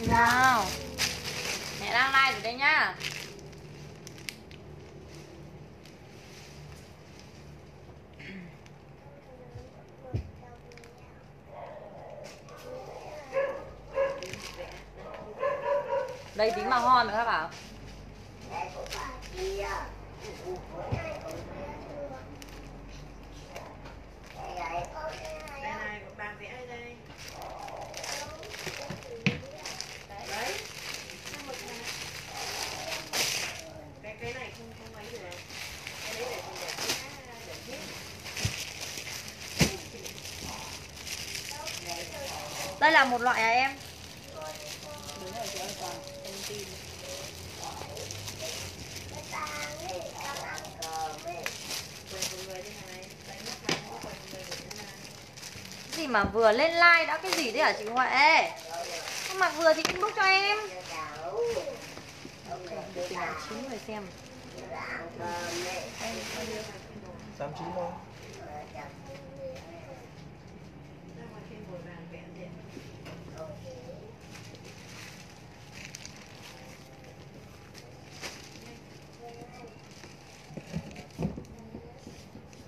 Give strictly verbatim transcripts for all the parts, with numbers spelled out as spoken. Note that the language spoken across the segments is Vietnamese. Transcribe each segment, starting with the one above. Nào, mẹ đang like rồi đây nhá. Đây tính màu hon rồi các bảo. Đây là một loại à em? Đúng rồi chị ơi, còn em tin. Cái gì mà vừa lên like đã, cái gì đấy hả chị Huệ? Không mặc vừa thì inbox cho em. Được tình là chín người xem. Dám chín không?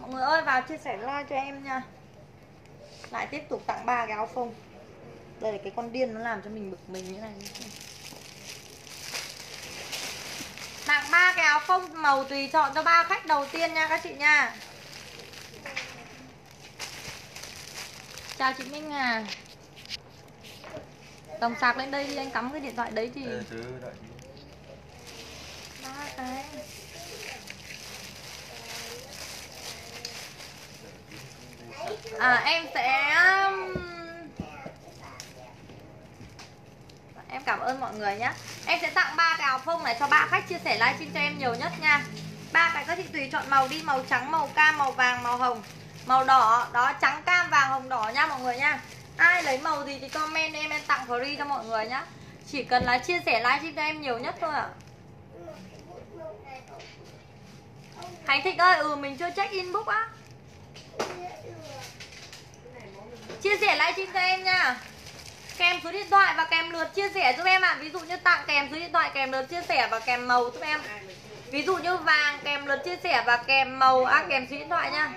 Mọi người ơi vào chia sẻ like cho em nha. Lại tiếp tục tặng ba cái áo phông. Đây là cái con điên nó làm cho mình bực mình như này. Tặng ba cái áo phông màu tùy chọn cho ba khách đầu tiên nha các chị nha. Chào chị Minh à. Đồng sạc lên đây đi, anh cắm cái điện thoại đấy thì ba cái. À em sẽ Em cảm ơn mọi người nhé. Em sẽ tặng ba cái áo phông này cho ba khách chia sẻ livestream cho em nhiều nhất nha. Ba cái các chị tùy chọn màu đi, màu trắng, màu cam, màu vàng, màu hồng, màu đỏ. Đó, trắng, cam, vàng, hồng, đỏ nha mọi người nha. Ai lấy màu gì thì comment em em tặng free cho mọi người nhá. Chỉ cần là chia sẻ livestream cho em nhiều nhất thôi ạ. À. Khánh Thịnh ơi, ừ mình chưa check inbox á. Chia sẻ livestream cho em nha. Kèm số điện thoại và kèm lượt chia sẻ giúp em ạ. À. Ví dụ như tặng kèm số điện thoại, kèm lượt chia sẻ và kèm màu giúp em. Ví dụ như vàng kèm lượt chia sẻ và kèm màu, à kèm số điện thoại nha.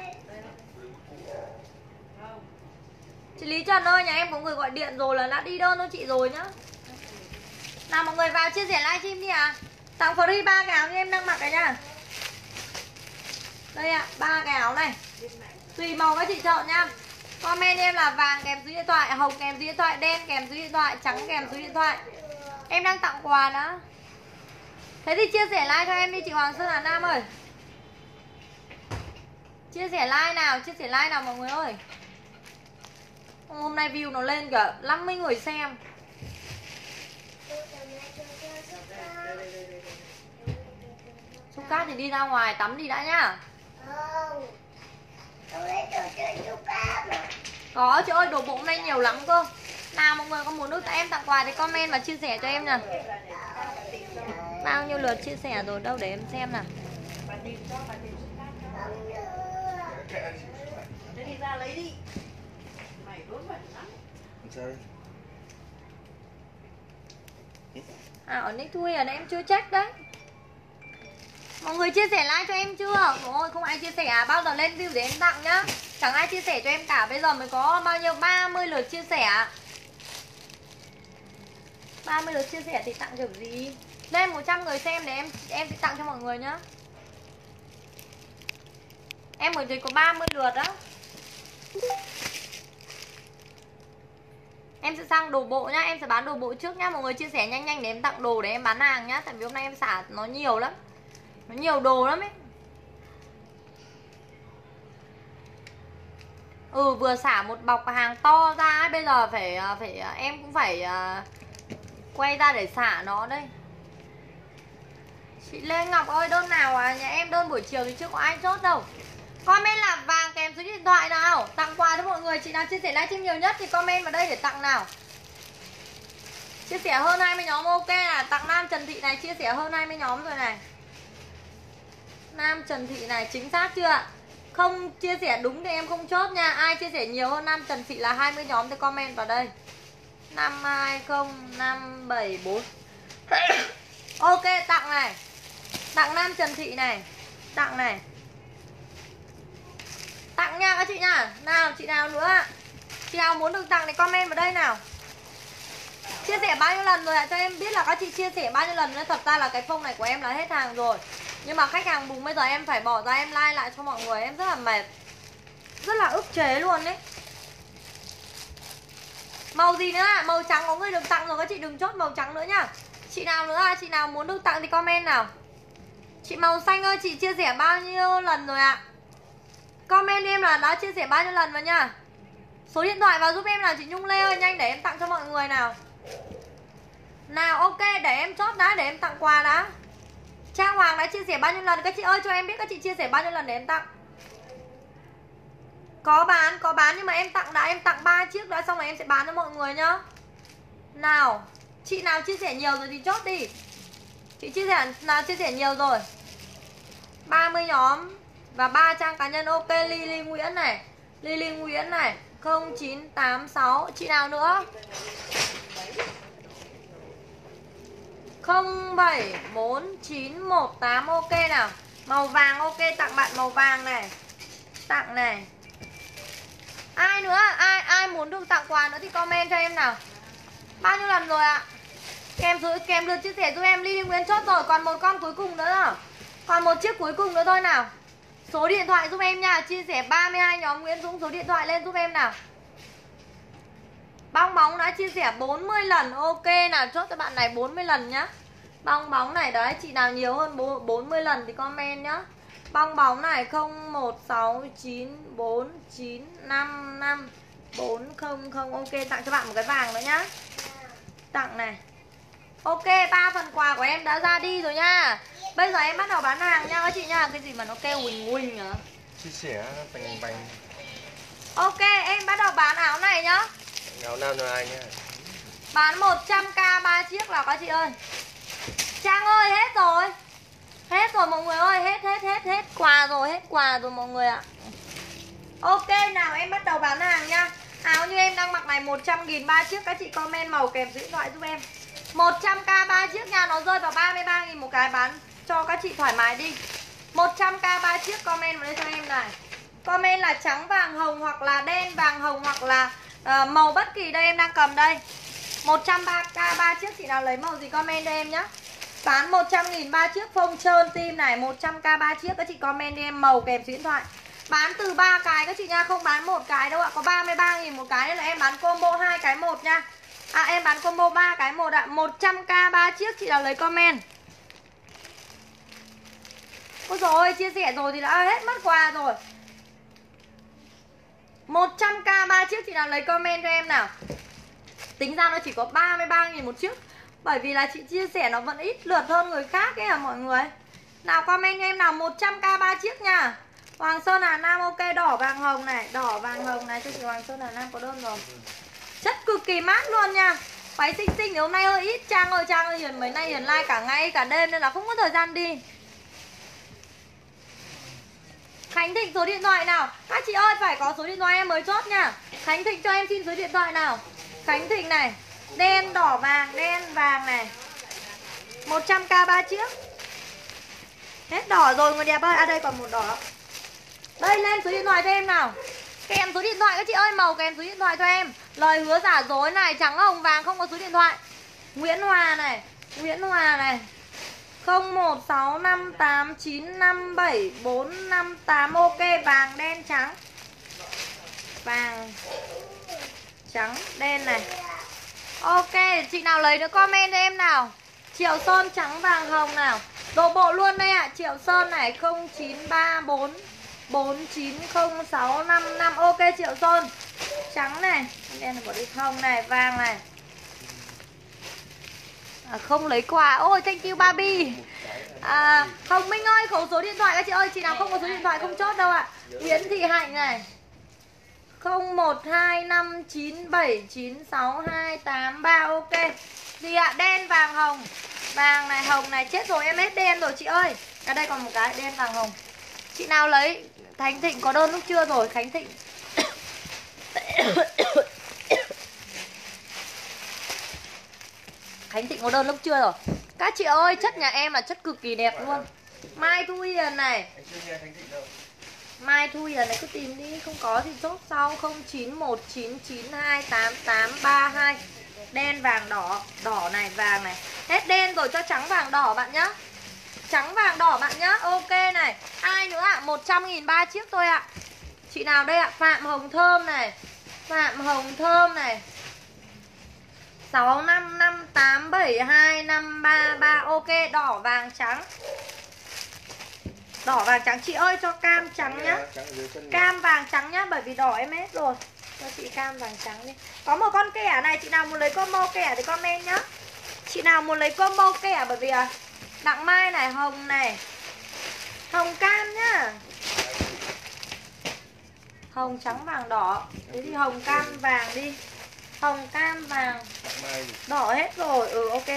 Chị Lý Trần ơi, nhà em có người gọi điện rồi là đã đi đơn cho chị rồi nhá. Nào mọi người vào chia sẻ livestream đi à. Tặng free ba cái áo như em đang mặc này nha. Đây ạ, à, ba cái áo này. Tùy màu các chị chọn nha. Comment em là vàng kèm số điện thoại, hồng kèm số điện thoại, đen kèm số điện thoại, trắng kèm số điện thoại. Em đang tặng quà đó. Thế thì chia sẻ like cho em đi chị Hoàng Sơn Hà Nam ơi. Chia sẻ like nào, chia sẻ like nào mọi người ơi. Hôm nay view nó lên cả năm mươi người xem. Xúc cát thì đi ra ngoài tắm đi đã nhá. Có chị ơi, đồ bộ hôm nay nhiều lắm cơ. Nào mọi người có muốn được em tặng quà thì comment và chia sẻ cho em nè. Bao nhiêu lượt chia sẻ rồi đâu để em xem nè. Thế thì ra lấy đi. À ở nick Thui à, em chưa check đấy. Mọi người chia sẻ like cho em chưa? Ôi không ai chia sẻ à? Bao giờ lên view để em tặng nhá. Chẳng ai chia sẻ cho em cả. Bây giờ mới có bao nhiêu ba mươi lượt chia sẻ. ba mươi lượt chia sẻ thì tặng kiểu gì? Lên một trăm người xem để em em sẽ tặng cho mọi người nhá. Em ở dưới có ba mươi lượt đó. Em sẽ sang đồ bộ nhá, em sẽ bán đồ bộ trước nhá. Mọi người chia sẻ nhanh nhanh để em tặng đồ để em bán hàng nhá. Tại vì hôm nay em xả nó nhiều lắm. Nó nhiều đồ lắm ấy. Ừ vừa xả một bọc hàng to ra ấy. Bây giờ phải phải em cũng phải quay ra để xả nó đây. Chị Lê Ngọc ơi đơn nào à? Nhà em đơn buổi chiều thì chưa có ai chốt đâu. Comment là vàng kèm số điện thoại nào. Tặng quà cho mọi người. Chị nào chia sẻ livestream nhiều nhất thì comment vào đây để tặng nào. Chia sẻ hơn hai mươi nhóm ok là tặng Nam Trần Thị này. Chia sẻ hơn hai mươi nhóm rồi này. Nam Trần Thị này chính xác chưa ạ? Không chia sẻ đúng thì em không chốt nha. Ai chia sẻ nhiều hơn Nam Trần Thị là hai mươi nhóm thì comment vào đây. năm hai không năm bảy bốn. Ok, tặng này. Tặng Nam Trần Thị này. Tặng này. Tặng nha các chị nha. Nào chị nào nữa ạ? Chị nào muốn được tặng thì comment vào đây nào. Chia sẻ bao nhiêu lần rồi ạ? Cho em biết là các chị chia sẻ bao nhiêu lần nữa. Thật ra là cái phông này của em là hết hàng rồi. Nhưng mà khách hàng bùng bây giờ em phải bỏ ra em like lại cho mọi người. Em rất là mệt. Rất là ức chế luôn đấy. Màu gì nữa ạ? Màu trắng có người được tặng rồi các chị, đừng chốt màu trắng nữa nhá. Chị nào nữa ạ? Chị nào muốn được tặng thì comment nào. Chị màu xanh ơi, chị chia sẻ bao nhiêu lần rồi ạ? Comment em là đã chia sẻ bao nhiêu lần rồi nhá. Số điện thoại vào giúp em nào chị Nhung Lê ơi, nhanh để em tặng cho mọi người nào. Nào ok, để em chốt đã, để em tặng quà đã. Trang Hoàng đã chia sẻ bao nhiêu lần các chị ơi, cho em biết các chị chia sẻ bao nhiêu lần để em tặng. Có bán, có bán nhưng mà em tặng đã, em tặng ba chiếc đã xong rồi em sẽ bán cho mọi người nhá. Nào, chị nào chia sẻ nhiều rồi thì chốt đi. Chị chia sẻ nào chia sẻ nhiều rồi. ba mươi nhóm và ba trang cá nhân. Ok, Lily Nguyễn này. Lily Nguyễn này, không chín tám sáu. Chị nào nữa? không bảy bốn chín một tám. Ok nào. Màu vàng ok, tặng bạn màu vàng này. Tặng này. Ai nữa? Ai ai muốn được tặng quà nữa thì comment cho em nào. Bao nhiêu lần rồi ạ? Kèm giữ kèm được chia sẻ giúp em. Lily Nguyễn chốt rồi, còn một con cuối cùng nữa nào. Còn một chiếc cuối cùng nữa thôi nào. Số điện thoại giúp em nha, chia sẻ ba mươi hai nhóm Nguyễn Dũng số điện thoại lên giúp em nào. Bong bóng đã chia sẻ bốn mươi lần. Ok nào, chốt cho bạn này bốn mươi lần nhá. Bong bóng này đấy, chị nào nhiều hơn bốn mươi lần thì comment nhá. Bong bóng này không một sáu chín bốn chín năm năm bốn không không. Ok, tặng cho bạn một cái vàng nữa nhá. Tặng này. Ok, ba phần quà của em đã ra đi rồi nha. Bây giờ em bắt đầu bán hàng nha các chị nha. Cái gì mà nó kêu huỳnh huỳnh hả? Chia sẻ bành bành. Ok, em bắt đầu bán áo này nhá. Áo nam cho ai nhá. Bán một trăm k ba chiếc là các chị ơi. Trang ơi, hết rồi. Hết rồi mọi người ơi, hết hết hết hết quà rồi, hết quà rồi mọi người ạ. Ok nào, em bắt đầu bán hàng nha. Áo như em đang mặc này một trăm nghìn ba chiếc, các chị comment màu kèm số điện thoại giúp em. một trăm k ba chiếc nha, nó rơi vào ba mươi ba nghìn một cái, bán cho các chị thoải mái đi. một trăm k ba chiếc, comment vào đây cho em này. Comment là trắng vàng hồng hoặc là đen vàng hồng hoặc là uh, màu bất kỳ đây em đang cầm đây. một trăm k ba chiếc, chị nào lấy màu gì comment cho em nhá. Bán một trăm nghìn ba chiếc phông trơn tim này, một trăm k ba chiếc, các chị comment đi em màu kèm số điện thoại. Bán từ ba cái các chị nha, không bán một cái đâu ạ, có ba mươi ba nghìn một cái nên là em bán combo hai cái một nha. À em bán combo ba cái một ạ, một trăm k ba chiếc, chị nào lấy comment. Ôi dồi ôi, chia sẻ rồi thì đã hết mất quà rồi. một trăm k ba chiếc, chị nào lấy comment cho em nào. Tính ra nó chỉ có ba mươi ba nghìn một chiếc. Bởi vì là chị chia sẻ nó vẫn ít lượt hơn người khác ấy à mọi người. Nào comment cho em nào, một trăm k ba chiếc nha. Hoàng Sơn Hà Nam ok, đỏ vàng hồng này. Đỏ vàng hồng này cho chị Hoàng Sơn Hà Nam có đơn rồi. Chất cực kỳ mát luôn nha. Váy xinh xinh thì hôm nay hơi ít. Trang ơi, Trang ơi, Hiền mấy nay Hiền like cả ngày cả đêm nên là không có thời gian đi. Khánh Thịnh số điện thoại nào. Các chị ơi phải có số điện thoại em mới chốt nha. Khánh Thịnh cho em xin số điện thoại nào. Khánh Thịnh này. Đen đỏ vàng, đen vàng này. Một trăm k ba chiếc. Hết đỏ rồi người đẹp ơi. À đây còn một đỏ. Đây lên số điện thoại cho em nào. Kèm số điện thoại các chị ơi, màu kèm số điện thoại cho em. Lời hứa giả dối này, trắng hồng vàng không có số điện thoại. Nguyễn Hòa này, Nguyễn Hòa này. Không một sáu năm tám chín năm bảy bốn năm tám. Ok, vàng đen trắng. Vàng trắng đen này. Ok, chị nào lấy nữa comment cho em nào. Triệu Sơn trắng vàng hồng nào. Đồ bộ luôn đây ạ, à. Triệu Sơn này không chín ba bốn bốn chín không sáu năm năm. Ok Triệu Sơn. Trắng này, đen này bỏ đi không này, vàng này. À, không lấy quà. Ôi thank you Barbie. À, Hồng Minh ơi, khẩu số điện thoại các chị ơi, chị nào không có số điện thoại không chốt đâu ạ. À. Nguyễn Thị Hạnh này. không một hai năm chín bảy chín sáu hai tám ba. Ok. Gì ạ? À? Đen vàng hồng. Vàng này, hồng này, chết rồi em hết đen rồi chị ơi. Ở à, đây còn một cái đen vàng hồng. Chị nào lấy? Khánh Thịnh có đơn lúc chưa rồi, Khánh Thịnh. Khánh Thịnh có đơn lúc trưa rồi. Các chị ơi, chất nhà em là chất cực kỳ đẹp luôn. Mai Thu Hiền này, Mai Thu Hiền này cứ tìm đi, không có thì chốt sau. Không chín một chín chín hai tám tám ba hai. Đen vàng đỏ, đỏ này vàng này. Hết đen rồi cho trắng vàng đỏ bạn nhá. Trắng vàng đỏ bạn nhá. Ok này. Ai nữa ạ? À? một trăm nghìn ba chiếc thôi ạ. À. Chị nào đây ạ? À? Phạm Hồng Thơm này. Phạm Hồng Thơm này. sáu năm năm tám bảy hai năm ba ba. Ok, đỏ vàng trắng. Đỏ vàng trắng chị ơi, cho cam trắng nhá. Cam vàng trắng nhá, bởi vì đỏ em hết rồi. Cho chị cam vàng trắng đi. Có một con kẻ này, chị nào muốn lấy combo kẻ thì comment nhá. Chị nào muốn lấy combo kẻ, bởi vì à, Đặng Mai này, hồng này. Hồng cam nhá. Hồng trắng vàng đỏ. Thế thì hồng cam vàng đi. Hồng cam vàng đỏ hết rồi. Ừ ok.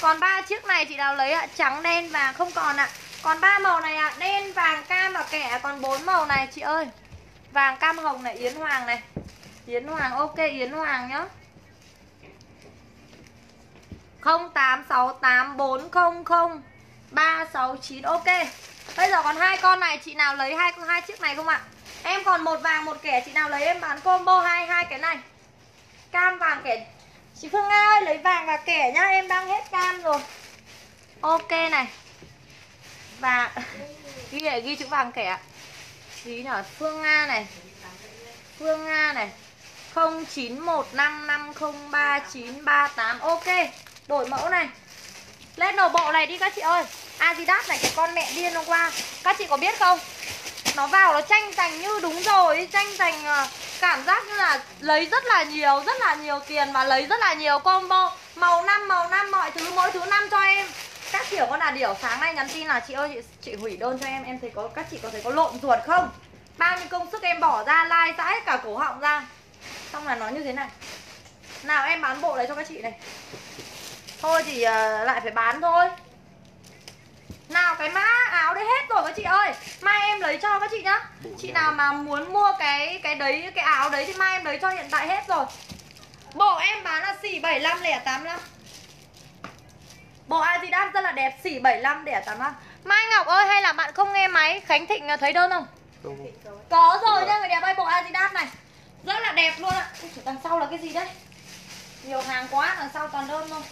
Còn ba chiếc này chị nào lấy ạ? Trắng đen vàng không còn ạ. Còn ba màu này ạ, đen vàng cam và kẻ, còn bốn màu này chị ơi. Vàng cam hồng này, yến hoàng này. Yến hoàng, ok yến hoàng nhá. không tám sáu tám bốn không không ba sáu chín. Ok. Bây giờ còn hai con này, chị nào lấy hai hai chiếc này không ạ? Em còn một vàng một kẻ, chị nào lấy em bán combo hai hai cái này. Cam vàng kẻ. Chị Phương Nga ơi, lấy vàng và kẻ nhá, em đang hết cam rồi. Ok này. Và ghi để ghi chữ vàng kẻ. Tí nào Phương Nga này. Phương Nga này. không chín một năm năm không ba chín ba tám. Ok, đổi mẫu này. Lên đầu bộ này đi các chị ơi. Adidas này, cái con mẹ điên hôm qua. Các chị có biết không? Nó vào nó tranh giành như đúng rồi, tranh giành cảm giác như là lấy rất là nhiều, rất là nhiều tiền và lấy rất là nhiều combo. Màu năm, màu năm, mọi thứ, mỗi thứ năm cho em. Các kiểu con là điểu sáng nay nhắn tin là chị ơi, chị, chị hủy đơn cho em, em thấy có, các chị có thấy có lộn ruột không? Bao nhiêu công sức em bỏ ra, lai dãi cả cổ họng ra. Xong là nó như thế này. Nào em bán bộ đấy cho các chị này. Thôi thì uh, lại phải bán thôi. Nào cái mã áo đấy hết rồi các chị ơi. Mai em lấy cho các chị nhá. Chị nào mà muốn mua cái cái đấy, cái áo đấy thì mai em lấy cho, hiện tại hết rồi. Bộ em bán là xỉ bảy mươi lăm lẻ tám mươi lăm. Bộ Adidas rất là đẹp, xỉ bảy mươi lăm lẻ tám mươi lăm. Mai Ngọc ơi, hay là bạn không nghe máy? Khánh Thịnh thấy đơn không? Đúng. Có rồi nha người đẹp ơi, bộ Adidas này rất là đẹp luôn ạ. Đằng sau là cái gì đấy? Nhiều hàng quá, đằng sau toàn đơn thôi.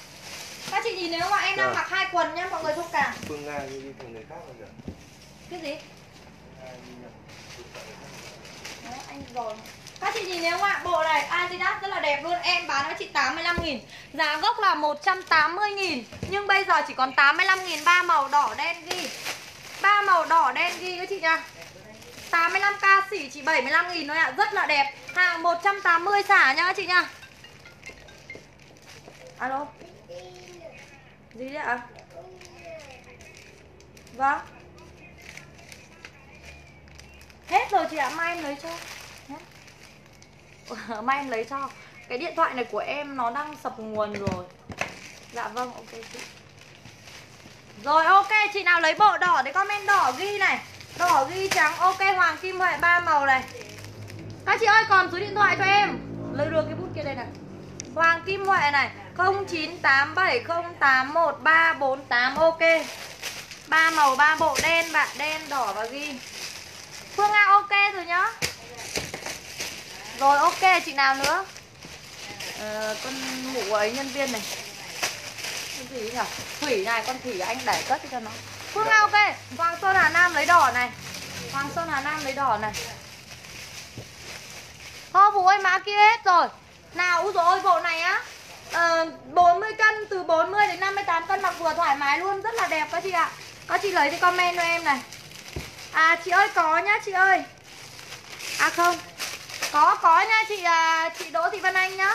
Các chị nhìn nếu mà em đang mặc hai quần nhá, mọi người thông cảm. Phương Nga như đi cùng người khác rồi kìa. Cái gì? Đó, anh rồi. Các chị nhìn nếu mà bộ này Adidas rất là đẹp luôn. Em bán cho chị tám mươi lăm nghìn. Giá gốc là một trăm tám mươi nghìn. Nhưng bây giờ chỉ còn tám mươi lăm nghìn. Ba màu đỏ đen ghi. Ba màu đỏ đen ghi các chị nha. Tám mươi lăm k xỉ chỉ bảy mươi lăm nghìn thôi ạ. À. Rất là đẹp. Hàng một trăm tám mươi xả nhá các chị nha. Alo. Gì đấy ạ? À? Vâng. Hết rồi chị ạ, à. Mai em lấy cho. Mai em lấy cho. Cái điện thoại này của em nó đang sập nguồn rồi. Dạ vâng, ok chị. Rồi ok, chị nào lấy bộ đỏ thì comment đỏ ghi này. Đỏ ghi trắng, ok. Hoàng Kim Huệ ba màu này. Các chị ơi, còn số điện thoại cho em. Lấy được cái bút kia đây này. Hoàng Kim Huệ này, không chín tám bảy không tám một ba bốn tám. Ok. Ba màu ba bộ, đen bạn, đen đỏ và ghi. Phương Nga ok rồi nhá. Rồi ok, chị nào nữa? À, con mụ ấy nhân viên này. Cái gì nhỉ? Thủy này, con Thủy anh đẩy cất cho nó. Phương Nga ok. Hoàng Sơn Hà Nam lấy đỏ này. Hoàng Sơn Hà Nam lấy đỏ này. Ô Vũ ơi, mã kia hết rồi. Nào, úi dồi ôi, bộ này á, à, bốn mươi cân, từ bốn mươi đến năm mươi tám cân mặc vừa thoải mái luôn, rất là đẹp các chị ạ. À. Các chị lấy thì comment cho em này. À chị ơi có nhá chị ơi. À không. Có, có nha chị, à, chị Đỗ Thị Vân Anh nhá.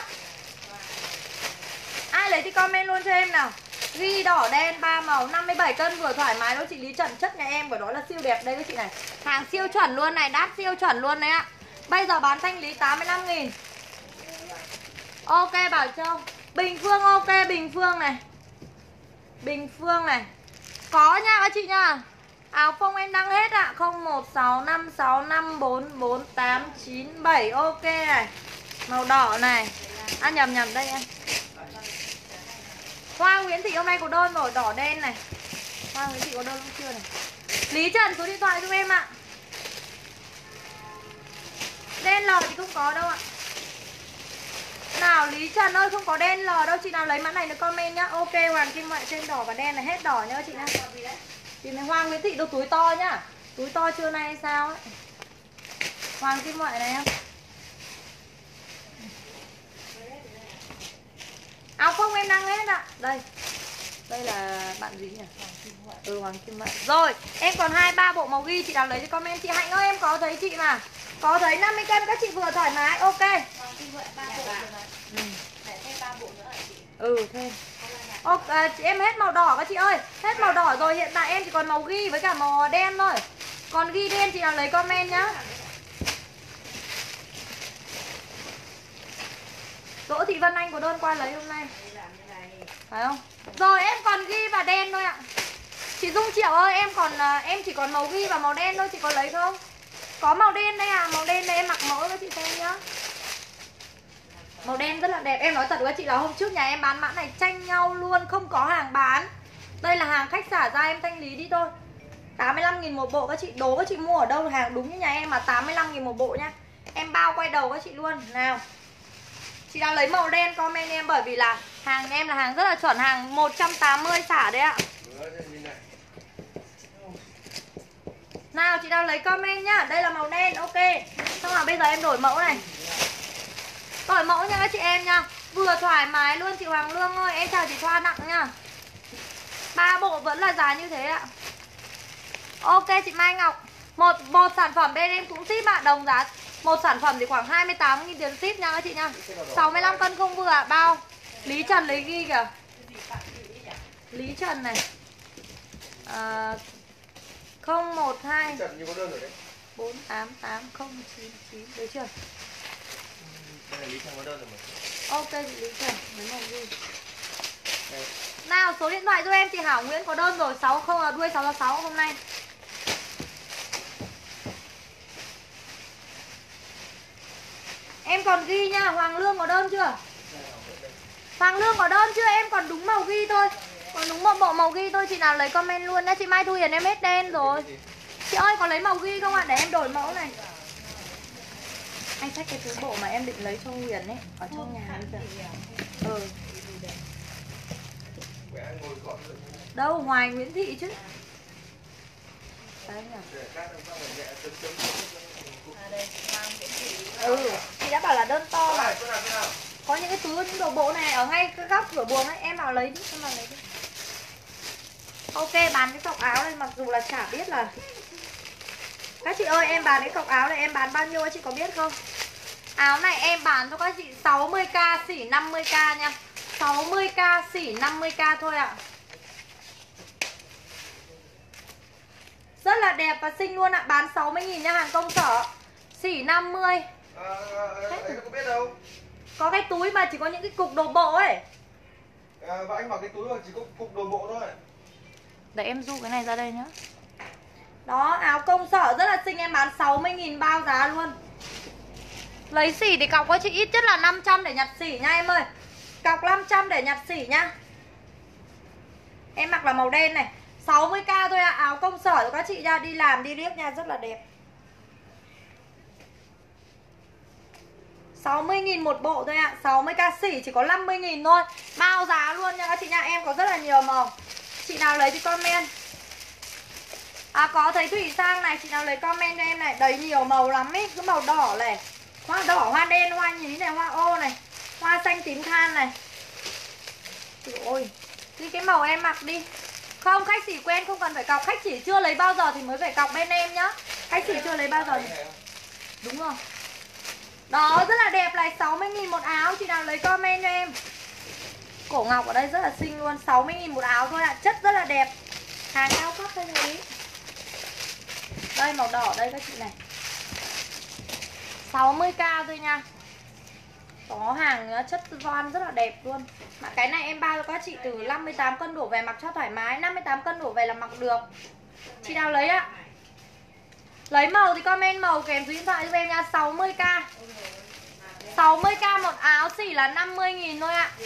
Ai lấy thì comment luôn cho em nào. Ghi đỏ đen ba màu, năm mươi bảy cân vừa thoải mái đó chị Lý Trần, chất nhà em của nó là siêu đẹp đây các chị này. Hàng siêu chuẩn luôn này, đắt siêu chuẩn luôn đấy ạ. À. Bây giờ bán thanh lý tám mươi lăm nghìn. Ok Bảo Châu. Bình Phương ok, Bình Phương này. Bình Phương này. Có nha các chị nha. Áo phông em đang hết ạ. Không một sáu năm sáu năm bốn bốn tám chín bảy. Ok này. Màu đỏ này. À nhầm nhầm đây em. Hoa Nguyễn Thị hôm nay có đơn rồi, đỏ đen này. Hoa Nguyễn Thị có đơn không chưa này? Lý Trần số điện thoại giúp em ạ. Đen lờ thì không có đâu ạ. Nào Lý Trần ơi, không có đen lờ đâu. Chị nào lấy mã này nữa comment nhá. Ok, Hoàng Kim Mẹ trên đỏ và đen này hết đỏ nhá chị nha. Chị này Hoa Nguyễn Thị đâu túi to nhá. Túi to trưa nay hay sao ấy. Hoàng Kim Mẹ này em. Áo không em đang hết ạ. Đây. Đây là bạn gì nhỉ? Ừ, Hoàng Kim Mận. Rồi, em còn hai ba bộ màu ghi, chị nào lấy cho comment. Chị Hạnh ơi, em có thấy chị mà. Có thấy năm mươi k các chị vừa thoải mái. Ok. Hoàng Kim Mận ba bộ rồi mà. Ừ. Phải thêm ba bộ nữa hả chị? Ừ, thêm. Ok, chị em hết màu đỏ các chị ơi. Hết màu đỏ rồi, hiện tại em chỉ còn màu ghi với cả màu đen thôi. Còn ghi đen chị nào lấy comment nhá. Đỗ Thị Vân Anh có đơn qua lấy hôm nay. Phải không? Rồi em còn ghi và đen thôi ạ. Chị Dung Triệu ơi, em còn em chỉ còn màu ghi và màu đen thôi, chị có lấy không? Có màu đen đây à, màu đen đây em mặc mẫu cho chị xem nhá. Màu đen rất là đẹp, em nói thật với chị là hôm trước nhà em bán mã này tranh nhau luôn, không có hàng bán. Đây là hàng khách xả ra em thanh lý đi thôi. tám mươi lăm nghìn một bộ các chị, đố các chị mua ở đâu hàng đúng như nhà em mà tám mươi lăm nghìn một bộ nhá. Em bao quay đầu các chị luôn. Nào. Chị đang lấy màu đen comment em bởi vì là hàng em là hàng rất là chuẩn, hàng một trăm tám mươi xả đấy ạ. Nào chị đang lấy comment nhá, đây là màu đen, ok. Xong là bây giờ em đổi mẫu này. Đổi mẫu nha các chị em nha. Vừa thoải mái luôn chị Hoàng Lương ơi, em chào chị Thoa Nặng nha. Ba bộ vẫn là giá như thế ạ. Ok chị Mai Ngọc. Một một sản phẩm bên em cũng ship ạ, đồng giá. Một sản phẩm thì khoảng hai mươi tám nghìn tiền ship nha các chị nha. sáu mươi lăm cân không vừa à, bao. Lý Trần lấy ghi kìa. Lý Trần này à, không một hai bốn tám tám không chín chín. Đấy chưa? Lý Trần có đơn rồi mà. Ok chị Lý Trần lấy màu ghi. Nào số điện thoại giúp em. Chị Hảo Nguyễn có đơn rồi, sáu mươi là đuôi sáu sáu hôm nay. Em còn ghi nha, Hoàng Lương có đơn chưa? Hoàng Lương có đơn chưa? Em còn đúng màu ghi thôi. Còn đúng một bộ màu ghi thôi, chị nào lấy comment luôn nhá. Chị Mai Thu Hiền em hết đen rồi. Chị ơi có lấy màu ghi không ạ? À? Để em đổi mẫu này. Anh xách cái thứ bộ mà em định lấy cho Huyền ấy, ở trong nhà bây giờ. Ừ. Đâu Hoài Nguyễn Thị chứ. Đấy nhỉ. Ừ, chị đã bảo là đơn to mà. Có những cái túi, những đồ bộ này ở ngay cái góc cửa buồng ấy, em vào lấy đi, em vào lấy đi. Ok, bán cái cọc áo này mặc dù là chả biết là. Các chị ơi, em bán cái cọc áo này em bán bao nhiêu, các chị có biết không? Áo này em bán cho các chị sáu mươi k xỉ năm mươi k nha. sáu mươi k xỉ năm mươi k thôi ạ. À. Rất là đẹp và xinh luôn ạ, à. Bán sáu mươi nghìn nha, hàng công sở. Xỉ năm mươi. À, anh có biết đâu. Có cái túi mà chỉ có những cái cục đồ bộ ấy. À, và anh bảo cái túi mà chỉ có cục đồ bộ thôi. Để em du cái này ra đây nhá. Đó, áo công sở rất là xinh, em bán sáu mươi nghìn bao giá luôn. Lấy xỉ thì cọc có chị ít nhất là năm trăm để nhặt xỉ nha em ơi. Cọc năm trăm để nhặt xỉ nhá. Em mặc là màu đen này, sáu mươi k thôi ạ, à. Áo công sở của các chị nha, đi làm đi riết nha, rất là đẹp. sáu mươi nghìn một bộ thôi ạ, à. sáu mươi k xỉ chỉ có năm mươi nghìn thôi. Bao giá luôn nha các chị nha, em có rất là nhiều màu. Chị nào lấy thì comment. À có thấy Thủy Sang này, chị nào lấy comment cho em này. Đấy nhiều màu lắm ý, cứ màu đỏ này, hoa đỏ, hoa đen, hoa nhí này, hoa ô này, hoa xanh tím than này. Trời ơi, đi cái màu em mặc đi. Không, khách xỉ quen không cần phải cọc, khách chỉ chưa lấy bao giờ thì mới phải cọc bên em nhá. Khách chỉ chưa lấy bao giờ thì... Đúng rồi. Đó, rất là đẹp này, sáu mươi nghìn một áo, chị nào lấy comment cho em. Cổ ngọc ở đây rất là xinh luôn, sáu mươi nghìn một áo thôi ạ, à. Chất rất là đẹp. Hàng cao cấp thôi đấy. Đây màu đỏ đây các chị này. sáu mươi k thôi nha. Có hàng chất von rất là đẹp luôn. Mà cái này em bao cho các chị từ năm mươi tám cân đổ về mặc cho thoải mái, năm mươi tám cân đổ về là mặc được. Chị nào lấy ạ? Lấy màu thì comment màu kèm số điện thoại cho em nha. sáu mươi k. sáu mươi k một áo xỉ là năm mươi nghìn thôi ạ. À.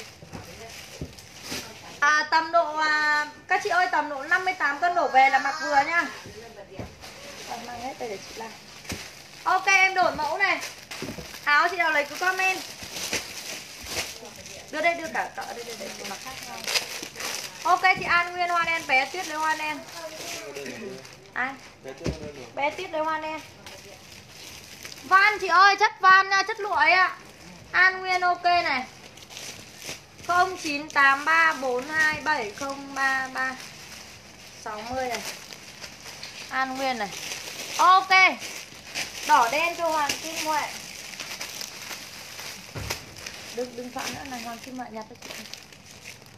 à, tầm độ à, các chị ơi tầm độ năm mươi tám cân đổ về là mặc vừa nhá. Mang hết đây để chị làm. Ok em đổi mẫu này. Áo chị nào lấy cứ comment. Đưa đây đưa cả cỡ đây để chị mặc khác nhau. Ok chị An Nguyên Hoa Đen bé tuyết lấy hoa đen. Ai? Bé tuyết lấy hoa đen. Van chị ơi chất van nha, chất lụa ấy ạ. An Nguyên ok này. không chín tám ba bốn hai bảy không ba ba sáu mươi này. An Nguyên này. Ok. Đỏ đen cho Hoàng Kim Huệ. Đừng đừng phạm nữa này, Hoàng Kim Huệ nhặt cho chị.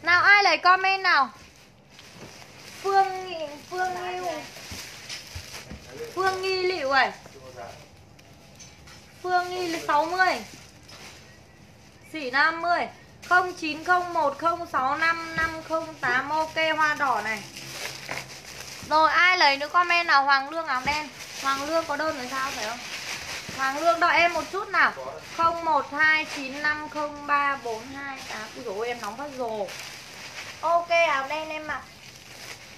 Nào ai lấy comment nào. Phương Nghị, Phương Nghi. Phương Nghi Liệu ấy. Phương Nghi sáu mươi. Sỉ năm mươi. không chín không một không sáu năm năm không tám ok hoa đỏ này. Rồi ai lấy nữa comment nào. Hoàng Lương áo đen. Hoàng Lương có đơn rồi sao phải không? Hoàng Lương đợi em một chút nào. không một hai chín năm không ba bốn hai tám. Úi dồi ôi em nóng phát rồ. Ok áo đen em mặc.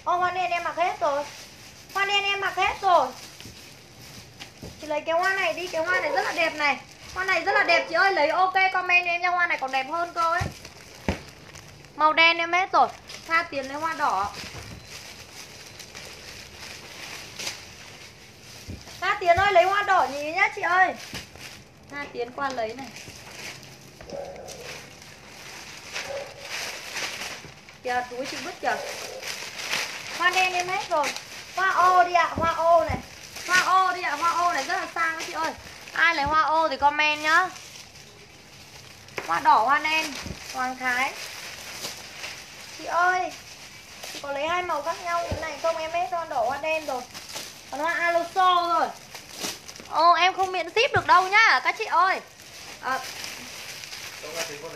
Ô hoa đen em mặc hết rồi. Hoa đen em mặc hết rồi. Chị lấy cái hoa này đi. Cái hoa này rất là đẹp này. Hoa này rất là đẹp chị ơi. Lấy ok comment em nha. Hoa này còn đẹp hơn cơ ấy. Màu đen em hết rồi. Tha tiền lấy hoa đỏ. Hà Tiến ơi lấy hoa đỏ nhí nhá chị ơi. Hà Tiến qua lấy này. Kìa túi chị vứt kìa. Hoa đen em hết rồi. Hoa ô đi ạ, à, hoa ô này. Hoa ô đi ạ, à, hoa ô này rất là sang đấy chị ơi. Ai lấy hoa ô thì comment nhá. Hoa đỏ hoa đen. Hoàng Thái. Chị ơi chị có lấy hai màu khác nhau như này không? Em hết hoa đỏ hoa đen rồi. Còn hoa aloso rồi. Ô em không miễn ship được đâu nhá các chị ơi. à,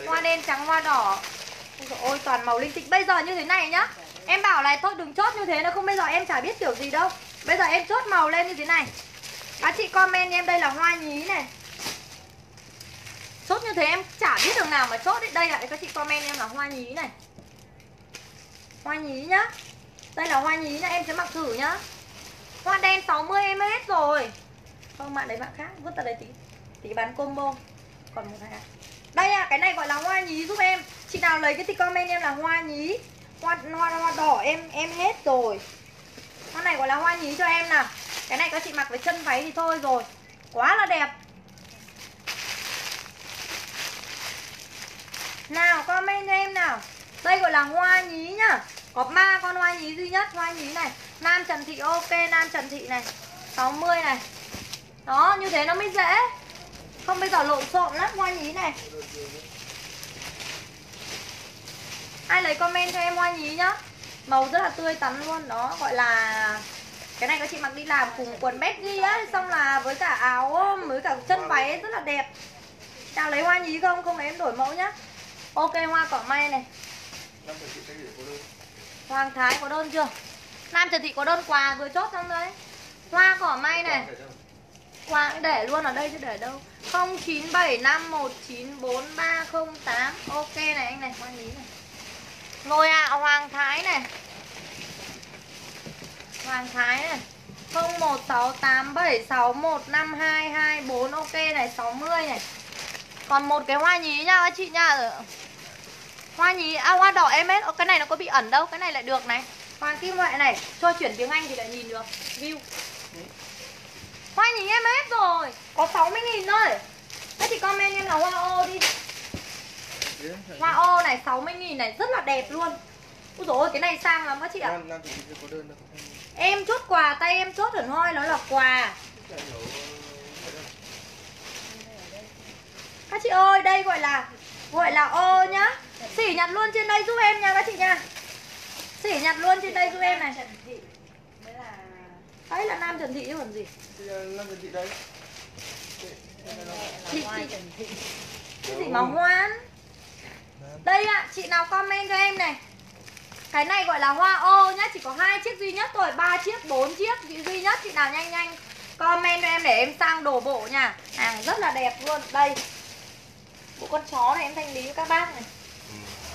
Hoa đen trắng hoa đỏ. Ôi, ôi toàn màu linh tịch. Bây giờ như thế này nhá. Em bảo này thôi đừng chốt như thế nữa. Không bây giờ em chả biết kiểu gì đâu. Bây giờ em chốt màu lên như thế này. Các chị comment em đây là hoa nhí này. Chốt như thế em chả biết đường nào mà chốt ấy. Đây lại các chị comment em là hoa nhí này. Hoa nhí nhá. Đây là hoa nhí nhá. Em sẽ mặc thử nhá. Hoa đen sáu mươi em hết rồi. Không bạn đấy bạn khác. Vứt ra đấy tí. Tí bán combo. Còn một hạt. Đây à, cái này gọi là hoa nhí giúp em. Chị nào lấy cái thì comment em là hoa nhí. Hoa, hoa, hoa đỏ em em hết rồi. Hoa này gọi là hoa nhí cho em nào. Cái này các chị mặc với chân váy thì thôi rồi. Quá là đẹp. Nào comment cho em nào. Đây gọi là hoa nhí nhá. Có ba con hoa nhí duy nhất. Hoa nhí này. Nam Trần Thị ok. Nam Trần Thị này sáu mươi này. Đó như thế nó mới dễ. Không bây giờ lộn xộn lắm. Hoa nhí này. Ai lấy comment cho em hoa nhí nhá. Màu rất là tươi tắn luôn. Đó gọi là. Cái này các chị mặc đi làm cùng quần baggy ấy. Xong là với cả áo với cả chân váy ấy, rất là đẹp. Nào lấy hoa nhí không? Không lấy em đổi mẫu nhá. Ok hoa cỏ may này. Hoàng Thái có đơn chưa? Nam Trần Thị có đơn quà vừa chốt xong đấy. Hoa cỏ may này. Quà cũng để luôn ở đây chứ để đâu. Không chín bảy năm một chín bốn ba không tám ok này anh này. Hoa nhí này. Ngồi ạ. À, Hoàng Thái này. Hoàng Thái này. Không một sáu tám bảy sáu một năm hai hai bốn ok này. Sáu mươi này. Còn một cái hoa nhí nha các chị nha. Hoa nhí, à hoa đỏ em hết. Cái này nó có bị ẩn đâu. Cái này lại được này. Hoàng Kim Huệ này. Cho chuyển tiếng Anh thì lại nhìn được view. Hoa nhí em hết rồi. Có sáu mươi nghìn thôi. Thế thì comment em là hoa ô đi. Hoa ô này sáu mươi nghìn này. Rất là đẹp luôn. Úi dồi ôi cái này sang lắm các chị ạ. Em chốt quà. Tay em chốt ẩn hoi. Nó là quà. Các chị ơi đây gọi là. Gọi là ô nhá. Sỉ nhặt luôn trên đây giúp em nha các chị nha. Sỉ nhặt luôn trên đây giúp em này. Đấy là Nam Trần Thị chứ còn gì. Nam Trần Thị đấy. Chị chị. Cái gì mà hoan. Đây ạ, à, chị nào comment cho em này. Cái này gọi là hoa ô nhá. Chỉ có hai chiếc duy nhất thôi. ba chiếc, bốn chiếc duy nhất. Chị nào nhanh nhanh comment cho em để em sang đổ bộ nha. Hàng rất là đẹp luôn. Đây bộ con chó này em thanh lý với các bác này.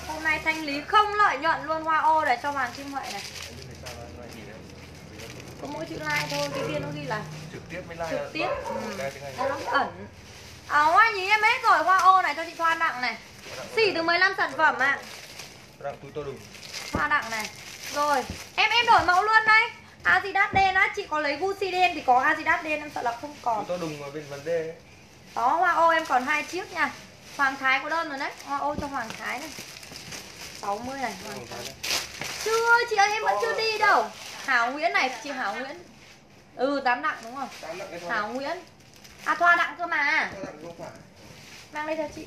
Ừ. Hôm nay thanh lý không lợi nhuận luôn hoa ô để cho màn chim huệ này. Có mỗi chữ like thôi, cái kia nó ghi là trực tiếp mới like. Trực tiếp. Ừ. Nó nó ẩn. Áo hoa nhí em hết rồi, hoa ô này cho chị Thoa đặng này. Xỉ từ mười lăm sản phẩm ạ. Đặng túi tô đùng. Hoa đặng này. Rồi, em em đổi mẫu luôn đây. Adidas đen á, chị có lấy Gucci đen thì có Adidas đen, em sợ là không còn. Túi tô đùng ở bên vấn đề. Đó, hoa ô em còn hai chiếc nha. Hoàng Thái có đơn rồi đấy, hoa ô cho Hoàng Thái này. sáu mươi này, Hoàng Thái. Chưa, chị ơi em vẫn chưa đi đâu. Hảo Nguyễn này, chị Hảo Nguyễn. Ừ, tám đặng đúng không? Hảo Nguyễn. À Thoa đặng cơ mà. Mang đây cho chị.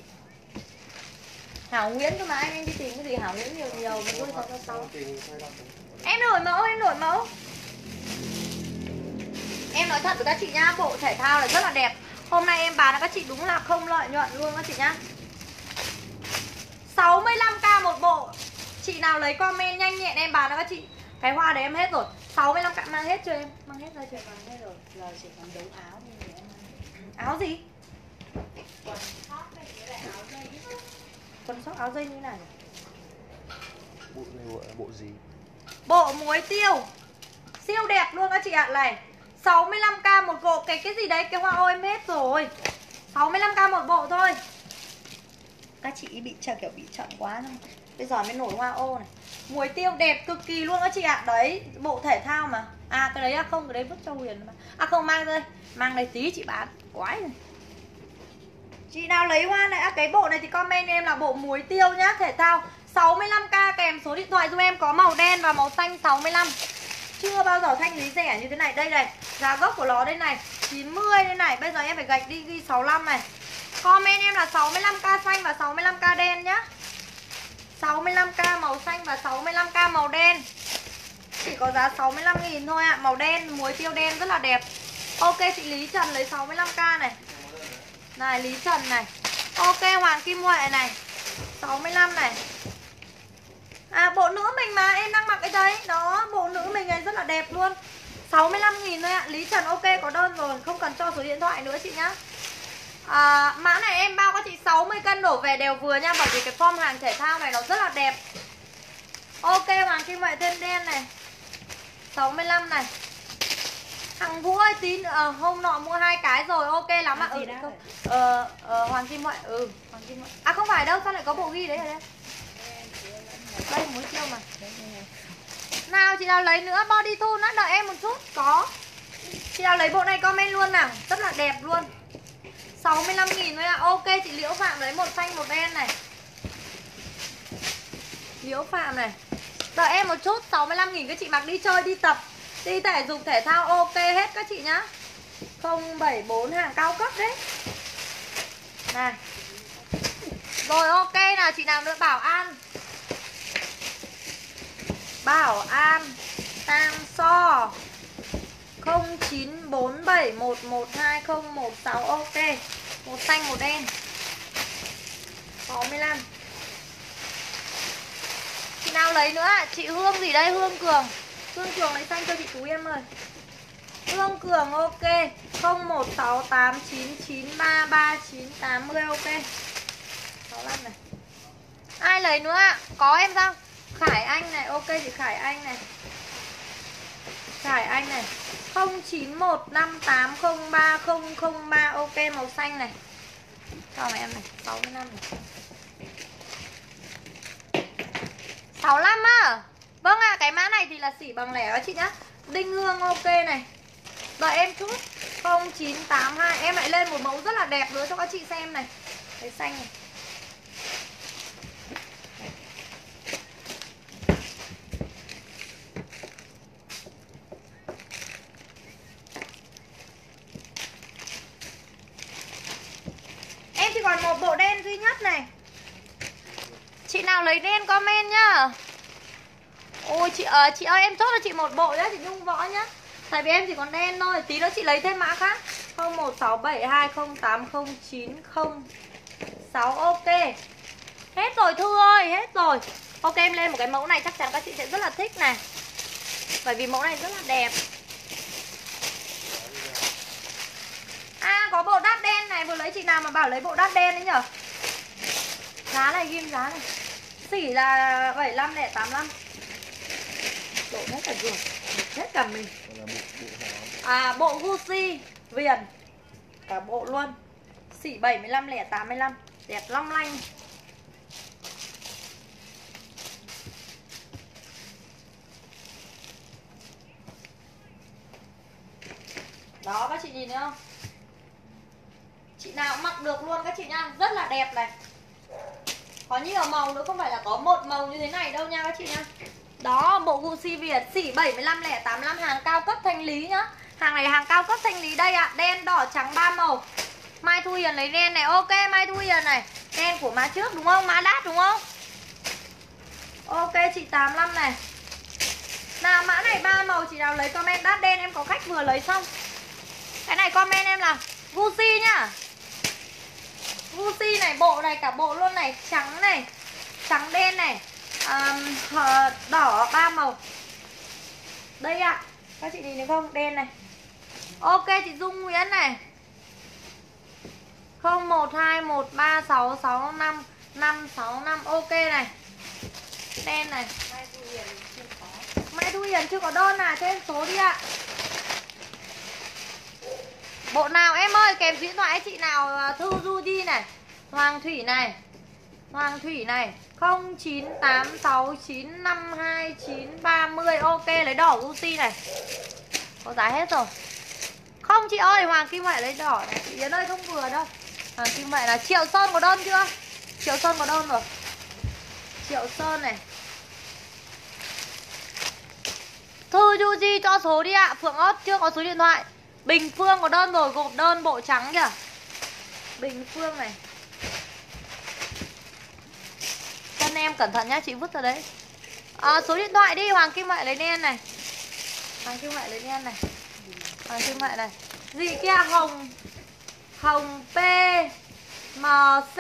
Hảo Nguyễn cơ mà, anh em đi tìm cái gì Hảo Nguyễn nhiều nhiều mình nuôi cho sau. Em đổi mẫu, em đổi mẫu. Em nói thật với các chị nhá, bộ thể thao này rất là đẹp. Hôm nay em bán là các chị đúng là không lợi nhuận luôn các chị nhá. sáu mươi lăm k một bộ. Chị nào lấy comment nhanh nhẹn em bán là các chị. Cái hoa đấy em hết rồi. sáu mươi lăm k mang hết chưa em? Mang hết ra chưa? Mang hết rồi. Giờ chỉ còn đấu áo thôi. Áo gì? Quần short này với lại áo dây. Quần short áo dây như thế này. Bộ này gọi là bộ gì? Bộ muối tiêu. Siêu đẹp luôn các chị ạ. Này, sáu mươi lăm k một bộ. Cái cái gì đấy, cái hoa ô em hết rồi. sáu mươi lăm k một bộ thôi. Các chị bị chợ kiểu bị chậm quá không? Bây giờ mới nổi hoa ô này. Muối tiêu đẹp cực kỳ luôn các chị ạ. Đấy, bộ thể thao mà. À cái đấy à không, cái đấy vứt cho Huyền mà. À không, mang đây. Mang đây tí chị bán. Quái rồi. Chị nào lấy hoa này, à, cái bộ này thì comment em là bộ muối tiêu nhá. Thể thao sáu mươi lăm k kèm số điện thoại giúp em, có màu đen và màu xanh sáu mươi lăm. Chưa bao giờ thanh lý rẻ như thế này. Đây này, giá gốc của nó đây này, chín mươi đây này. Bây giờ em phải gạch đi ghi sáu mươi lăm này. Comment em là sáu mươi lăm k xanh và sáu mươi lăm k đen nhá. sáu mươi lăm k màu xanh và sáu mươi lăm k màu đen. Chỉ có giá sáu mươi lăm nghìn thôi ạ. À. Màu đen, muối tiêu đen rất là đẹp. Ok chị Lý Trần lấy sáu mươi lăm k này. Này Lý Trần này. Ok Hoàng Kim Huệ này. sáu mươi lăm này. À bộ nữ mình mà em đang mặc cái đấy. Đó, bộ nữ mình này rất là đẹp luôn. sáu mươi lăm nghìn thôi ạ. À. Lý Trần ok có đơn rồi, không cần cho số điện thoại nữa chị nhá. À, mã này em bao các chị sáu mươi cân đổ về đều vừa nha. Bởi vì cái form hàng thể thao này nó rất là đẹp. Ok Hoàng Kim Huệ thêm đen này. sáu mươi lăm này. Thằng Vũ ơi tí à, hôm nọ mua hai cái rồi ok lắm ạ. À, ừ, không. Ờ, ờ, Hoàng Kim Huệ ừ Hoàng Kim Huệ. À không phải đâu, sao lại có bộ ghi đấy ở đây. Đây muối tiêu mà. Nào chị nào lấy nữa body tune á, đợi em một chút. Có. Chị nào lấy bộ này comment luôn nào, rất là đẹp luôn. sáu mươi lăm nghìn thôi ạ. À. Ok chị Liễu Phạm lấy một xanh một đen này. Liễu Phạm này. Đợi em một chút. Sáu mươi lăm nghìn các chị mặc đi chơi đi tập, đi thể dục thể thao ok hết các chị nhá. Không bảy bốn hàng cao cấp đấy. Này. Rồi ok nào chị nào nữa. Bảo An. Bảo An Tam So không chín bốn bảy một một hai không một sáu. Ok. Một xanh một đen. sáu mươi lăm. Chị nào lấy nữa ạ? Chị Hương gì đây? Hương Cường. Hương Cường lấy xanh cho chị chú em ơi. Hương Cường ok. không một sáu tám chín chín ba ba chín tám không ok. sáu mươi lăm này. Ai lấy nữa ạ? Có em sao? Khải Anh này, ok chị Khải Anh này. Khải Anh này. không chín một năm tám không ba không không ba ok màu xanh này. Cho mẹ em này, sáu mươi lăm này. sáu mươi lăm á. Vâng ạ, à, cái mã này thì là xỉ bằng lẻ đó chị nhá. Đinh Hương ok này. Đợi em chút. không chín tám hai em lại lên một mẫu rất là đẹp nữa cho các chị xem này. Cái xanh này. Em chỉ còn một bộ đen duy nhất này. Chị nào lấy đen comment nhá. Ôi chị ơi, chị ơi em chốt cho chị một bộ nhá, chị Nhung Võ nhá. Tại vì em chỉ còn đen thôi, tí nữa chị lấy thêm mã khác. không một sáu bảy hai không tám không chín không sáu ok. Hết rồi Thư ơi, hết rồi. Ok em lên một cái mẫu này chắc chắn các chị sẽ rất là thích này. Bởi vì mẫu này rất là đẹp. À có bộ đắt đen này, vừa lấy chị nào mà bảo lấy bộ đắt đen đấy nhở. Giá này ghim giá này. Sỉ là bảy lăm, tám lăm. Độ hết cả ruột, hết cả mình. À, bộ Gucci viền cả bộ luôn. Sỉ bảy mươi lăm, tám mươi lăm. Đẹp long lanh. Đó, các chị nhìn thấy không? Chị nào cũng mặc được luôn các chị nha. Rất là đẹp này. Có nhiều màu nữa, không phải là có một màu như thế này đâu nha các chị nha. Đó, bộ Gucci Việt xỉ bảy mươi lăm, tám mươi lăm, hàng cao cấp thanh lý nhá. Hàng này là hàng cao cấp thanh lý đây ạ. À, đen, đỏ, trắng, ba màu. Mai Thu Hiền lấy đen này. Ok, Mai Thu Hiền này. Đen của má trước đúng không? Má đắt đúng không? Ok, chị tám mươi lăm này. Nào, mã này ba màu, chị nào lấy comment đắt đen, em có khách vừa lấy xong. Cái này comment em là Gucci nhá. Gucci này, bộ này, cả bộ luôn này. Trắng này, trắng đen này, um, đỏ, ba màu. Đây ạ. À, các chị nhìn thấy không? Đen này. Ok, chị Dung Nguyễn này. Không một hai một ba sáu sáu năm năm sáu năm. Ok này. Đen này. Mai Thu Hiền chưa có. Mai Thu Hiền chưa có đơn à, cho em số đi ạ. À, bộ nào em ơi, kèm số điện thoại chị nào. Thư Du Di này, Hoàng Thủy này, Hoàng Thủy này, không chín tám sáu chín năm hai chín ba mươi. Ok, lấy đỏ Gucci này. Có giá hết rồi. Không chị ơi, Hoàng Kim Huệ lấy đỏ này. Chị Yến ơi, không vừa đâu. Hoàng Kim Huệ là Triệu Sơn có đơn chưa? Triệu Sơn có đơn rồi. Triệu Sơn này. Thư Du Di cho số đi ạ. À, Phượng Ốt chưa có số điện thoại. Bình Phương có đơn rồi, gộp đơn bộ trắng kìa. Bình Phương này. Chân em cẩn thận nhá, chị vứt ra đấy. À, số điện thoại đi. Hoàng Kim Huệ lấy đen này. Hoàng Kim Huệ lấy đen này. Hoàng Kim Huệ này. Gì kia Hồng, Hồng P M C,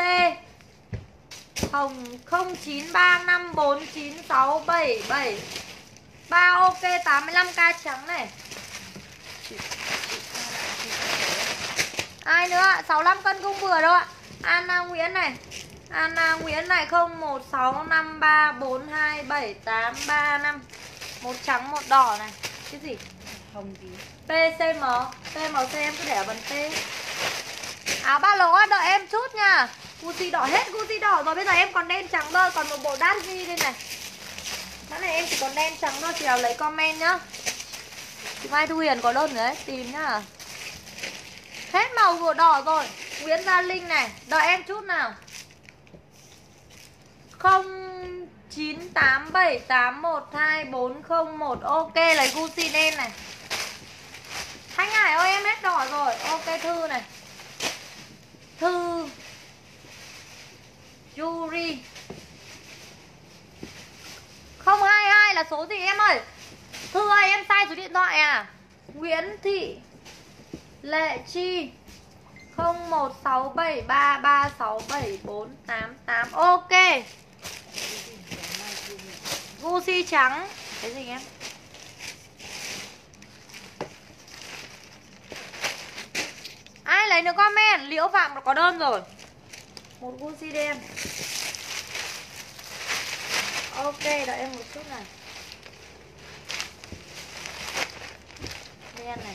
Hồng không chín ba năm bốn chín sáu bảy bảy ba. Ok, tám mươi lăm k trắng này. Ai nữa ạ? sáu mươi lăm cân không vừa đâu ạ. Anna Nguyễn này. Anna Nguyễn này. Không một sáu năm ba bốn hai bảy tám ba năm. Một trắng một đỏ này. Cái gì? Hồng gì? pê xê em. pê em xê em cứ để ở phần P. Áo ba lỗ đợi em chút nha. Gucci đỏ hết, Gucci đỏ rồi. Bây giờ em còn đen trắng thôi. Còn một bộ đan gì đây này. Cái này em chỉ còn đen trắng thôi. Chị nào lấy comment nhá. Chị Mai Thu Hiền có đơn rồi đấy, tìm nhá. Hết màu vừa đỏ rồi. Nguyễn Gia Linh này, đợi em chút nào. Không chín tám bảy tám một hai bốn không một. Ok, lấy Gucci đen này. Thanh Hải ơi, em hết đỏ rồi. Ok, Thư này. Thư Yuri. Không hai hai là số gì em ơi? Thư ơi, em sai số điện thoại à. Nguyễn Thị Lệ Chi không một sáu bảy ba ba sáu bảy bốn tám tám. Ok, Gucci trắng. Cái gì em? Ai lấy nữa comment? Liễu Phạm có đơn rồi. Một Gucci đen. Ok, đợi em một chút này. Đen này.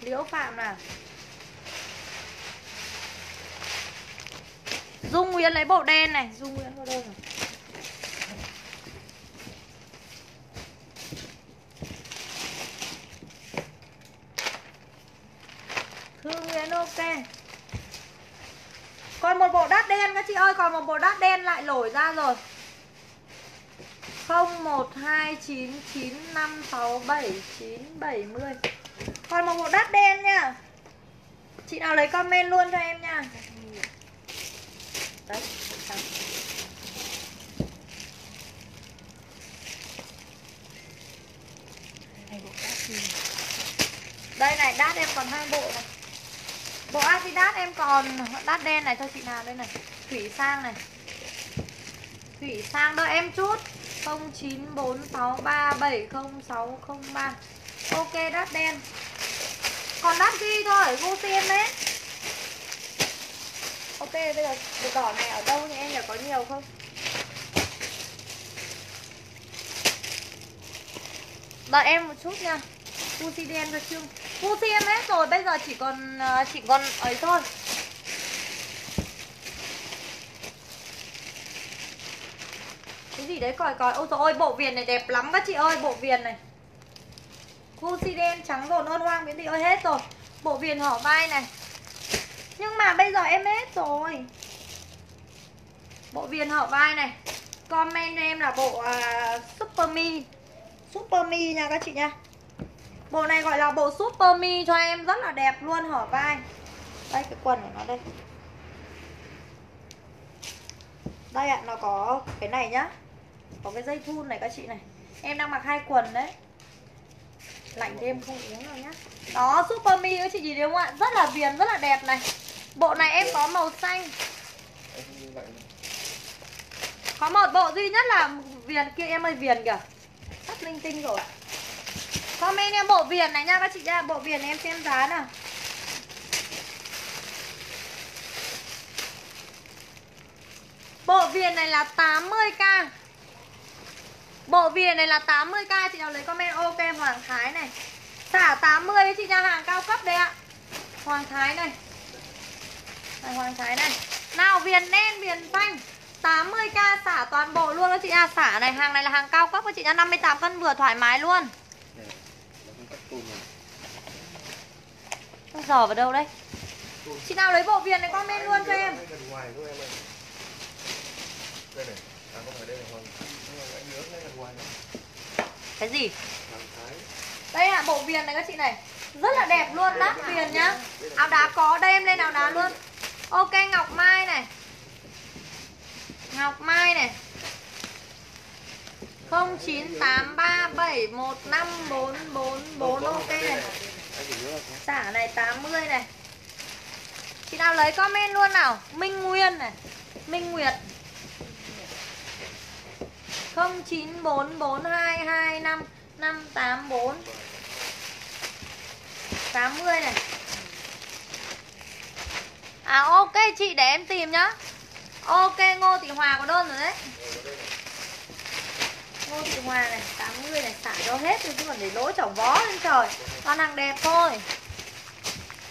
Liễu Phạm nào. Dung Nguyễn lấy bộ đen này. Dung Nguyễn có đơn rồi. Thương Nguyễn ok. Còn một bộ đắt đen các chị ơi. Còn một bộ đắt đen lại nổi ra rồi. Không một hai chín chín năm sáu bảy chín bảy mươi. Còn một bộ đắt đen nha. Chị nào lấy comment luôn cho em nha. Đấy, đây này, đắt em còn hai bộ này. Bộ Adidas em còn đắt đen này cho chị nào đây này. Thủy Sang này. Thủy Sang đợi em chút. Không chín bốn sáu ba bảy không sáu không ba. Ok, đắt đen. Còn đắt ghi thôi, Gucci em hết. Ok, bây giờ đỏ này ở đâu thì em nhập có nhiều không? Đợi em một chút nha. Fuji đen cho Trương. Fuji em hết rồi, bây giờ chỉ còn chỉ còn ấy thôi. Cái gì đấy còi còi. Ôi trời ơi, bộ viền này đẹp lắm các chị ơi, bộ viền này. Fuji đen trắng rồi, non hoang miếng thì ơi hết rồi. Bộ viền hở vai này. Nhưng mà bây giờ em hết rồi. Bộ viền hở vai này. Comment cho em là bộ uh, Super Mi. Super Mi nha các chị nha. Bộ này gọi là bộ Super Mi cho em, rất là đẹp luôn, hở vai. Đây cái quần của nó đây. Đây ạ, nó có cái này nhá. Có cái dây thun này các chị này. Em đang mặc hai quần đấy. Lạnh thêm không uống rồi nhá. Đó, Super Mi các chị nhìn thấy không ạ? Rất là viền, rất là đẹp này. Bộ này em có màu xanh. Có một bộ duy nhất là viền kia em ơi, viền kìa. Sắp linh tinh rồi. Comment em bộ viền này nha các chị nha. Bộ viền em xem giá nào. Bộ viền này là tám mươi k. Bộ viền này là tám mươi k. Chị nào lấy comment ok. Hoàng Thái này xả tám mươi đấy chị nha, hàng cao cấp đây ạ. Hoàng Thái này, này Hoàng Thái này. Nào viền đen viền xanh tám mươi k xả toàn bộ luôn các chị nha. Xả này, hàng này là hàng cao cấp các chị nha. Năm mươi tám cân vừa thoải mái luôn. Nó giò vào đâu đấy. Chị nào lấy bộ viền này comment luôn cho em. Cái gì? Đây là bộ viền này các chị này. Rất là đẹp luôn, đắt viền nhá. Áo đá có, đây em lên áo đá luôn. Ok, Ngọc Mai này. Ngọc Mai này. Không chín tám ba bảy một năm bốn bốn bốn. Ok này. Xả này tám mươi này. Chị nào lấy comment luôn nào. Minh Nguyên này. Minh Nguyệt. Không chín bốn bốn hai hai năm năm tám bốn. Tám mươi này. À ok chị, để em tìm nhá. Ok, Ngô Thị Hòa có đơn rồi đấy. Ngô Thị Hòa này, tám mươi này, xả cho hết thôi chứ còn để lỗ chỏng vó lên trời. Toàn hàng đẹp thôi.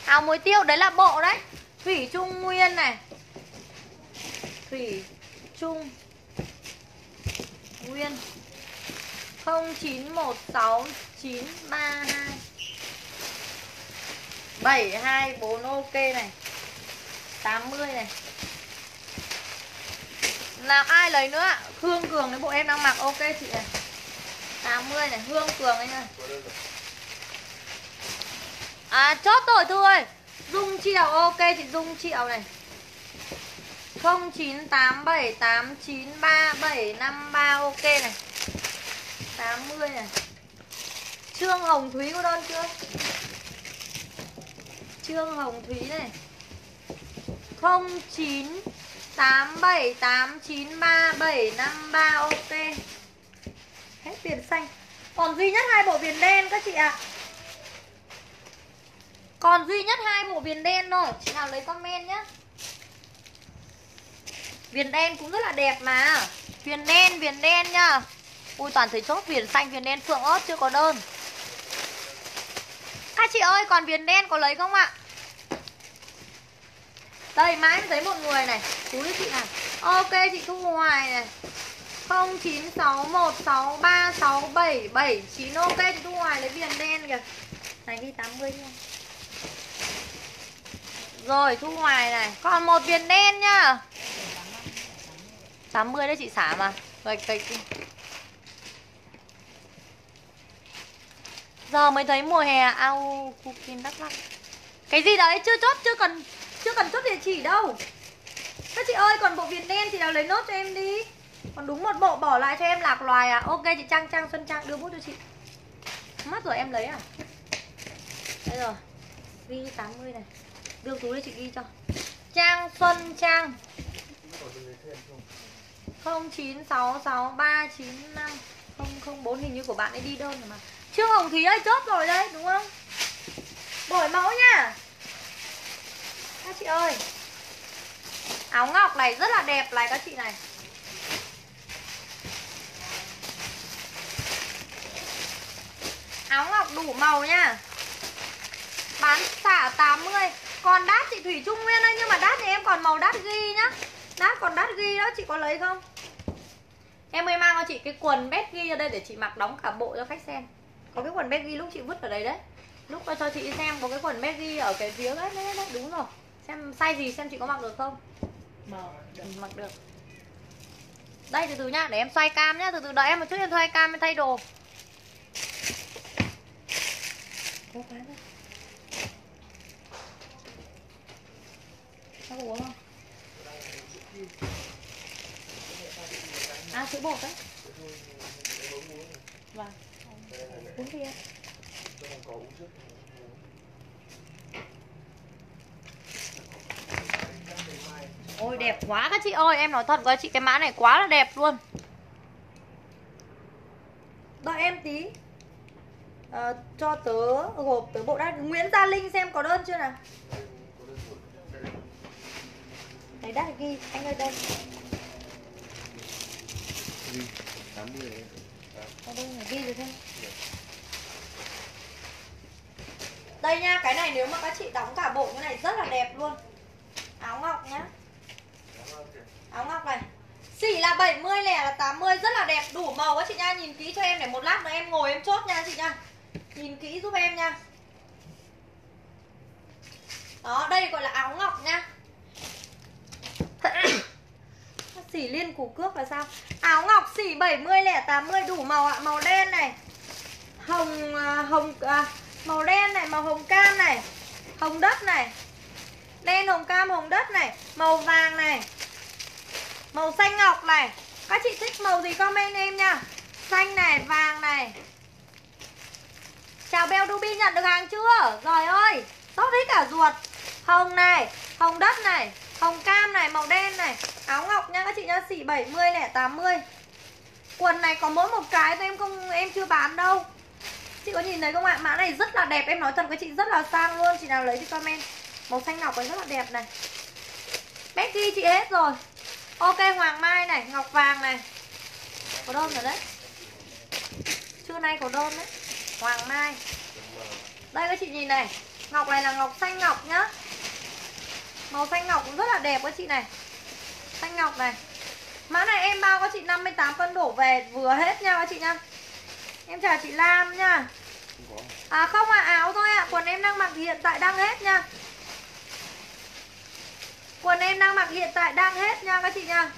Áo muối tiêu, đấy là bộ đấy. Thủy Trung Nguyên này. Thủy Trung Nguyên không chín một sáu chín ba hai bảy hai bốn. Ok này, tám mươi này. Nào ai lấy nữa ạ? Hương Cường, cái bộ em đang mặc. Ok chị này, tám mươi này. Hương Cường anh ơi. À chốt rồi Thư ơi. Dung Triệu, ok chị Dung Triệu này. Không chín tám bảy tám chín ba bảy năm ba. Ok này, tám mươi này. Trương Hồng Thúy có đơn chưa? Trương Hồng Thúy này. Không chín tám bảy tám chín ba bảy năm ba. Ok. Hết viền xanh. Còn duy nhất hai bộ viền đen các chị ạ. À. Còn duy nhất hai bộ viền đen thôi. Chị nào lấy comment nhá. Viền đen cũng rất là đẹp mà. Viền đen, viền đen nhá. Ui toàn thấy chốt viền xanh, viền đen. Phượng ớt chưa có đơn. Các chị ơi, còn viền đen có lấy không ạ? Đây mãi mới thấy một người này. Úi chị này. Ok chị Thu Hoài này. Không chín sáu một sáu ba sáu bảy bảy chín. Ok chị Thu Hoài lấy viền đen kìa. Này ghi tám mươi nha. Rồi Thu Hoài này. Còn một viền đen nhá. Tám mươi đấy chị, xả mà. Rồi cái giờ mới thấy mùa hè. Ao Kukin Đắk Lắk. Cái gì đấy chưa chốt, chưa cần chưa cần chốt địa chỉ đâu. Các chị ơi, còn bộ viền đen chị nào lấy nốt cho em đi. Còn đúng một bộ bỏ lại cho em. Lạc Loài à. Ok chị Trang Trang Xuân Trang đưa bút cho chị. Mất rồi em lấy à. Đây rồi. Ghi tám mươi này. Đưa túi đây chị ghi cho. Trang Xuân Trang. Không chín sáu sáu ba chín năm không không bốn. Hình như của bạn ấy đi đơn rồi mà. Trương Hồng Thúy ơi, chốt rồi đấy đúng không? Đổi mẫu nha các chị ơi. Áo ngọc này rất là đẹp này các chị này. Áo ngọc đủ màu nha. Bán xả tám mươi. Còn đát chị Thủy Trung Nguyên ơi, nhưng mà đát thì em còn màu đát ghi nhá. Đát còn đát ghi đó, chị có lấy không? Em mới mang cho chị cái quần bét ghi ra đây để chị mặc đóng cả bộ cho khách xem. Có cái quần bét ghi lúc chị vứt ở đấy đấy. Lúc cho chị xem có cái quần bét ghi ở cái phía đấy, đấy, đấy. Đúng rồi. Xem size gì xem chị có mặc được không? Mặc được. Đây từ từ nhá, để em xoay cam nhá. Từ từ đợi em một chút, em xoay cam em thay đồ. Cố quá rồi. Sao uống không? À, sữa bột đấy. Vâng. Uống đi em. Ôi đẹp quá các chị ơi, em nói thật với chị cái mã này quá là đẹp luôn. Đợi em tí. À, cho tớ gộp tớ bộ đát. Nguyễn Gia Linh xem có đơn chưa nào. Đấy đát ghi anh ơi đây. tám mươi này. Đây ghi rồi thôi. Đây nha, cái này nếu mà các chị đóng cả bộ cái này rất là đẹp luôn. Áo ngọc nhá. Áo ngọc này. Xỉ là bảy mươi, lẻ là tám mươi, rất là đẹp, đủ màu các chị nha. Nhìn kỹ cho em để một lát nữa em ngồi em chốt nha chị nha. Nhìn kỹ giúp em nha. Đó, đây gọi là áo ngọc nha. Xỉ liên củ cước là sao? Áo ngọc xỉ bảy mươi, lẻ tám mươi, đủ màu ạ. Màu đen này, hồng hồng à, màu đen này, màu hồng cam này, hồng đất này. Đen, hồng cam, hồng đất này, màu vàng này, màu xanh ngọc này. Các chị thích màu gì comment em nha. Xanh này, vàng này. Chào Beo Dubi, nhận được hàng chưa? Rồi ơi, tốt hết cả ruột. Hồng này, hồng đất này, hồng cam này, màu đen này. Áo ngọc nha các chị nha, xỉ bảy mươi này, tám mươi. Quần này có mỗi một cái thôi, em không em chưa bán đâu. Chị có nhìn thấy không ạ? Mã này rất là đẹp, em nói thật các chị rất là sang luôn, chị nào lấy thì comment. Màu xanh ngọc này rất là đẹp này. Becky chị hết rồi. Ok Hoàng Mai này, ngọc vàng này. Có đơn rồi đấy. Trưa nay có đơn đấy. Hoàng Mai. Đây các chị nhìn này. Ngọc này là ngọc xanh ngọc nhá. Màu xanh ngọc cũng rất là đẹp các chị này. Xanh ngọc này. Mã này em bao các chị năm mươi tám cân đổ về vừa hết nha các chị nha. Em chào chị Lam nha. À không à, áo thôi ạ. À. Quần em đang mặc hiện tại đang hết nha. Quần em đang mặc hiện tại đang hết nha các chị nha.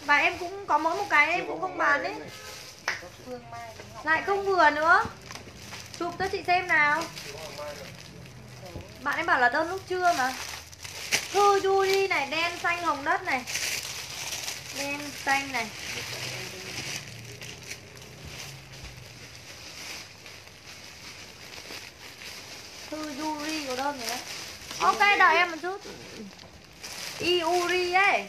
Và em cũng có mỗi một cái em cũng không bán đấy. Lại không vừa nữa. Chụp cho chị xem nào. Bạn em bảo là đơn lúc trưa mà. Thư Judy này, đen xanh hồng đất này. Đen xanh này. Thư Judy có đơn rồi đấy. Ok đợi em một chút. Iuri ấy.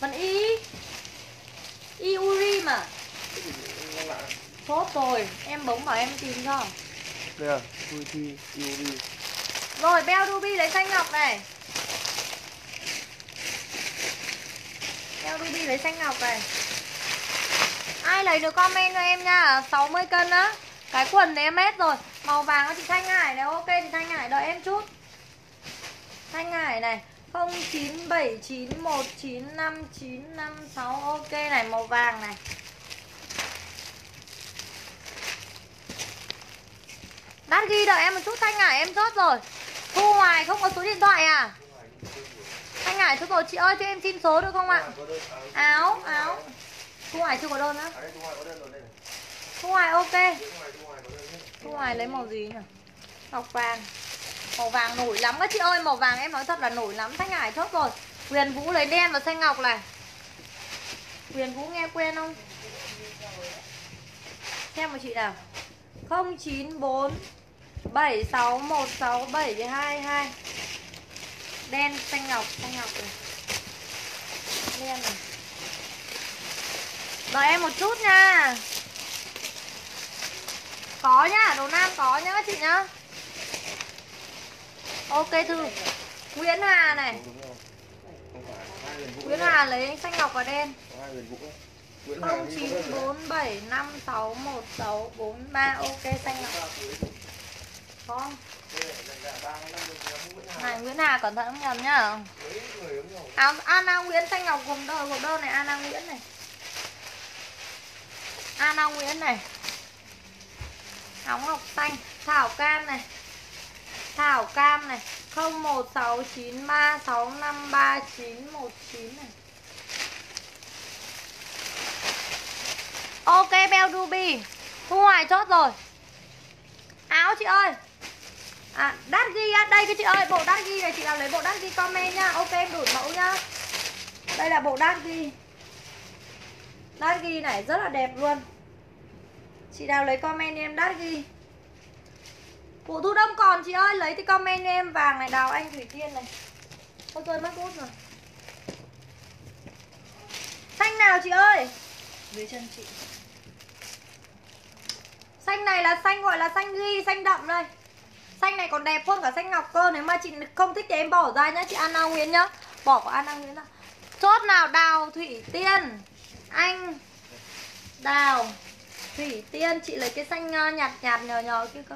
Vẫn y Iuri mà. Tốt rồi, em bỗng bảo em tìm cho. Đây à, Iuri. Rồi, Beo Dubi lấy xanh ngọc này. Beo Dubi lấy xanh ngọc này. Ai lấy được comment cho em nha, sáu mươi cân á. Cái quần thì em hết rồi. Màu vàng của chị Thanh Hải này, ok chị Thanh Hải đợi em chút. Thanh Hải này không chín bảy chín một chín năm chín năm sáu. Ok này, màu vàng này. Đắt ghi đợi em một chút. Thanh Hải em chốt rồi. Thu Hoài không có số điện thoại à? Thanh Hải chốt rồi chị ơi, cho em xin số được không ạ? Áo, áo Thu Hoài chưa có đơn á. Thu Hoài ok. Thu Hoài lấy màu gì nhỉ? Ngọc vàng. Màu vàng nổi lắm các chị ơi, màu vàng em nói thật là nổi lắm. Thanh Hải chốt rồi. Huyền Vũ lấy đen và xanh ngọc này. Huyền Vũ nghe quen không? Xem một chị nào. Không chín bốn bảy sáu một sáu bảy hai hai. Đen xanh ngọc, xanh ngọc này. Đen này. Đợi em một chút nha. Có nhá, đồ nam có nhá các chị nhá. Ok Thư. Nguyễn Hà này. Nguyễn Hà lấy xanh ngọc và đen. không chín bốn bảy năm sáu một sáu bốn ba. Ok xanh ngọc. Không. Này Nguyễn Hà cẩn thận không nhầm nhá. À, Anna Nguyễn xanh ngọc gồm đôi gồm đôi này Anna Nguyễn này. Anna Nguyễn này. Áo ngọc xanh, thảo cam này. Thảo cam này không một sáu chín ba sáu năm ba chín một chín này. Ok beo ruby. Thu Hoài chốt rồi. Áo chị ơi. À, đắt ghi á, đây cái chị ơi, bộ đắt ghi này chị làm lấy bộ đắt ghi comment nhá. Ok em đổi mẫu nhá. Đây là bộ đắt ghi. Đắt ghi này rất là đẹp luôn. Chị nào lấy comment em đắt ghi. Vụ thu đông còn chị ơi, lấy thì comment em vàng này, Đào Anh Thủy Tiên này. Ôi trời mất hút rồi. Xanh nào chị ơi? Dưới chân chị. Xanh này là xanh gọi là xanh ghi, xanh đậm đây. Xanh này còn đẹp hơn cả xanh ngọc cơ. Nếu mà chị không thích thì em bỏ ra nhá. Chị Anna Nguyễn nhá. Bỏ của Anna Nguyễn ra. Chốt nào Đào Thủy Tiên. Anh Đào Thủy Tiên. Chị lấy cái xanh nhạt nhạt nhờ nhờ kia cơ.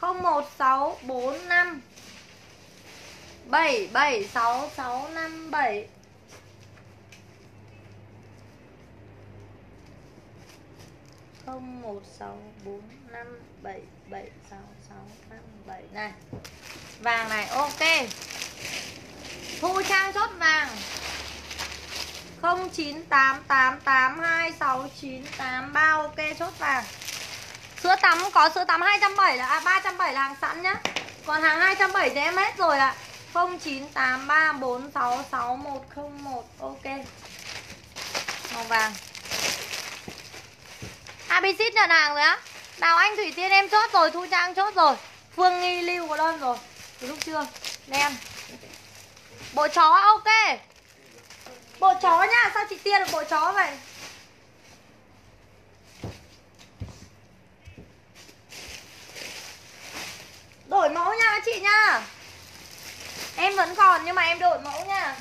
Không một sáu bốn năm bảy bảy sáu sáu năm bảy. Không một sáu bốn năm bảy bảy sáu sáu năm bảy này. Vàng này ok. Thu Trang chốt vàng. không chín tám tám tám hai sáu chín tám ba ok chốt vàng. Sữa tắm có sữa tắm hai trăm bảy mươi là à, ba trăm bảy mươi là hàng sẵn nhá. Còn hàng hai trăm bảy mươi thì em hết rồi ạ. À. không chín tám ba bốn sáu sáu một không một ok. Màu vàng. Abicid nhận hàng rồi á. Đào Anh Thủy Tiên em chốt rồi, Thu Trang chốt rồi. Phương Nghi Lưu có đơn rồi. Từ lúc trưa. Đen. Bộ chó ok. Bộ chó nhá, sao chị Tiên được bộ chó vậy? Đổi mẫu nha các chị nha. Em vẫn còn nhưng mà em đổi mẫu nha.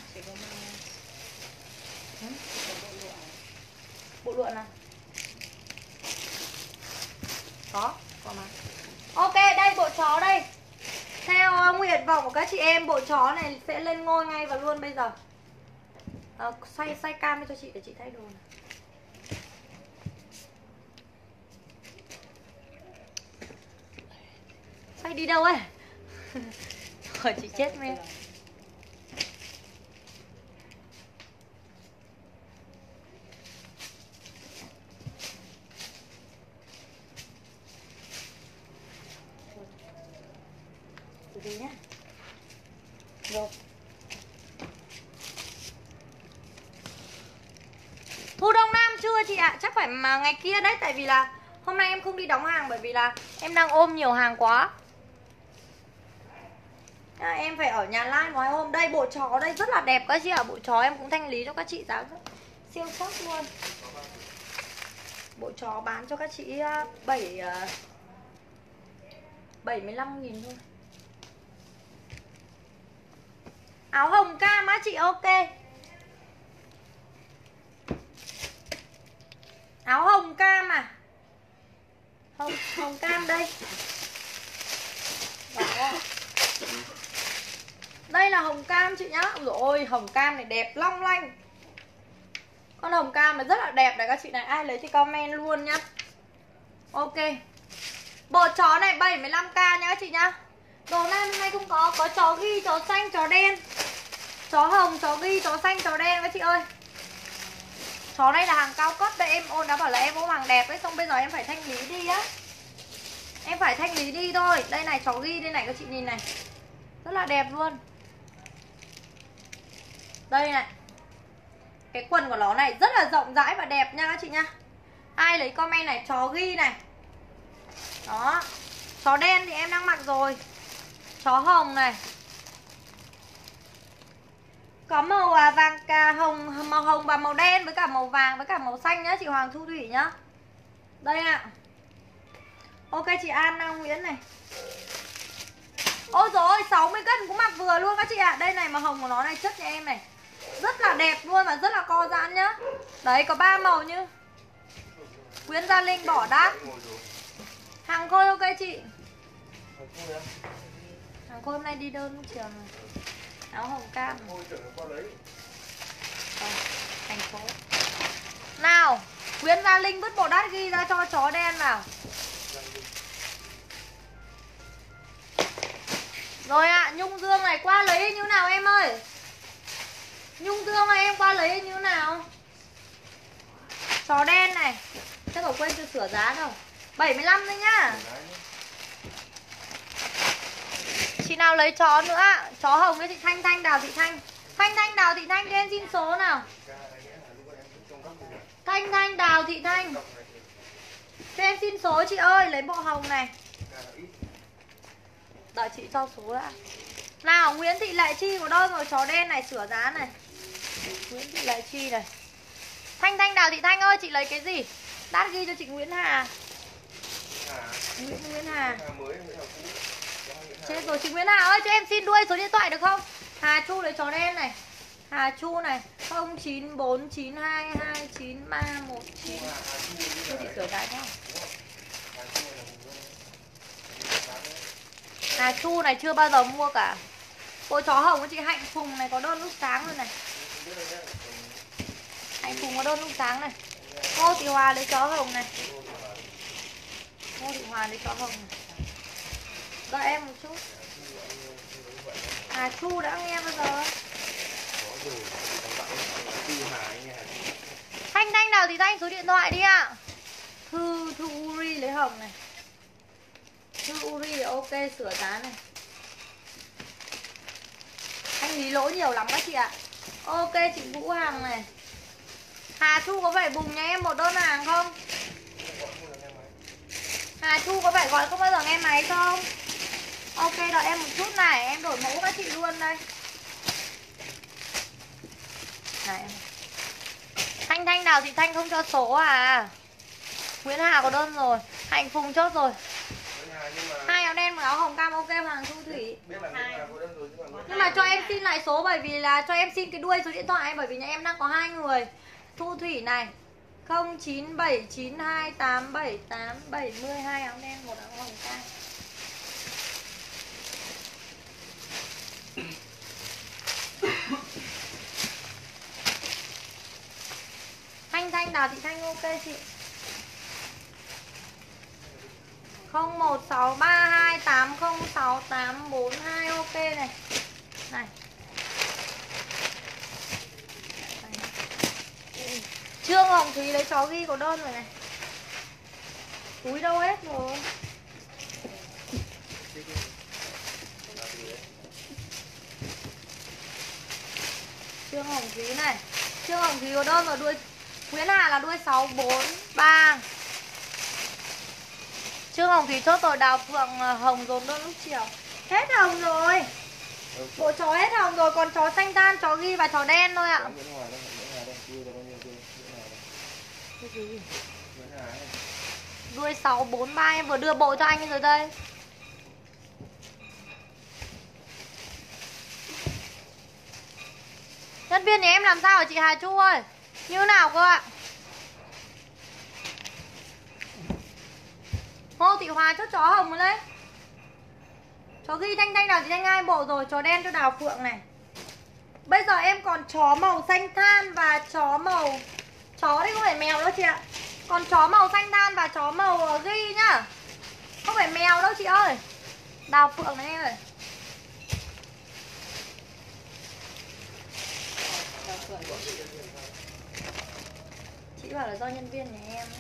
Bộ lụa nào? Có, có mà. Ok, đây bộ chó đây. Theo nguyện vọng của các chị em, bộ chó này sẽ lên ngôi ngay và luôn bây giờ. À, xoay xoay cam cho chị để chị thay đồ này. Xoay đi đâu ấy. Thôi chị chết mẹ. Từ từ nhá. Rồi. Thu Đông Nam chưa chị ạ? À? Chắc phải mà ngày kia đấy, tại vì là hôm nay em không đi đóng hàng bởi vì là em đang ôm nhiều hàng quá. À, em phải ở nhà live mấy hôm. Đây bộ chó đây rất là đẹp các chị ạ. À. Bộ chó em cũng thanh lý cho các chị giá siêu sốt luôn. Bộ chó bán cho các chị bảy mươi lăm nghìn thôi. Áo hồng cam á chị ok. Áo hồng cam à. Hồng, hồng cam đây. Đó. Đây là hồng cam chị nhá. Ôi dồi ôi, hồng cam này đẹp long lanh. Con hồng cam này rất là đẹp này các chị này. Ai lấy thì comment luôn nhá. Ok. Bộ chó này bảy mươi lăm k nhá các chị nhá. Đồ nam hôm nay không có. Có chó ghi, chó xanh, chó đen. Chó hồng, chó ghi, chó xanh, chó đen các chị ơi. Chó đây là hàng cao cấp đấy. Em ôn đã bảo là em ôm hàng đẹp đấy. Xong bây giờ em phải thanh lý đi á. Em phải thanh lý đi thôi. Đây này chó ghi đây này các chị nhìn này. Rất là đẹp luôn. Đây này. Cái quần của nó này rất là rộng rãi và đẹp nha các chị nha. Ai lấy comment này. Chó ghi này. Đó. Chó đen thì em đang mặc rồi. Chó hồng này. Có màu vàng cà hồng. Màu hồng và màu đen với cả màu vàng với cả màu xanh nhá. Chị Hoàng Thu Thủy nhá. Đây ạ. Ok chị An Nguyễn này. Ôi dồi ôi, sáu mươi cân cũng mặc vừa luôn các chị ạ. À. Đây này, màu hồng của nó này, chất nhà em này. Rất là đẹp luôn và rất là co giãn nhá. Đấy, có ba màu như Nguyễn Gia Linh bỏ đát. Hàng khôi ok chị. Hàng khôi hôm nay đi đơn trường rồi. Áo hồng cam. Rồi, thành phố. Nào, Nguyễn Gia Linh vứt bộ đát ghi ra cho chó đen vào. Rồi ạ, à, nhung dương này qua lấy như nào em ơi. Nhung dương này em qua lấy như nào. Chó đen này. Chắc là quên chưa sửa giá đâu. bảy mươi lăm thôi nhá. Chị nào lấy chó nữa ạ? Chó hồng đấy chị Thanh Thanh Đào Thị Thanh. Thanh Thanh Đào Thị Thanh cho em xin số nào. Thanh Thanh Đào Thị Thanh cho em xin số chị ơi. Lấy bộ hồng này. Đợi chị cho số đã. Nào, Nguyễn Thị Lệ Chi của đôi màu chó đen này, sửa giá này. Nguyễn Thị Lệ Chi này. Thanh Thanh Đào Thị Thanh ơi, chị lấy cái gì? Đát ghi cho chị Nguyễn Hà. Nguyễn Nguyễn Hà. Chết rồi, chị Nguyễn Hà ơi, cho em xin đuôi số điện thoại được không? Hà Chu lấy chó đen này. Hà Chu này, không chín bốn chín hai hai chín ba một chín. Cho chị sửa giá nhá. Hà Chu này chưa bao giờ mua cả. Cô chó hồng của chị Hạnh Phùng này có đơn lúc sáng rồi này. Hạnh Phùng có đơn lúc sáng này. Cô Thị Hòa lấy chó hồng này. Cô Thị Hòa lấy chó hồng này. Đợi em một chút. Hà Chu đã nghe bao giờ. Thanh Thanh nào thì Thanh số điện thoại đi ạ. Thư Thư Uri lấy hồng này. Thư Uri ok, sửa giá này. Anh lý lỗ nhiều lắm các chị ạ. Ok chị Vũ Hằng này. Hà Thu có phải bùng nhà em một đơn hàng không? Hà Thu có phải gọi không bao giờ nghe máy không? Ok đợi em một chút này. Em đổi mẫu các chị luôn đây này. Thanh Thanh nào thì Thanh không cho số à. Nguyễn Hà có đơn rồi. Hạnh Phùng chốt rồi. Hai áo đen và áo hồng cam ok. Hoàng Thu Thủy biết là hai. Nhưng mà cho em xin lại số, bởi vì là cho em xin cái đuôi số điện thoại, bởi vì nhà em đang có hai người. Thu Thủy này không chín bảy chín hai tám bảy tám bảy không hai, áo đen một áo hồng cam. Thanh Thanh Đào Thị Thanh ok chị. Không một sáu ba hai tám không sáu tám bốn hai ok này. Này. Trương Hồng Thúy lấy chó ghi có đơn rồi này. Túi đâu hết rồi. Trương Hồng Thúy này. Trương Hồng Thúy có đơn rồi đuôi. Nguyễn Hà là đuôi sáu bốn ba. Trương Hồng Thúy chốt rồi. Đào Phượng hồng dồn đơn lúc chiều. Hết hồng rồi. Bộ chó hết hồng rồi. Còn chó xanh tan, chó ghi và chó đen thôi ạ. Đuôi sáu bốn ba em vừa đưa bộ cho anh rồi đây. Nhân viên nhà em làm sao hả chị Hà Chu ơi? Như nào cơ ạ? Ngô Thị Hòa chốt chó hồng lên. Chó ghi Thanh Thanh nào thì Thanh hai bộ rồi. Chó đen cho Đào Phượng này. Bây giờ em còn chó màu xanh than và chó màu. Chó đấy không phải mèo đâu chị ạ. Còn chó màu xanh than và chó màu ghi nhá. Không phải mèo đâu chị ơi. Đào Phượng này em ơi. Chị bảo là do nhân viên nhà em ấy.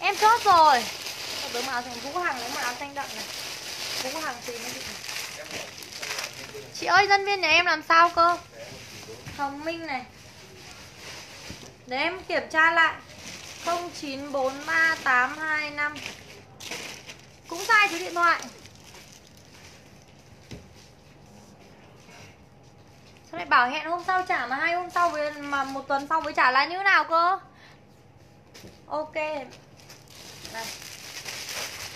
Em chốt rồi. Tớ mà thằng Vũ Hằng lấy một áo xanh đậm này. Vũ Hằng tìm cái gì. Chị ơi nhân viên nhà em làm sao cơ? Hồng Minh này. Để em kiểm tra lại. Không chín bốn ba tám hai năm. Cũng sai số điện thoại. Sao lại bảo hẹn hôm sau trả mà hai hôm sau với, mà một tuần sau mới trả lại như thế nào cơ? Ok. Này.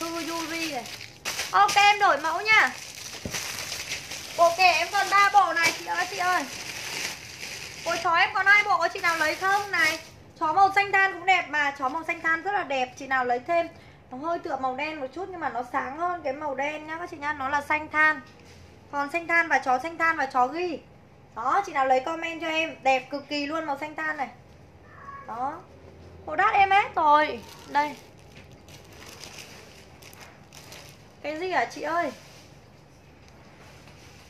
Thu Yuri này. Ok em đổi mẫu nha. Ok em còn ba bộ này chị ơi, chị ơi. Ôi chó em còn hai bộ, chị nào lấy không này. Chó màu xanh than cũng đẹp mà, chó màu xanh than rất là đẹp, chị nào lấy thêm. Nó hơi tựa màu đen một chút nhưng mà nó sáng hơn cái màu đen nhá các chị nhá, nó là xanh than. Còn xanh than và chó xanh than và chó ghi. Đó, chị nào lấy comment cho em, đẹp cực kỳ luôn màu xanh than này. Đó. Bộ đắt em hết rồi. Đây. Cái gì hả chị ơi?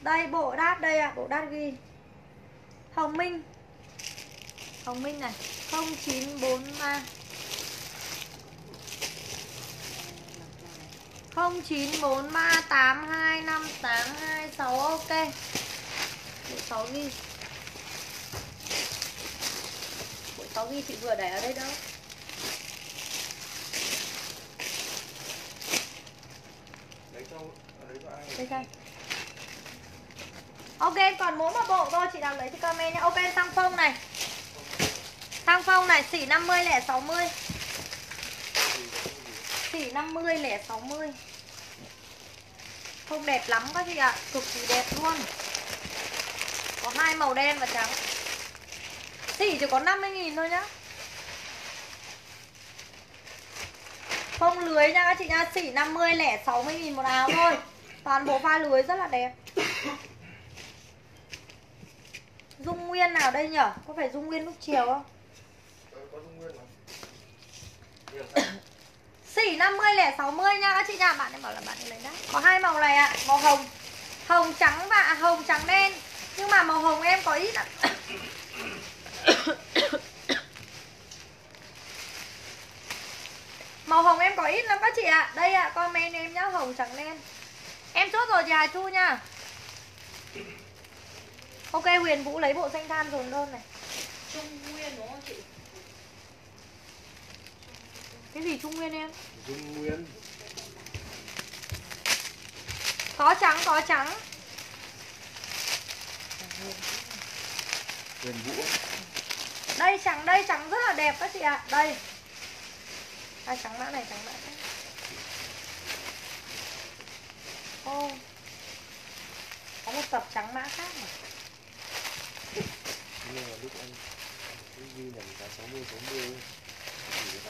Đây bộ đát đây ạ, à, bộ đát ghi Hồng Minh. Hồng Minh này, không chín bốn ba không chín bốn ba tám hai năm tám hai sáu. Ok. Bộ sáu ghi. Bộ sáu ghi chị vừa để ở đây đâu. Đấy cho đấy cho anh. Đây cho. Ok em còn muốn một bộ thôi, chị nào lấy thì comment nhé. Ok em Sang Phong này, Sang Phong này xỉ năm mươi lẻ sáu mươi, xỉ năm mươi lẻ sáu mươi. Không đẹp lắm các chị ạ, cực kỳ đẹp luôn. Có hai màu đen và trắng. Xỉ chỉ có năm mươi nghìn thôi nhá. Phong lưới nha các chị nha, xỉ năm mươi lẻ sáu mươi nghìn một áo thôi. Toàn bộ pha lưới rất là đẹp. Dung Nguyên nào đây nhở? Có phải Dung Nguyên lúc chiều không? Ừ, có Dung Nguyên mà. Xỉ năm mươi lẻ sáu mươi nha các chị nha. Bạn em bảo là bạn em lấy đã. Có hai màu này ạ, à, màu hồng, hồng trắng và hồng trắng đen. Nhưng mà màu hồng em có ít ạ. À. Màu hồng em có ít lắm các chị ạ. À. Đây ạ, à, comment em nhá, hồng trắng đen. Em chốt rồi chị Hà Chu nha. Ok Huyền Vũ lấy bộ xanh than dồn đơn này. Trung Nguyên đúng không chị? Cái gì Trung Nguyên em? Trung Nguyên. Có trắng, có trắng. Huyền Vũ. Đây trắng, đây trắng rất là đẹp các chị ạ. À. Đây. À, trắng mã này, trắng mã này. Ô. Oh. Có một tập trắng mã khác mà.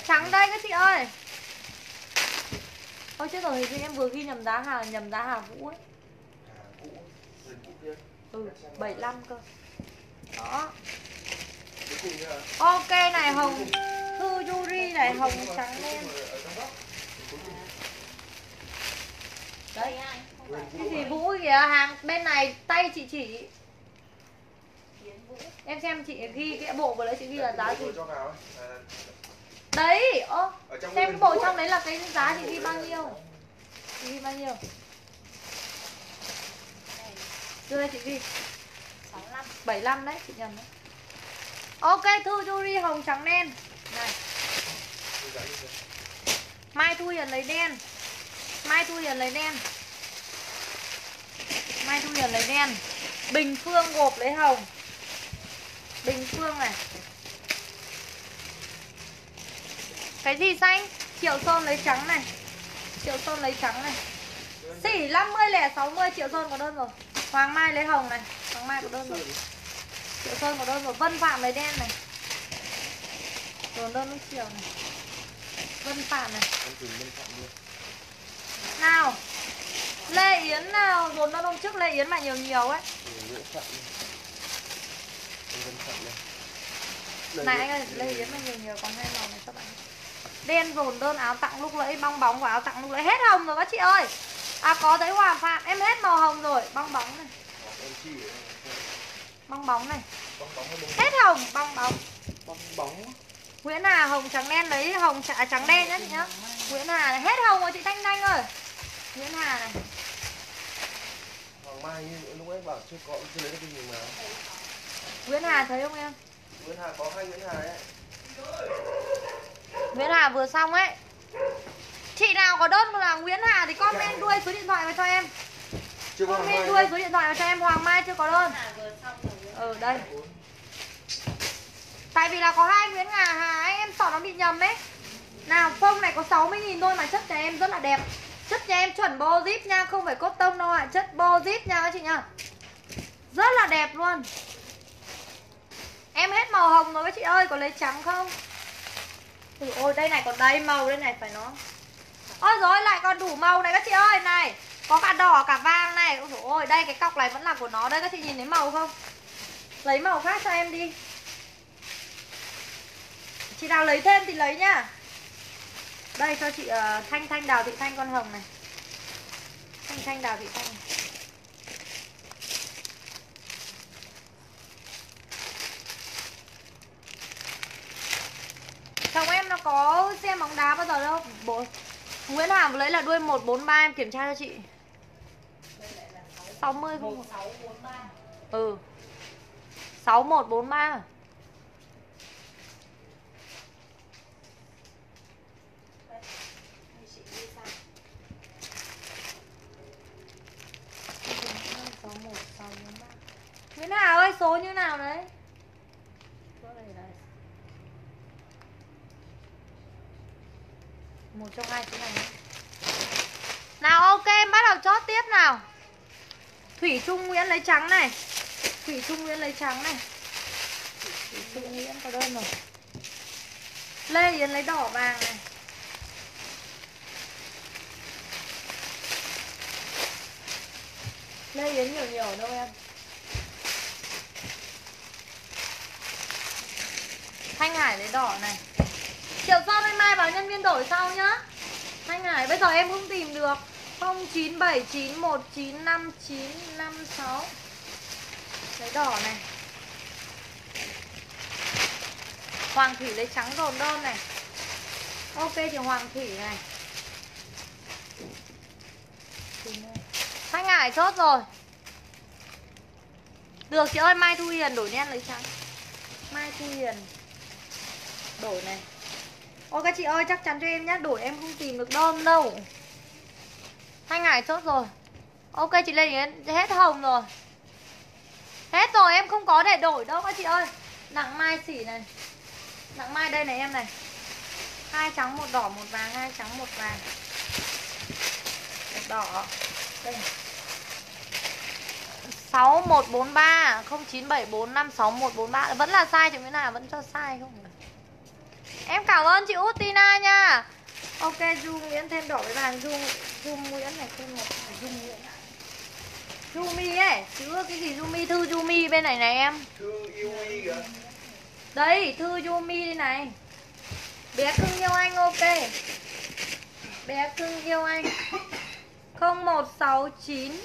Trắng đây các chị ơi. Ôi chết rồi, hình như em vừa ghi nhầm giá Hà, nhầm giá Hà Vũ ấy. Ừ, bảy mươi lăm cơ. Đó. Ok này, hồng Thư Yuri này, hồng trắng đen. Đấy. Cái gì Vũ kìa, hàng bên này tay chị chỉ. Em xem chị ghi cái bộ vừa nãy chị ghi là giá gì. Đấy, ô, xem cái bộ trong đấy là cái giá chị ghi bao nhiêu. Chị ghi bao nhiêu. Đưa đây chị ghi sáu mươi lăm, bảy mươi lăm đấy, chị nhầm đấy. Ok, Thư Yuri hồng trắng đen này. Mai Thu Hiền lấy đen. Mai Thu Hiền lấy đen. Mai Thu Hiền lấy đen. Bình Phương gộp lấy hồng. Bình Phương này. Cái gì xanh? Triệu Sơn lấy trắng này. Triệu Sơn lấy trắng này. Xỉ năm mươi lẻ sáu mươi, Triệu Sơn có đơn rồi. Hoàng Mai lấy hồng này. Hoàng Mai có đơn rồi. Triệu Sơn có đơn rồi. Vân Phạm lấy đen này. Rồi đơn lúc chiều này. Vân Phạm này. Nào. Lê Yến nào, dồn đơn hôm trước Lê Yến mà nhiều nhiều ấy. Này anh ơi, Lê Yến mà nhiều nhiều, còn hai màu này các bạn. Đen dồn đơn áo tặng lúc nãy, bong bóng của áo tặng lúc nãy hết hồng rồi các chị ơi. À có thấy Hòa Phạm, em hết màu hồng rồi, bong bóng này. Bong bóng này. Hết hồng, bong bóng. Bong bóng. Nguyễn Hà hồng trắng đen lấy hồng trà, trắng đen nhá chị nhá. Nguyễn Hà này hết hồng rồi chị Thanh Thanh ơi. Nguyễn Hà này. Hoàng Mai như lúc ấy bảo chưa có, chưa lấy được cái gì mà. Nguyễn Hà thấy không em? Nguyễn Hà có hai Nguyễn Hà ấy. Nguyễn Hà vừa xong ấy. Chị nào có đơn là Nguyễn Hà thì comment đuôi số điện thoại vào cho em. Comment đuôi số điện thoại vào cho em. Hoàng Mai chưa có đơn. Ờ đây. Tại vì là có hai Nguyễn Hà, Hà ấy, em sợ nó bị nhầm ấy. Nào, phông này có sáu mươi nghìn thôi mà chất nhà em rất là đẹp. Chất nhà em chuẩn bo zip nha, không phải cốt tông đâu ạ, à. Chất bo zip nha các chị nha. Rất là đẹp luôn. Em hết màu hồng rồi các chị ơi, có lấy trắng không? Ôi, ôi đây này còn đầy màu đây này, phải nó. Ôi rồi lại còn đủ màu này các chị ơi, này, có cả đỏ cả vàng này. Ôi dồi ôi, đây cái cọc này vẫn là của nó đây, các chị nhìn thấy màu không? Lấy màu khác cho em đi. Chị nào lấy thêm thì lấy nhá. Đây cho chị uh, Thanh Thanh Đào Thị Thanh con hồng này. Thanh Thanh Đào Thị Thanh này. Chồng em nó có xem bóng đá bao giờ đâu. Bố Nguyễn Hoàng lấy là đuôi một bốn ba, em kiểm tra cho chị. sáu mươi không? một sáu bốn ba. Ừ. sáu một bốn ba. Nguyễn Hà ơi, số như nào đấy? Một trong hai cái này. Nào ok, em bắt đầu chốt tiếp nào. Thủy Trung Nguyễn lấy trắng này. Thủy Trung Nguyễn lấy trắng này. Thủy Trung Nguyễn có đơn rồi. Lê Yến lấy đỏ vàng này. Lê Yến nhiều nhiều ở đâu em? Thanh Hải lấy đỏ này. Chiều sau em mai vào nhân viên đổi sau nhá. Thanh Hải bây giờ em không tìm được. Không chín bảy chín một chín năm chín năm sáu. Lấy đỏ này. Hoàng Thủy lấy trắng rồn đơn này. Ok thì Hoàng Thủy này. Thanh Hải chốt rồi. Được chị ơi, Mai Thu Hiền đổi đen lấy trắng. Mai Thu Hiền đổi này. Ôi các chị ơi, chắc chắn cho em nhá, đổi em không tìm được đơn đâu. Thanh Hải chốt rồi. Ok chị Lê Yến hết hồng rồi. Hết rồi, em không có để đổi đâu các chị ơi. Đặng Mai xỉ này. Đặng Mai đây này em này. Hai trắng một đỏ một vàng, hai trắng một vàng. Một đỏ. Đây. sáu một bốn ba không chín bảy bốn năm sáu một bốn ba. Vẫn là sai chị Nguyễn Hà, vẫn cho sai không? Em cảm ơn chị Út Tina nha. Ok, Du Nguyễn thêm đỏ với vàng. Du, Du Nguyễn này thêm một Du Nguyễn. Jumi ấy, chữ cái gì Jumi, thư Jumi bên này này em. Thư Yumi kìa. Đấy, thư Jumi đây này. Bé cưng yêu anh ok. Bé cưng yêu anh. không một sáu chín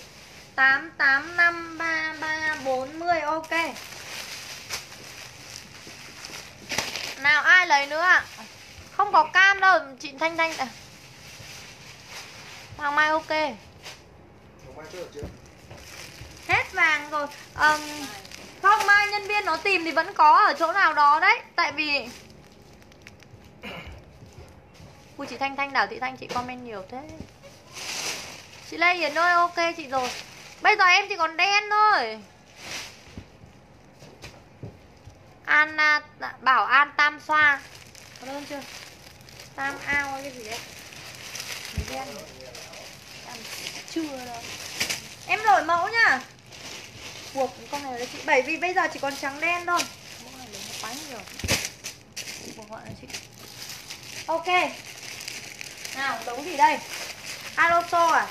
tám tám năm ba ba bốn không ok. Nào ai lấy nữa ạ? À? Không có cam đâu, chị Thanh Thanh này. Hoàng Mai ok. Hết vàng rồi. À, không mai nhân viên nó tìm thì vẫn có ở chỗ nào đó đấy, tại vì ui chị Thanh Thanh Đảo Thị Thanh chị comment nhiều thế. Chị Lê Hiền ơi ok chị rồi. Bây giờ em chỉ còn đen thôi. Anna Bảo An Tam Xoa có đơn chưa? Tam ao hay cái gì đấy. Đen chưa đâu. Em đổi mẫu nhá. Buộc con này đấy chị, bởi vì bây giờ chỉ còn trắng đen thôi. Mẫu này nó quá nhiều. Buộc gọi là chị. Ok. Nào, đống gì đây? Aloso à?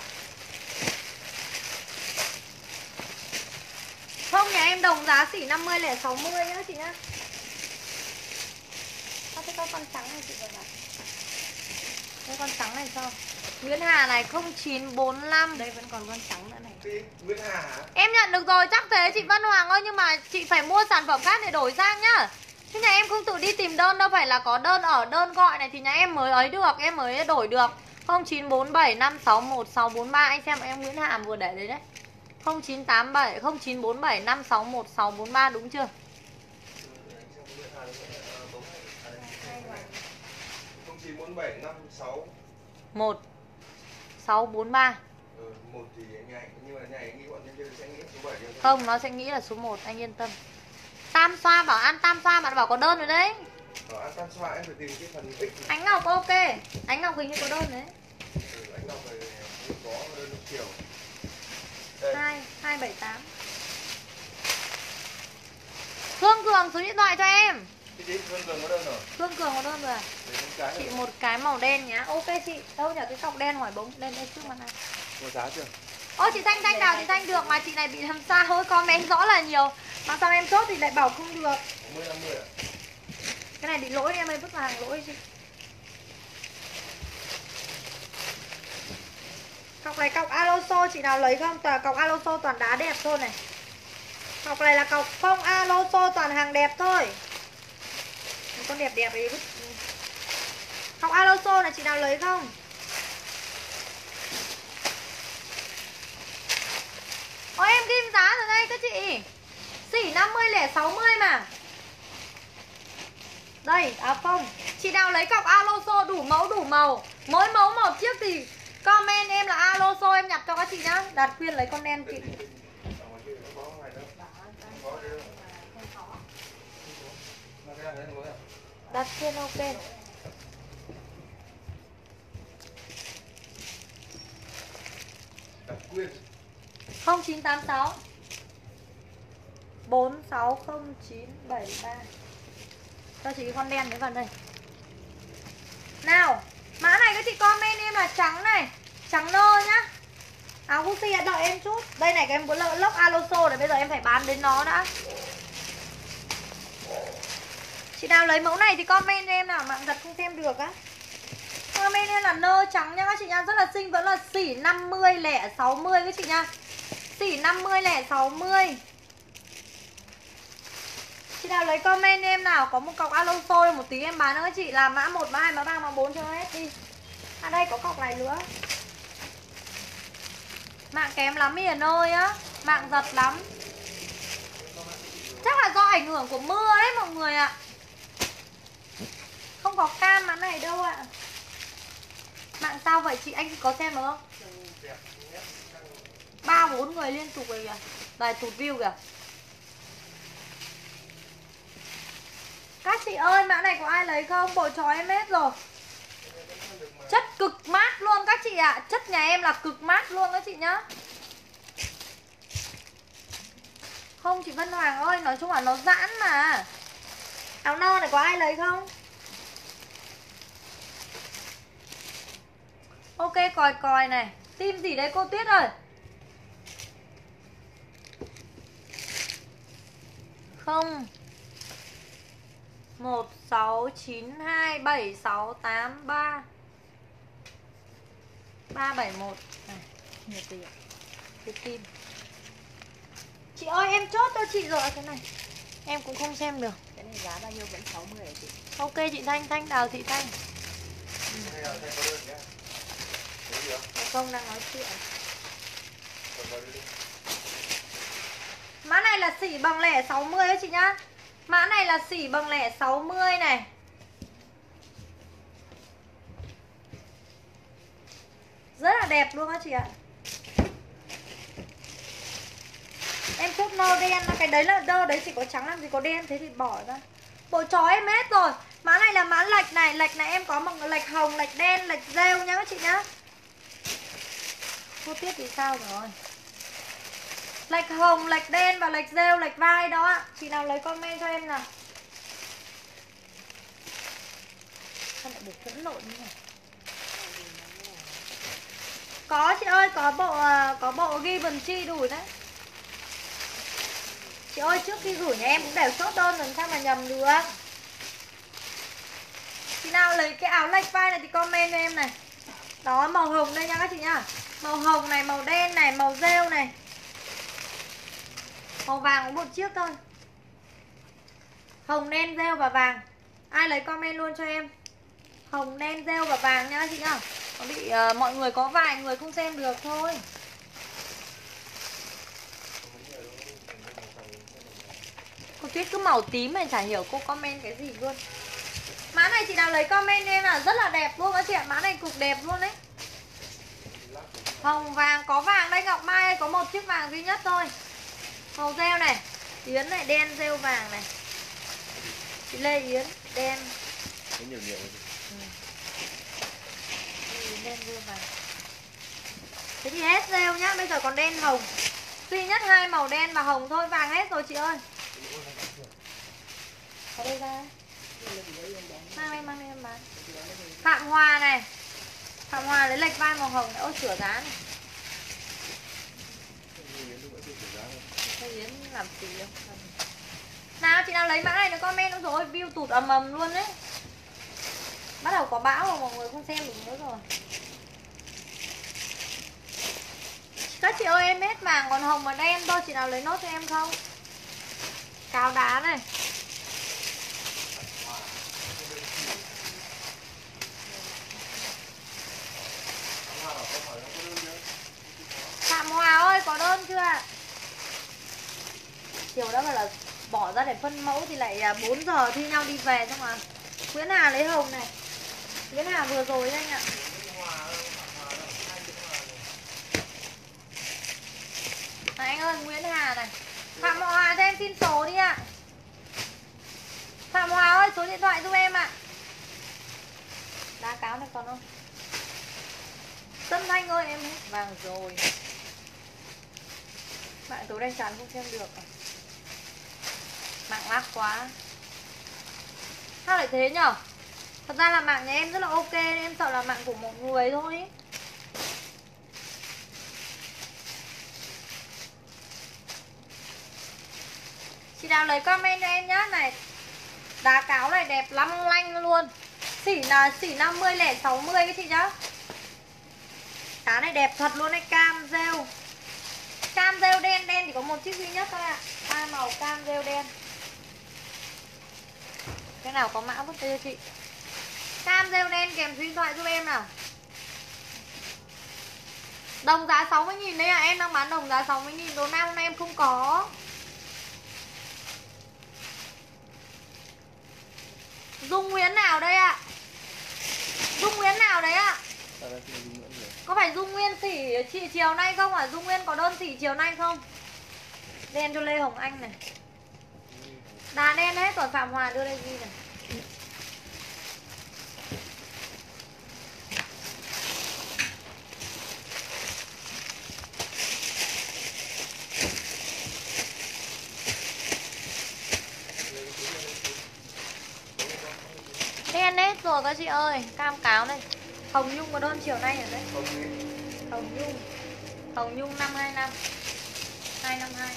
Không nhà em đồng giá xỉ năm mươi lẻ sáu mươi nhá chị nhá. Có cái con trắng này chị vừa đặt. Cái con trắng này sao? Nguyễn Hà này không chín bốn năm. Đây vẫn còn con trắng nữa này. Chị, Nguyễn Hà hả? Em nhận được rồi chắc thế chị Văn Hoàng ơi, nhưng mà chị phải mua sản phẩm khác để đổi sang nhá. Chứ nhà em không tự đi tìm đơn đâu, phải là có đơn ở đơn gọi này thì nhà em mới ấy được, em mới đổi được. không chín bốn bảy năm sáu một sáu bốn ba anh xem em Nguyễn Hà vừa để đấy đấy. không chín tám bảy không chín bốn bảy năm sáu một sáu bốn ba đúng chưa? không chín bốn bảy năm sáu một sáu bốn ba. Ừ, một thì nhà nhưng mà nhà anh nghĩ bọn nhân viên sẽ nghĩ số bảy. Không, nó sẽ nghĩ là số một, anh yên tâm. Tam Xoa Bảo An Tam Xoa bạn bảo có đơn rồi đấy. Ở Asansha em phải tìm cái phần X. Ánh Ngọc ok. Ánh Ngọc hình như có đơn đấy. Ừ, Ánh Ngọc này có đơn một chiều. hai hai bảy tám. Phương Cường số điện thoại cho em. Chị Phương Cường có đơn rồi. Phương Cường có đơn rồi. Cái chị rồi. Một cái màu đen nhá. Ok chị. Đâu nhỉ cái cọc đen hỏi bóng lên đây trước mặt này. Có giá chưa? Ô chị Thanh Thanh nào chị Thanh được mà chị này bị làm sao thôi comment rõ là nhiều. Mà sao em chốt thì lại bảo không được. năm mươi năm mươi ạ. Cái này bị lỗi em ơi, vứt hàng lỗi chị. Cọc này cọc Aloso chị nào lấy không? Toàn cọc Aloso toàn đá đẹp thôi này. Cọc này là cọc không Aloso toàn hàng đẹp thôi. Con đẹp đẹp ấy vứt. Cọc Aloso là chị nào lấy không? Ôi em ghim giá rồi đây các chị. Xỉ năm mươi lẻ sáu mươi mà. Đây, à không. Chị nào lấy cọc Aloso đủ mẫu đủ màu, mỗi mẫu một chiếc thì comment em là Aloso em nhặt cho các chị nhá. Đạt Quyên lấy con đen chị. Đạt Quyên ok. Đạt Quyên không chín tám sáu bốn sáu không chín bảy ba. Cho chị con đen đấy vào đây. Nào, mã này các chị comment em là trắng này, trắng nơ nhá. Áo Gucci đã đợi em chút. Đây này, cái em có lỡ lốc Aloso rồi, bây giờ em phải bán đến nó đã. Chị nào lấy mẫu này thì comment em nào, mạng giật không thêm được á. Comment em là nơ trắng nhá các chị nhá, rất là xinh, vẫn là xỉ năm mươi lẻ sáu mươi các chị nhá. Xỉ năm mươi lẻ sáu mươi. Chị nào lấy comment em nào, có một cọc Aloso một tí em bán nữa chị, làm mã một, mã hai, mã ba, mã bốn cho hết đi. À đây có cọc này nữa. Mạng kém lắm Hiền ơi á, mạng giật lắm. Chắc là do ảnh hưởng của mưa đấy mọi người ạ. Không có cam mã này đâu ạ. Mạng sao vậy chị, anh có xem được không? Ba bốn người liên tục rồi kìa. Đài tụt view kìa. Các chị ơi, mã này có ai lấy không? Bộ trò em hết rồi. Chất cực mát luôn các chị ạ. À. Chất nhà em là cực mát luôn các chị nhá. Không chị Vân Hoàng ơi, nói chung là nó giãn mà. Áo no này có ai lấy không? Ok, còi còi này. Tim gì đấy cô Tuyết ơi? Không một sáu chín hai bảy sáu tám ba ba bảy một này nhiều tiền cái tim chị ơi em chốt cho chị rồi cái này em cũng không xem được cái này giá bao nhiêu vẫn sáu mươi chị ok chị Thanh Thanh Đào Thị Thanh ừ. Không đang nói chuyện mã này là xỉ bằng lẻ sáu mươi đấy chị nhá. Mã này là xỉ bằng lẻ sáu mươi này. Rất là đẹp luôn các chị ạ. Em chốt nâu đen. Cái đấy là đơ đấy chỉ có trắng làm gì có đen. Thế thì bỏ ra. Bộ chó em hết rồi. Mã này là mã lệch này. Lệch này em có một lệch hồng, lệch đen, lệch rêu nhá các chị nhá. Cô Tiết thì sao rồi? Lệch hồng, lệch đen và lệch rêu, lệch vai đó ạ. Chị nào lấy comment cho em nào. Sao lại được lẫn lộn như này? Có chị ơi, có bộ có bộ ghi vần chi đùi đấy. Chị ơi, trước khi gửi nhà em cũng đều chốt đơn rồi sao mà nhầm được. Chị nào lấy cái áo lệch vai này thì comment cho em này. Đó, màu hồng đây nha các chị nhá. Màu hồng này, màu đen này, màu rêu này. Màu vàng có một chiếc thôi. Hồng, đen, rêu và vàng. Ai lấy comment luôn cho em. Hồng, đen, rêu và vàng nha các chị nhá. Nó bị uh, mọi người có vài người không xem được thôi. Cô Tuyết cứ màu tím này chả hiểu cô comment cái gì luôn. Mã này chị nào lấy comment em là rất là đẹp luôn các chị ạ. Mã này cực đẹp luôn đấy. Hồng, vàng, có vàng đây. Ngọc Mai ơi, có một chiếc vàng duy nhất thôi. Màu rêu này, Yến này, đen rêu vàng này. Chị Lê Yến, đen Thấy nhiều nhiều ừ. Thì lên luôn vào. Thế thì hết rêu nhá, bây giờ còn đen hồng. Duy nhất hai màu đen và hồng thôi, vàng hết rồi chị ơi. Ở đây ra. Mang đây, mang đây em bán. Phạm Hòa này. Phạm Hòa lấy lệch vai màu hồng này, ôi sửa giá này. Yến làm gì đâu. Nào chị nào lấy mã này nó comment nữa rồi, view tụt ầm ầm luôn đấy. Bắt đầu có bão rồi, mọi người không xem được nữa rồi. Các chị ơi em hết vàng còn hồng và đen thôi, chị nào lấy nốt cho em không? Cào đá này. Phạm Hòa ơi có đơn chưa ạ? Chiều đó phải là bỏ ra để phân mẫu thì lại bốn giờ thi nhau đi về xong mà. Nguyễn Hà lấy hồng này. Nguyễn Hà vừa rồi đấy anh ạ. Này anh ơi, Nguyễn Hà này. Phạm Hòa cho em xin số đi ạ. Phạm Hòa ơi, số điện thoại giúp em ạ. Đá cáo này còn không? Tân Thanh ơi, em hết vàng rồi. Bạn tối đen chán không xem được. Mạng lag quá. Sao lại thế nhở? Thật ra là mạng nhà em rất là ok, em sợ là mạng của một người thôi ý. Chị nào lấy comment cho em nhá. Này, đá cáo này đẹp lắm lanh luôn. Xỉ là xỉ năm mươi lẻ sáu mươi cái chị nhá. Cá này đẹp thật luôn đấy, cam rêu. Cam rêu đen, đen thì có một chiếc duy nhất thôi ạ. Ba màu cam rêu đen. Cái nào có mã vứt cho chị. Cam rêu đen kèm số điện thoại giúp em nào. Đồng giá sáu mươi nghìn đấy ạ, à. Em đang bán đồng giá sáu mươi nghìn. Đồ nam hôm nay em không có. Dung Nguyễn nào đây ạ? À? Dung Nguyễn nào đấy ạ? À? Có phải Dung Nguyên xỉ chị chiều nay không ạ? À? Dung Nguyên có đơn xỉ chiều nay không? Đen cho Lê Hồng Anh này. Đá đen hết rồi, Phạm Hòa đưa đây gì này. Đen hết rồi các chị ơi, cam cáo này. Hồng Nhung có đơn chiều nay ở đấy. Hồng Nhung. Hồng Nhung năm hai năm. hai năm hai.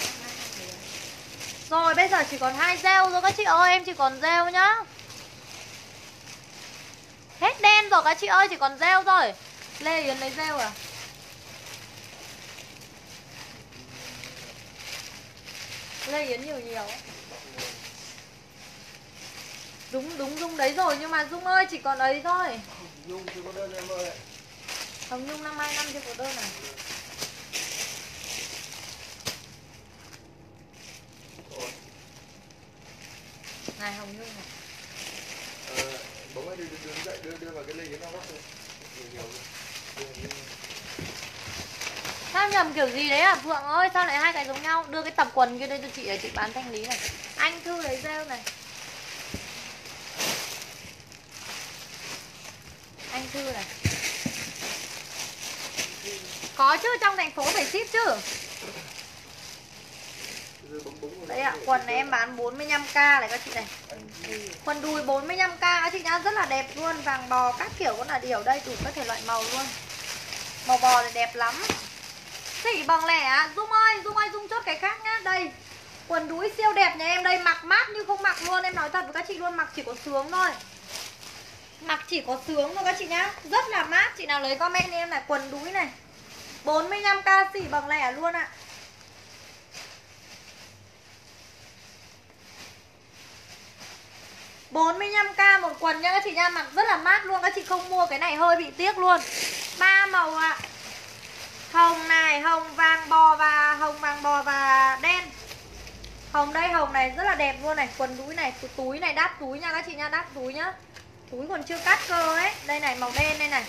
Rồi bây giờ chỉ còn hai rêu rồi các chị ơi, em chỉ còn rêu nhá. Hết đen rồi các chị ơi, chỉ còn rêu rồi. Lê Yến lấy rêu à? Lê Yến nhiều nhiều. Đúng đúng Dung đấy rồi, nhưng mà Dung ơi chỉ còn ấy thôi. Dung chưa có đơn em ơi. Hồng Nhung năm hai năm chưa có đơn này. Này Hồng Nhung này. Ờ, bóng ấy đưa, đưa, đưa, đưa, đưa vào cái ly nó góc nhiều. Sao nhầm kiểu gì đấy à Phượng ơi, sao lại hai cái giống nhau? Đưa cái tập quần kia đây cho chị, chị bán thanh lý này. Anh Thư lấy rêu này. Anh Thư này. Có chứ, trong thành phố phải ship chứ. Đấy ạ, à, quần này em bán bốn mươi lăm k này các chị này. Quần đùi bốn mươi lăm k các chị nhá, rất là đẹp luôn, vàng bò các kiểu con là điều đây, đủ các thể loại màu luôn. Màu bò này đẹp lắm. Xỉ bằng lẻ ạ. Dung ơi, Dung ơi, Dung chốt cái khác nhá. Đây, quần đùi siêu đẹp nhà em đây, mặc mát như không mặc luôn, em nói thật với các chị luôn, mặc chỉ có sướng thôi. Mặc chỉ có sướng thôi các chị nhá, rất là mát. Chị nào lấy comment đi em này, quần đùi này. bốn mươi lăm k xỉ bằng lẻ luôn ạ. À. bốn mươi lăm k một quần nhá các chị nha, mặc rất là mát luôn, các chị không mua cái này hơi bị tiếc luôn. Ba màu ạ. À. Hồng này, hồng vàng bò và hồng vàng bò và đen. Hồng đây, hồng này rất là đẹp luôn này, quần túi này, túi này đáp túi nha các chị nha, đáp túi nhá. Túi còn chưa cắt cơ ấy. Đây này màu đen đây này.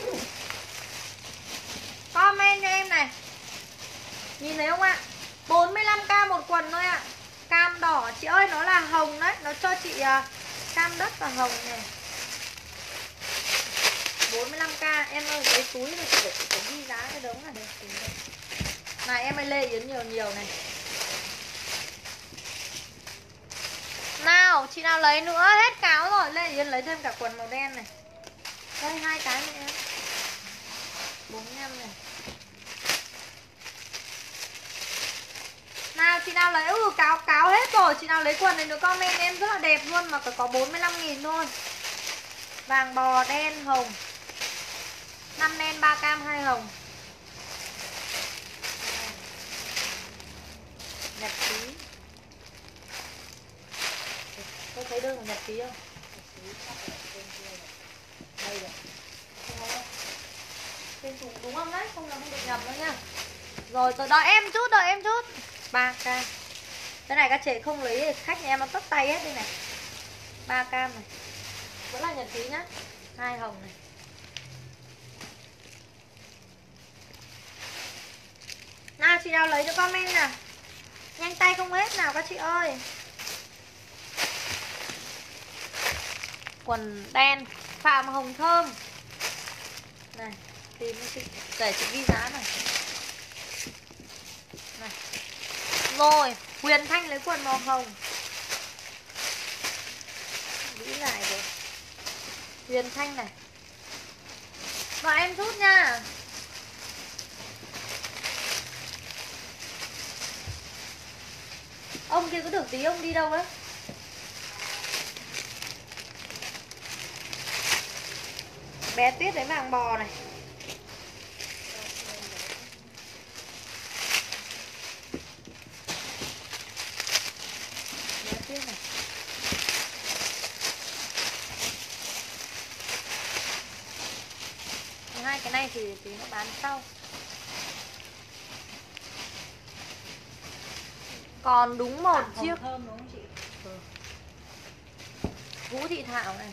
Comment cho em này. Nhìn thấy không ạ? À? bốn mươi lăm k một quần thôi ạ. À. Cam đỏ chị ơi, nó là hồng đấy, nó cho chị cam đất và hồng này. bốn mươi lăm k em ơi. Cái túi này phải ghi giá cái đống là được này em ơi. Lê Yến nhiều nhiều này. Nào chị nào lấy nữa, hết cáo rồi. Lê Yến lấy thêm cả quần màu đen này. Đây hai cái nữa em, bốn mươi lăm này. Nào chị nào lấy, ừ cáo cáo hết rồi. Chị nào lấy quần này nữa comment em, rất là đẹp luôn mà có bốn mươi lăm nghìn thôi. Vàng bò đen hồng, năm đen ba cam hai hồng. Nhật ký. Có thấy đơn của Nhật ký không? Đây rồi. Tên thùng đúng không đấy? Không là không được nhầm đâu nha. Rồi tôi đợi em chút, đợi em chút. ba k. Cái này các chị không lấy khách nhà em nó tất tay hết đây này. ba k này. Vẫn là Nhật ký nhá. Hai hồng này. Nào chị nào lấy cho comment nào. Nhanh tay không hết nào các chị ơi. Quần đen Phạm Hồng Thơm này, tìm chị để chị ghi giá này. Này. Rồi, Huyền Thanh lấy quần màu hồng. Nghĩ lại rồi. Huyền Thanh này. Và em rút nha. Ông kia có được tí ông đi đâu đấy. Bé Tuyết đấy vàng bò này. Bé Tuyết này. Hai cái này thì tí nó bán sau. Còn đúng một chiếc thơm đúng không chị? Ừ. Vũ Thị Thảo này.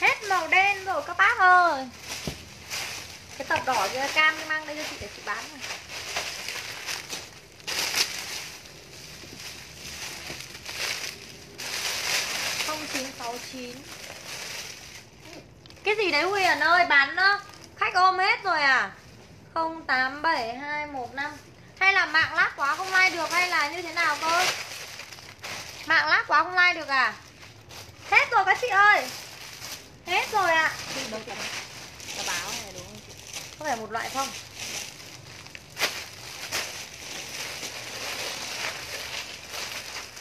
Hết màu đen rồi các bác ơi. Cái tập đỏ kia cam cái mang đây cho chị để chị bán này. không chín sáu chín. Cái gì đấy Huyền ơi, bán nó khách ôm hết rồi à? Không tám bảy hai một năm. Hay là mạng lát quá không like được hay là như thế nào cơ? Mạng lát quá không like được à? Hết rồi các chị ơi. Hết rồi ạ. À. Báo này đúng không chị? Có phải một loại không?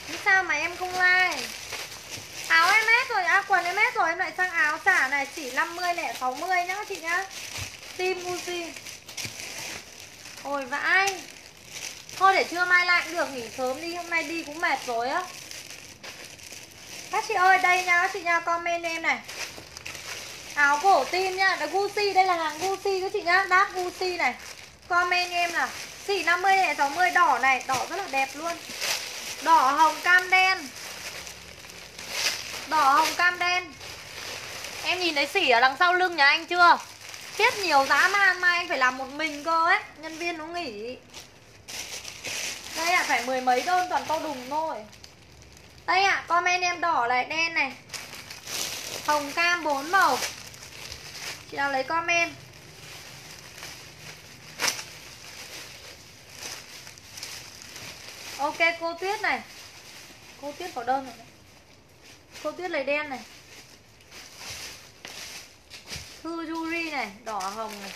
Thế sao mà em không like? Áo em hết rồi, à quần em hết rồi, em lại sang áo xả này, chỉ năm mươi lẻ sáu mươi nhá các chị nhá. Tim Gucci. Ôi vãi. Thôi để trưa mai lại được, nghỉ sớm đi, hôm nay đi cũng mệt rồi á. Các chị ơi, đây nha các chị nha, comment em này. Áo cổ tim nha, là Gucci, đây là hàng Gucci các chị nhá, đáp Gucci này. Comment em là chỉ năm mươi lẻ sáu mươi đỏ này, đỏ rất là đẹp luôn. Đỏ hồng cam đen. Đỏ hồng cam đen. Em nhìn thấy sỉ ở đằng sau lưng nhà anh chưa? Tiếp nhiều giá mà mai anh phải làm một mình cơ ấy, nhân viên nó nghỉ. Đây ạ, à, phải mười mấy đơn toàn to đùng thôi. Đây ạ, à, comment em đỏ này, đen này. Hồng cam bốn màu. Chị nào lấy comment. Ok cô Tuyết này. Cô Tuyết có đơn rồi đấy. Cô Tuyết lấy đen này. Thư Yuri này, đỏ hồng này.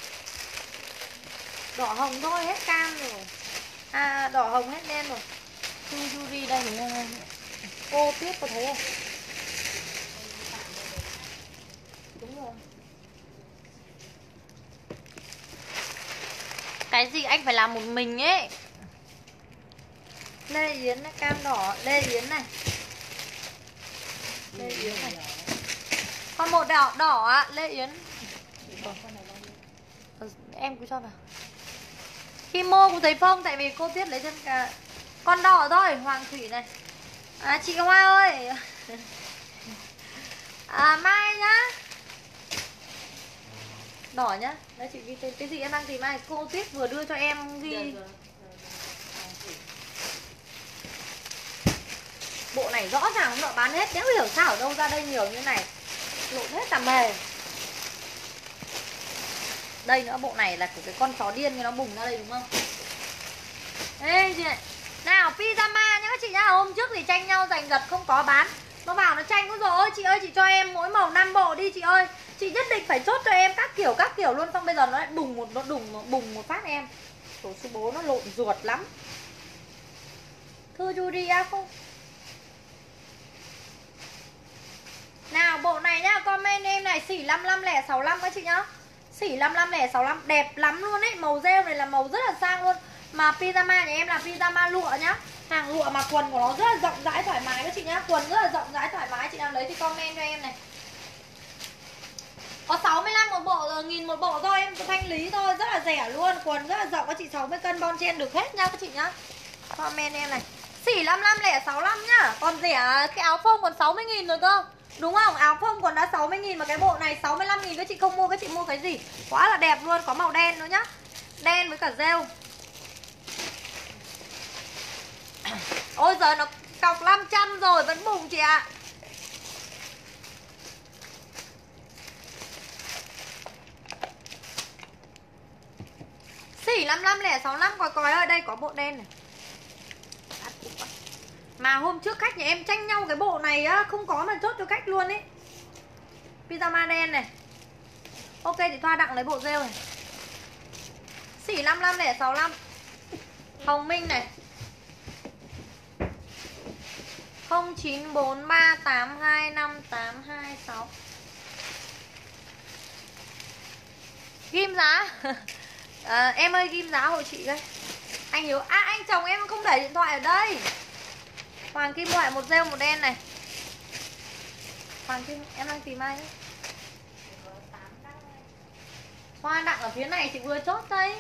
Đỏ hồng thôi, hết cam rồi. À, đỏ hồng hết đen rồi. Thư Yuri đây này. Cô Tuyết có thấy không? Đúng rồi. Cái gì anh phải làm một mình ấy. Lê Yến này, cam đỏ. Lê Yến này. Lê Yến này. Còn một đỏ đỏ ạ, Lê Yến. Em cứ cho vào. Kimo cũng thấy phong, tại vì cô Tuyết lấy chân cả. Con đỏ thôi, Hoàng Thủy này. À chị Hoa ơi. À mai nhá. Đỏ nhá. Đấy chị ghi tên cái gì em đang tìm ai? Cô Tuyết vừa đưa cho em ghi. Bộ này rõ ràng nó bán hết, nếu hiểu sao ở đâu ra đây nhiều như này, lộn hết cả mề. Đây nữa, bộ này là của cái con chó điên nó bùng ra đây đúng không? Ê chị này, nào pyjama nhá các chị nhá. Hôm trước thì tranh nhau giành giật không có bán. Nó bảo nó tranh, ôi dồi ơi chị ơi, chị cho em mỗi màu năm bộ đi chị ơi, chị nhất định phải chốt cho em các kiểu các kiểu luôn. Xong bây giờ nó lại bùng một nó đùng nó bùng một phát em. Tổ sư bố nó lộn ruột lắm. Thư Judy á không? Nào bộ này nhá, comment em này, xỉ năm năm không sáu năm các chị nhá. Xỉ năm năm không sáu năm đẹp lắm luôn ấy, màu rêu này là màu rất là sang luôn. Mà pyjama nhà em là pyjama lụa nhá, hàng lụa mà quần của nó rất là rộng rãi thoải mái các chị nhá. Quần rất là rộng rãi thoải mái, chị đang lấy thì comment cho em này. Có sáu mươi lăm một bộ rồi, nghìn một bộ thôi, em thanh lý thôi, rất là rẻ luôn. Quần rất là rộng các chị, sáu mươi cân bon chen được hết nhá các chị nhá. Comment em này, xỉ năm năm không sáu năm nhá. Còn rẻ cái áo phông còn sáu mươi nghìn rồi cơ, đúng không? Áo phông còn đã sáu mươi nghìn mà cái bộ này sáu mươi lăm nghìn các chị không mua, các chị mua cái gì? Quá là đẹp luôn, có màu đen nữa nhá. Đen với cả rêu. Ôi giời, nó cọc năm trăm rồi vẫn bùng chị ạ. À, xỉ năm năm không sáu năm coi coi ơi, đây có bộ đen này. Mà hôm trước khách nhà em tranh nhau cái bộ này á, không có mà chốt cho khách luôn ấy. Pyjama đen này. Ok thì Thoa Đặng lấy bộ rêu này. Xỉ năm năm không sáu năm. Hồng Minh này. không chín bốn ba tám hai năm tám hai sáu. Ghim giá. À, em ơi ghim giá hộ chị đây. Anh Hiếu, à anh chồng em không để điện thoại ở đây. Hoàng Kim loại một rêu một đen này. Hoàng Kim em đang tìm ai đấy? Hoa Đặng ở phía này chị vừa chốt đấy.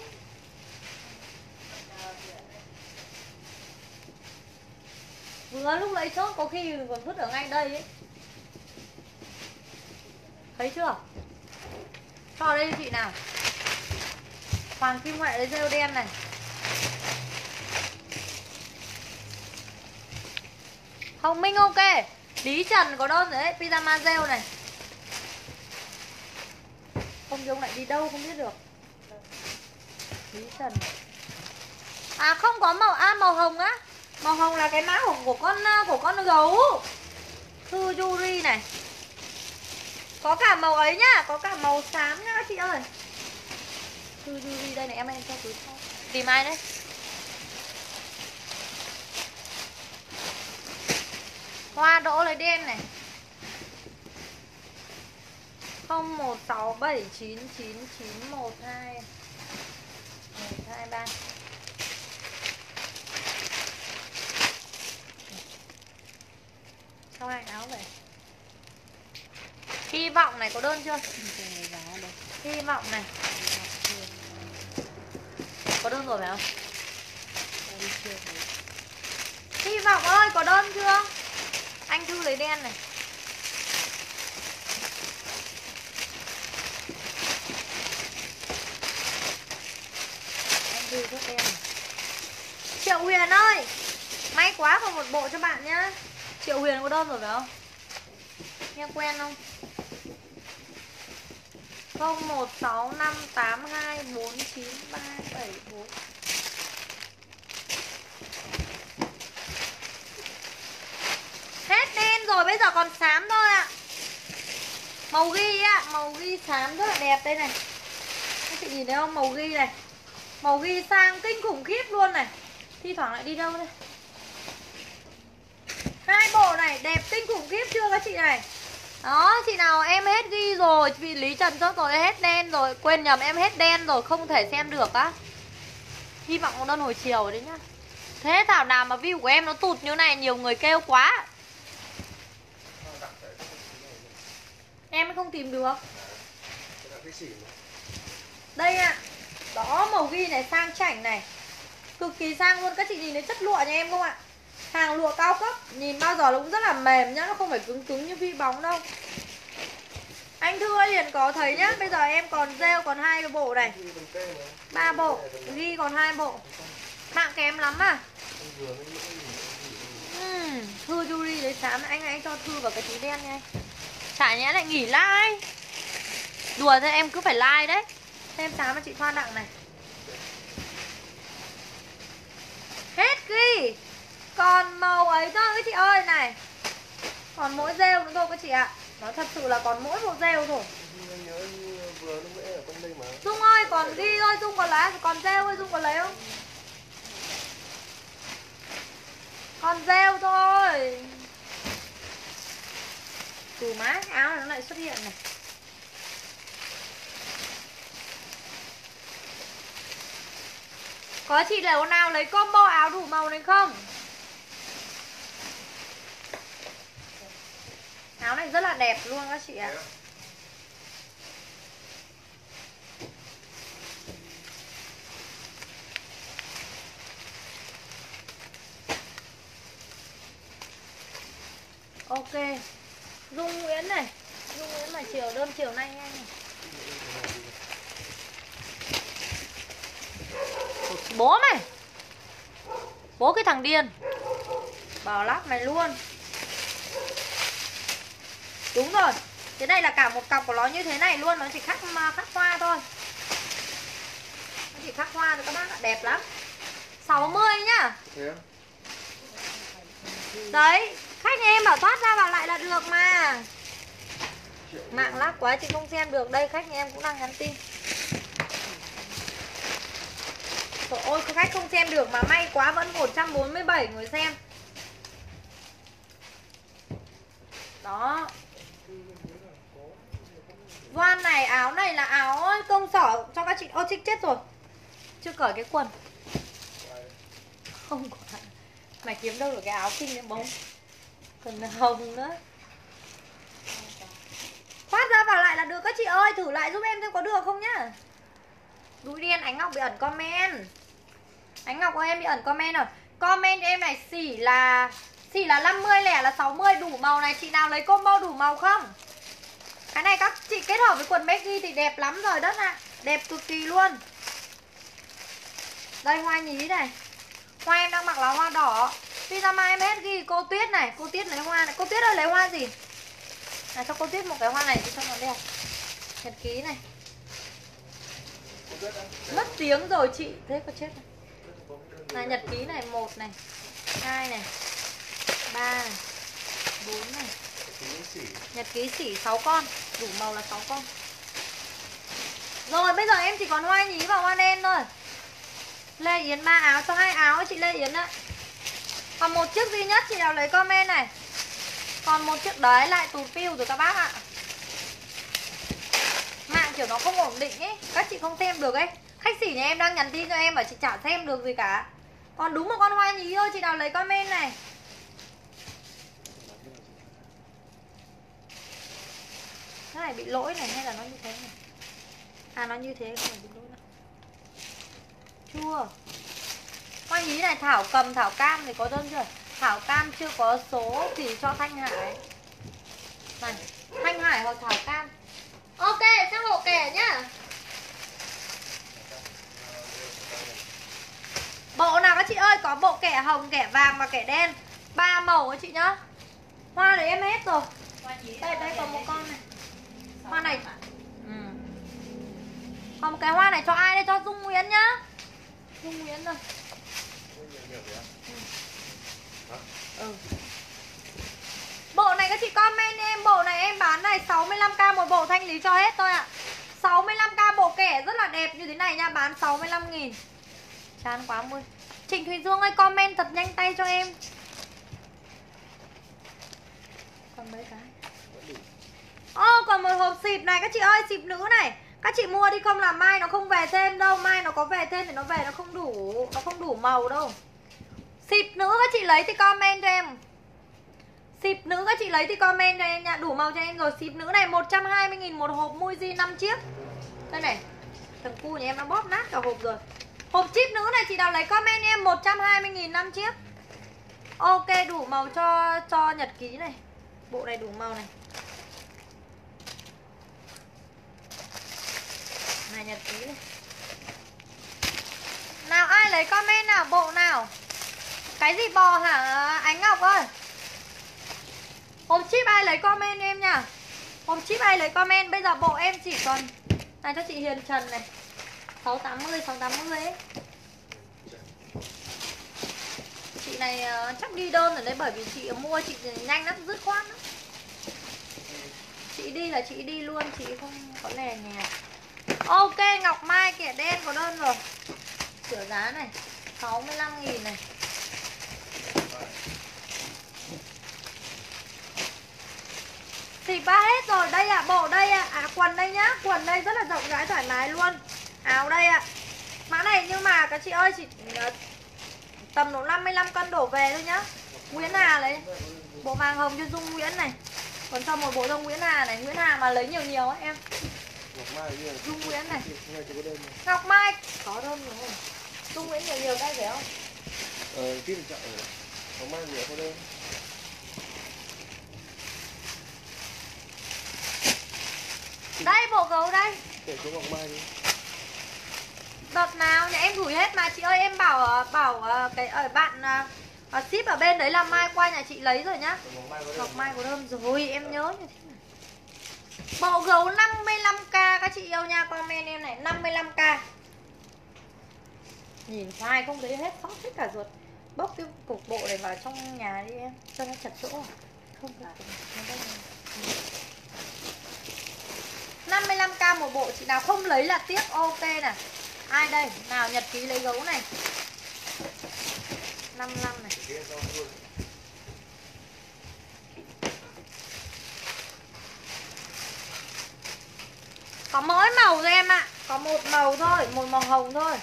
Vừa lúc lấy chốt có khi còn vứt ở ngay đây ấy. Thấy chưa? Cho đây chị nào. Hoàng Kim Huệ lấy rêu đen này. Hồng Minh ok. Lý Trần có đơn rồi đấy. Pyjama rêu này. Ông Dung lại đi đâu không biết được. Lý Trần. À không có màu, a à, màu hồng á. Màu hồng là cái mã hồng của con của con gấu. Thư Yuri này. Có cả màu ấy nhá, có cả màu xám nhá các chị ơi. Thư Yuri đây này, em em cho túi sau. Tìm ai đấy? Hoa Đỗ lấy đen này. không một sáu bảy chín chín chín một hai. một hai ba. Sao hai áo vậy? Hy vọng này có đơn chưa? Hy vọng này. Có đơn rồi phải không? Hy vọng ơi, có đơn chưa? Anh Thư lấy đen này. Anh Thư rút đen này. Triệu Huyền ơi, may quá còn một bộ cho bạn nhá. Triệu Huyền có đơn rồi phải không? Nghe quen không? không một sáu năm tám hai bốn chín ba bảy bốn. Hết đen rồi, bây giờ còn xám thôi ạ. À, màu ghi ạ, à, màu ghi xám rất là đẹp đây này. Các chị nhìn thấy không? Màu ghi này. Màu ghi sang kinh khủng khiếp luôn này. Thi thoảng lại đi đâu đây? Hai bộ này đẹp kinh khủng khiếp chưa các chị này. Đó, chị nào em hết ghi rồi, vì Lý Trần chốt rồi, hết đen rồi, quên nhầm em hết đen rồi, không thể xem được á. Hy vọng con đơn hồi chiều đấy nhá. Thế thảo nào mà view của em nó tụt như này, nhiều người kêu quá. Em không tìm được. Đây ạ. À, đó màu ghi này sang chảnh này. Cực kỳ sang luôn, các chị nhìn thấy chất lụa nhà em không ạ? Hàng lụa cao cấp, nhìn bao giờ nó cũng rất là mềm nhá, nó không phải cứng cứng như vi bóng đâu. Anh Thư ơi, Hiền có thấy nhá, bây giờ em còn rêu còn hai bộ này. Ba bộ, ghi còn hai bộ. Mạng kém lắm à? Ừ, uhm, Thư Yuri đấy xám, anh hãy cho Thư vào cái túi đen nha. Chả nhẽ lại nghỉ like. Đùa thế em cứ phải like đấy. Thế em xám cho chị Thoa Đặng này. Hết ghi. Còn màu ấy thôi các chị ơi này. Còn mỗi rêu nữa thôi các chị ạ. Nó thật sự là còn mỗi một rêu thôi. Dung ơi còn ghi thôi, Dung còn lá, còn rêu thôi, Dung còn lấy không? Còn rêu thôi. Từ má áo này nó lại xuất hiện này. Có chị nào nào lấy combo áo đủ màu này không? Áo này rất là đẹp luôn các chị ạ. À. Ok. Dung Nguyễn này, Dung Nguyễn mà chiều đơn chiều nay nhanh này. Bố mày. Bố cái thằng điên. Bảo lát mày luôn. Đúng rồi, cái này là cả một cặp của nó như thế này luôn. Nó chỉ khắc khắc hoa thôi. Nó chỉ khắc hoa thôi các bác ạ, đẹp lắm. Sáu mươi nhá. Đấy, khách em bảo thoát ra vào lại là được mà. Mạng lắc quá chị không xem được. Đây, khách em cũng đang nhắn tin. Trời ơi, khách không xem được mà may quá vẫn một trăm bốn mươi bảy người xem. Đó. Voan này, áo này là áo công sở cho các chị. Ô chích chết rồi. Chưa cởi cái quần. Không có. Mày kiếm đâu được cái áo kinh nữa bóng. Cần hồng nữa. Khoát ra vào lại là được các chị ơi. Thử lại giúp em xem có được không nhá. Đuôi đen, Ánh Ngọc bị ẩn comment. Ánh Ngọc ơi em bị ẩn comment rồi. Comment em này xỉ là xỉ là năm mươi, lẻ là sáu mươi. Đủ màu này, chị nào lấy combo đủ màu không? Cái này các chị kết hợp với quần Becky thì đẹp lắm rồi đất ạ. Đẹp cực kỳ luôn. Đây hoa nhí này. Hoa em đang mặc là hoa đỏ. Pyjama em hết ghi. Cô Tuyết này, cô Tuyết lấy hoa này. Cô Tuyết ơi lấy hoa gì? À, cho cô Tuyết một cái hoa này cho nó đẹp. Nhật ký này. Mất tiếng rồi chị. Thế có chết không? Là nhật ký này, một này, hai này, ba này, bốn này. Nhật ký xỉ sáu con. Đủ màu là sáu con. Rồi bây giờ em chỉ còn hoa nhí và hoa đen thôi. Lê Yến ba áo cho hai áo chị Lê Yến ạ. Còn một chiếc duy nhất chị nào lấy comment này. Còn một chiếc đấy lại tụt view rồi các bác ạ. Mạng kiểu nó không ổn định ấy. Các chị không xem được ấy. Khách xỉ nhà em đang nhắn tin cho em mà chị chả xem được gì cả. Còn đúng một con hoa nhí thôi. Chị nào lấy comment này. Cái này bị lỗi này hay là nó như thế này? À nó như thế không phải bị lỗi đâu. Chưa. Hoa nhí này Thảo cầm, Thảo Cam thì có đơn chưa? Thảo Cam chưa có số thì cho Thanh Hải. Này, Thanh Hải hoặc Thảo Cam. Ok, sẽ hộ kẻ nhá. Bộ nào các chị ơi, có bộ kẻ hồng, kẻ vàng và kẻ đen. Ba màu các chị nhá. Hoa đấy em hết rồi. Đây, đây còn một con này. Hoa này ừ. Còn một cái hoa này cho ai đây? Cho Dung Nguyễn nhá. Dung Nguyễn rồi. Ừ. Ừ. Bộ này các chị comment em. Bộ này em bán này sáu mươi lăm k một bộ, thanh lý cho hết thôi ạ. à. sáu mươi lăm k bộ kẻ rất là đẹp như thế này nha. Bán sáu mươi lăm nghìn. Chán quá mui. Trịnh Thùy Dương ơi comment thật nhanh tay cho em. Còn mấy cái. Ô, còn một hộp xịp này các chị ơi. Xịp nữ này. Các chị mua đi không là mai nó không về thêm đâu. Mai nó có về thêm thì nó về nó không đủ. Nó không đủ màu đâu. Xịp nữ các chị lấy thì comment cho em. Xịp nữ các chị lấy thì comment cho em nha. Đủ màu cho em rồi. Xịp nữ này một trăm hai mươi nghìn một hộp. Muji năm chiếc. Đây này. Thằng cu nhà em nó bóp nát cả hộp rồi. Hộp chip nữ này chị nào lấy comment em. Một trăm hai mươi nghìn năm chiếc. Ok đủ màu cho cho nhật ký này. Bộ này đủ màu này. Này nhật ký này. Nào ai lấy comment nào. Bộ nào. Cái gì bò hả Ánh Ngọc ơi? Hôm chip ai lấy comment em nha. Hôm chip ai lấy comment. Bây giờ bộ em chỉ còn này cho chị Hiền Trần này, sáu tám mươi, sáu tám mươi ấy. Chị này chắc đi đơn ở đây, bởi vì chị mua chị nhanh lắm, dứt khoát lắm. Chị đi là chị đi luôn, chị không có lè nhà. Ok, Ngọc Mai kẻ đen có đơn rồi. Sửa giá này sáu mươi lăm nghìn này. Xịt ba hết rồi. Đây ạ, à, bộ đây ạ, à. À, quần đây nhá. Quần đây rất là rộng rãi thoải mái luôn. Áo đây ạ, à. Mã này nhưng mà các chị ơi, chị tầm độ năm mươi lăm cân đổ về thôi nhá. Nguyễn Hà đấy, bộ vàng hồng cho Dung Nguyễn này. Còn sau một bộ cho Nguyễn Hà này. Nguyễn Hà mà lấy nhiều nhiều ấy em. Dung Nguyễn này, Ngọc Mai có đơn rồi. Dung Nguyễn nhiều nhiều đây phải không? Ờ, tiếp chợ rồi. Ngọc Mai nhiều có đơn. Đây bộ gấu đây. Để xuống Ngọc Mai đi. Đợt nào nhà em gửi hết mà chị ơi, em bảo bảo cái ở bạn uh, ship ở bên đấy là mai qua nhà chị lấy rồi nhá. Ngọc Mai có đơn rồi, em nhớ như thế này. Bộ gấu năm mươi lăm k các chị yêu nha, comment em này năm mươi lăm k. Nhìn hoài không thấy hết, sót hết cả ruột. Bốc cái cục bộ này vào trong nhà đi em, cho nó chặt chỗ. Không phải. năm mươi lăm k một bộ, chị nào không lấy là tiếc. Ok này. Ai đây? Nào nhật ký lấy gấu này. năm mươi lăm này. Có mỗi màu thôi em ạ, à. Có một màu thôi, một màu hồng thôi.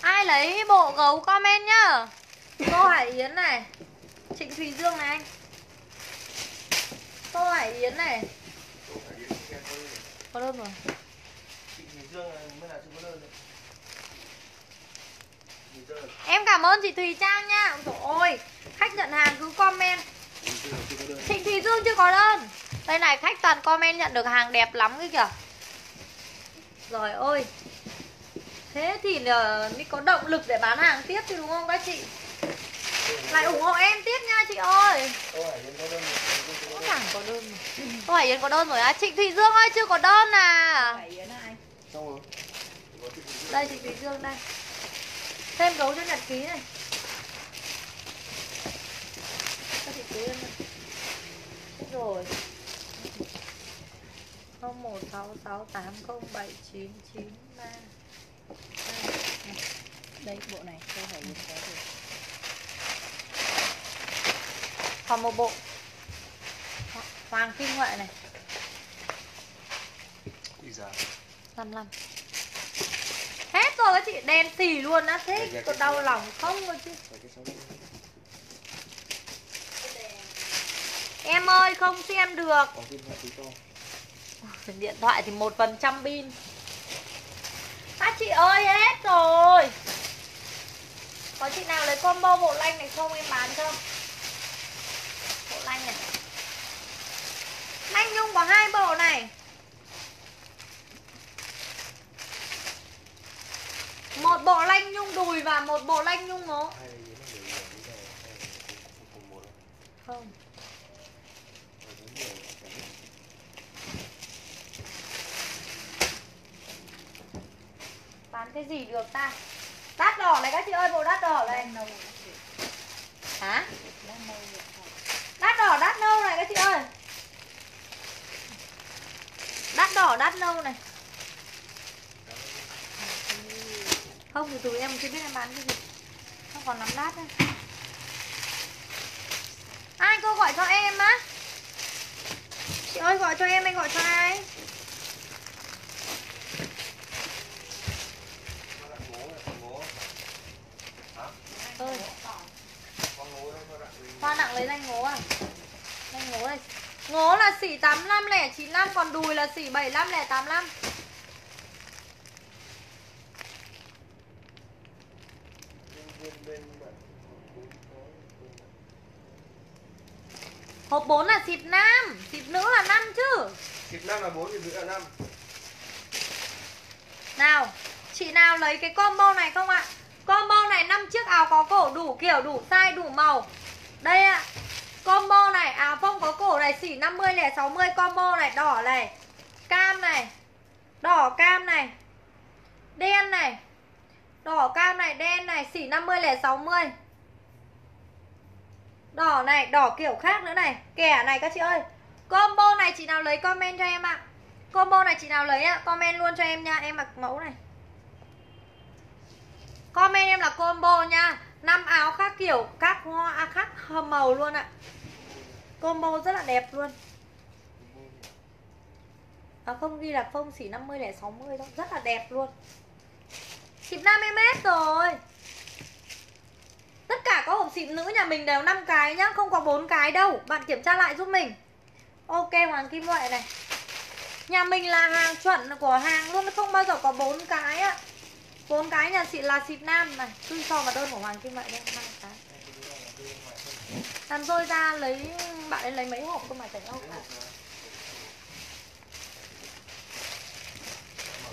Ai lấy bộ gấu comment nhá. Tô Hải Yến này, Trịnh Thùy Dương này anh. Tô Hải Yến này. Có đơn rồi. Trịnh Thùy Dương mới là chưa có đơn. Em cảm ơn chị Thùy Trang nha. Trời ơi, khách nhận hàng cứ comment. Trịnh Thùy Dương chưa có đơn. Đây này, khách toàn comment nhận được hàng đẹp lắm cái kìa. Rồi ơi. Thế thì mới có động lực để bán hàng tiếp chứ đúng không các chị? Lại ủng hộ em tiếp nha chị ơi. Tô Hải Yến có đơn rồi. Có có đơn rồi. Tô Hải Yến có đơn rồi á. À. Trịnh Thùy Dương ơi chưa có đơn à. Hải Yến ai? Xong rồi. Đây Trịnh Thùy Dương đây. Thêm gấu cho nhật ký này. Các chị cứ rồi. không một sáu sáu tám không bảy chín chín ba. Đây bộ này tôi phải nhìn cái rồi. Còn một bộ Hoàng Kim Huệ này. Đi giá năm mươi lăm. Hết rồi các chị, đen xì luôn á, thế còn đau lòng không rồi chứ. Em ơi không xem được. Điện thoại thì một phần trăm pin. Các chị ơi hết rồi. Có chị nào lấy combo bộ lanh này không em bán cho? Bộ lanh này. Lanh Nhung có hai bộ này. Một bộ lanh Nhung đùi và một bộ lanh Nhung ngố. Không. Bán cái gì được ta? Đắt đỏ này các chị ơi, bộ đắt đỏ này. Hả? Đắt đỏ, đắt nâu này các chị ơi. Đắt đỏ, đắt nâu này. Không thì tụi em chưa biết em bán cái gì. Không còn lắm đắt thôi. Ai cô gọi cho em á? Chị ơi gọi cho em, anh gọi cho ai? Ơi. Hoa nặng lấy lanh ngố à? Lanh ngố này. Ngố là xỉ tám mươi lăm, chín mươi lăm, còn đùi là xỉ bảy mươi lăm, tám mươi lăm. Hộp bốn là xịt nam, xịt nữ là năm chứ. Xịt nam là bốn, xịt nữ là năm. Nào, chị nào lấy cái combo này không ạ? Combo này năm chiếc áo có cổ đủ kiểu, đủ size, đủ màu. Đây ạ. Combo này, áo phông có cổ này, xỉ năm mươi này, sáu mươi combo này, đỏ này, cam này, đỏ cam này, đen này, đỏ cam này, đen này, xỉ năm mươi này, sáu mươi. Đỏ này, đỏ kiểu khác nữa này, kẻ này các chị ơi. Combo này chị nào lấy comment cho em ạ. Combo này chị nào lấy ạ, comment luôn cho em nha, em mặc mẫu này. Comment em là combo nha. Năm áo khác kiểu, khác hoa, à, khác màu luôn ạ. Combo rất là đẹp luôn. À, không ghi là phông xỉ năm mươi lẻ sáu mươi đâu, rất là đẹp luôn. Xịp nam em hết rồi. Tất cả các hộp xịp nữ nhà mình đều năm cái nhá, không có bốn cái đâu. Bạn kiểm tra lại giúp mình. Ok, Hoàng Kim Huệ này. Nhà mình là hàng chuẩn của hàng luôn, không bao giờ có bốn cái ạ. Bốn cái nhà chị là xịt nam này, tôi so vào đơn của Hoàng Kim Huệ đây hai cái. Làm rơi ra lấy bạn ấy lấy mấy hộp cơ mà chảy đâu cả.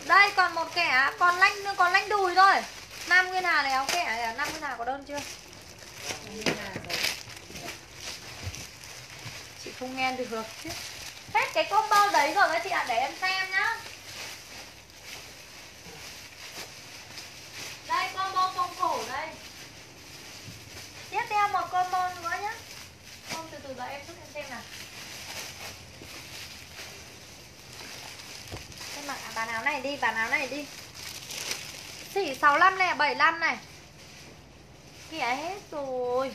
Đây còn một kẻ, còn lanh còn lanh đùi thôi. Nam Nguyên Hà này áo kẻ, Nam Nguyên Hà có đơn chưa? Chị không nghe được được chứ. Hết cái combo đấy rồi các chị ạ, à, để em xem nhá. Đây combo phong cổ đây. Tiếp theo một combo nữa nhá. Không, từ từ đợi em chút, em xem nào. Em mặc à, bàn áo này đi, bàn áo này đi. Xỉ sáu mươi lăm này, bảy mươi lăm này. Kìa hết rồi.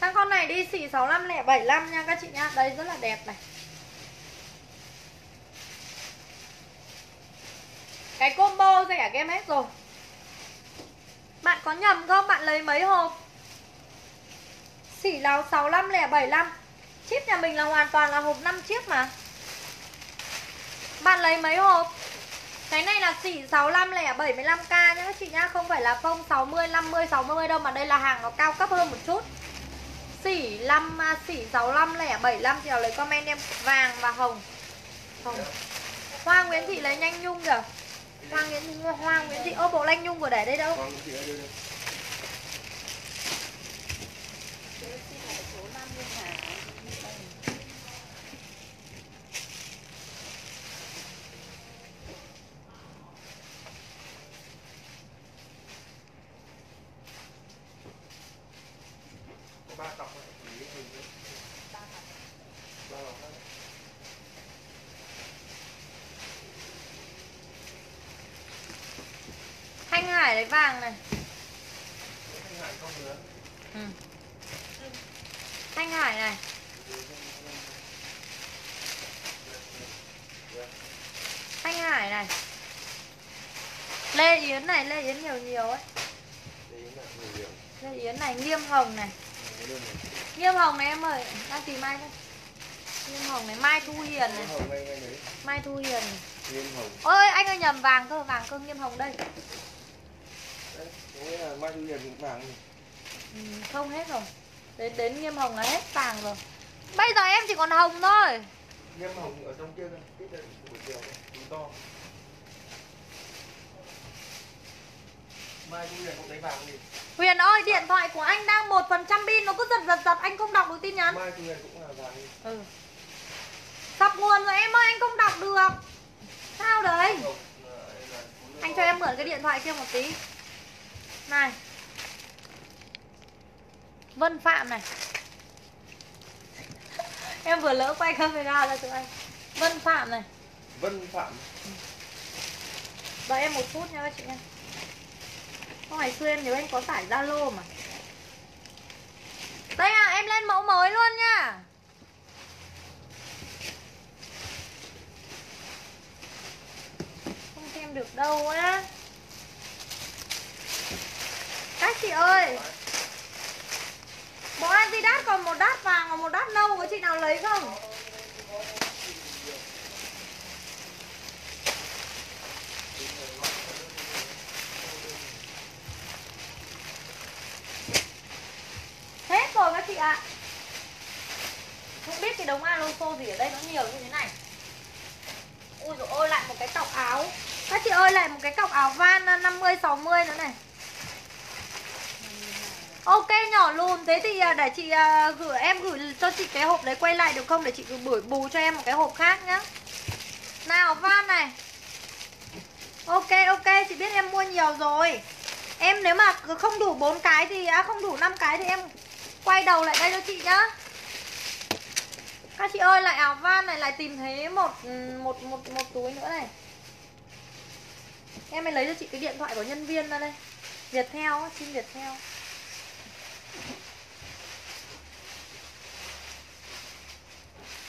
Sang con này đi, xỉ sáu mươi lăm này, bảy mươi lăm nha các chị nha. Đấy rất là đẹp này. Cái combo rẻ game hết rồi. Bạn có nhầm không? Bạn lấy mấy hộp? Xỉ lào sáu mươi lăm lẻ bảy mươi lăm. Chip nhà mình là hoàn toàn là hộp năm chiếc mà. Bạn lấy mấy hộp? Cái này là xỉ sáu mươi lăm lẻ bảy mươi lăm k nhá các chị nhá. Không phải là phông sáu mươi, năm mươi, sáu mươi đâu. Mà đây là hàng nó cao cấp hơn một chút. Xỉ năm, xỉ sáu mươi lăm lẻ bảy mươi lăm. Chị nào lấy comment em vàng và hồng. Hồng. Hoa Nguyễn Thị lấy nhanh nhung kìa. Hoa Nguyễn Thị, Hoa Nguyễn Thị. Ô bộ lanh nhung của để đây đâu. Thanh Hải lấy vàng này. Ừ. Thanh Hải này. Thanh Hải này. Lê Yến này, Lê Yến nhiều nhiều ấy. Lê Yến này, Nghiêm Hồng này. Nghiêm Hồng này em ơi, đang tìm ai đây? Nghiêm Hồng này, Mai Thu Hiền này. Mai Thu Hiền này. Nghiêm Hồng. Ôi anh ơi nhầm vàng cơ, vàng cơ Nghiêm Hồng đây. Đấy, đấy là Mai Thu Hiền cũng vàng rồi. Ừ, không hết rồi. Đến đến Nghiêm Hồng là hết vàng rồi. Bây giờ em chỉ còn hồng thôi. Nghiêm Hồng ở trong kia thôi, tiếp đây buổi chiều đủ to. Mai Thu Hiền cũng lấy vàng đi. Huyền ơi, điện thoại của anh đang một phần trăm pin, nó cứ giật giật giật, anh không đọc được tin nhắn. Mai Thu Hiền cũng là vàng đi. Ừ. Sập nguồn rồi em ơi, anh không đọc được. Sao đấy? Anh cho em mượn cái điện thoại kia một tí. Này. Vân Phạm này. Em vừa lỡ quay camera ra tụi anh. Vân Phạm này. Vân Phạm. Đợi em một phút nha các chị nha. Ngày xưa em nếu anh có tải Zalo mà. Đây à, em lên mẫu mới luôn nha. Không xem được đâu á. Các chị ơi, bộ Adidas còn một đát vàng và một đát nâu, có chị nào lấy không? Hết rồi các chị ạ. À, không biết cái đống Alonso gì ở đây nó nhiều như thế này. Ui dồi ôi, lại một cái cọc áo. Các chị ơi, lại một cái cọc áo van năm mươi sáu mươi nữa này. Ok nhỏ lùn, thế thì để chị gửi, em gửi cho chị cái hộp đấy quay lại được không? Để chị gửi bù cho em một cái hộp khác nhá. Nào van này. Ok ok, chị biết em mua nhiều rồi. Em nếu mà không đủ bốn cái thì à, không đủ năm cái thì em quay đầu lại đây cho chị nhá. Các chị ơi, lại áo van này lại tìm thấy một một một một túi nữa này. Em mới lấy cho chị cái điện thoại của nhân viên ra đây. Viettel, xin Viettel.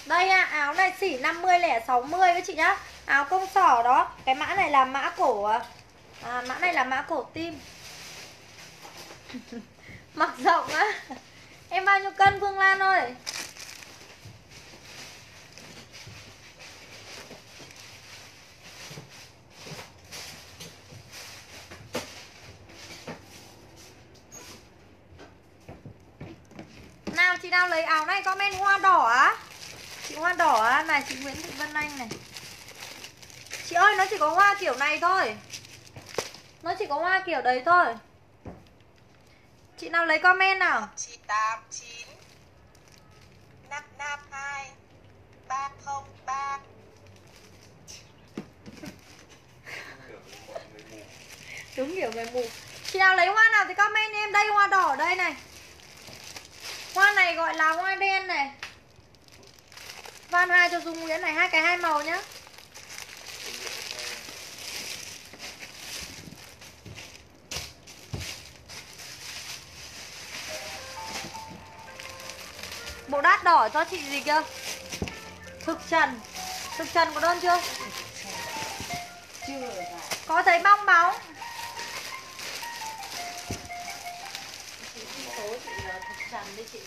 Đây à, áo này xỉ năm mươi lẻ sáu mươi các chị nhá. Áo công sở đó, cái mã này là mã cổ à, mã này là mã cổ tim. Mặc rộng á. Em bao nhiêu cân Phương Lan ơi? Nào chị nào lấy áo này comment hoa đỏ á. Chị hoa đỏ á, này chị Nguyễn Thị Vân Anh này. Chị ơi, nó chỉ có hoa kiểu này thôi. Nó chỉ có hoa kiểu đấy thôi. Chị nào lấy comment nào. Chín tám chín năm năm hai ba không ba. Đúng kiểu người mù. Chị nào lấy hoa nào thì comment em. Đây hoa đỏ đây này. Hoa này gọi là hoa đen này. Van hai cho Dung Nguyễn này, hai cái hai màu nhá. Bộ đát đỏ cho chị gì kia? Thực trần. Thực trần có đơn chưa? Chưa. Có thấy bong bóng. Chị.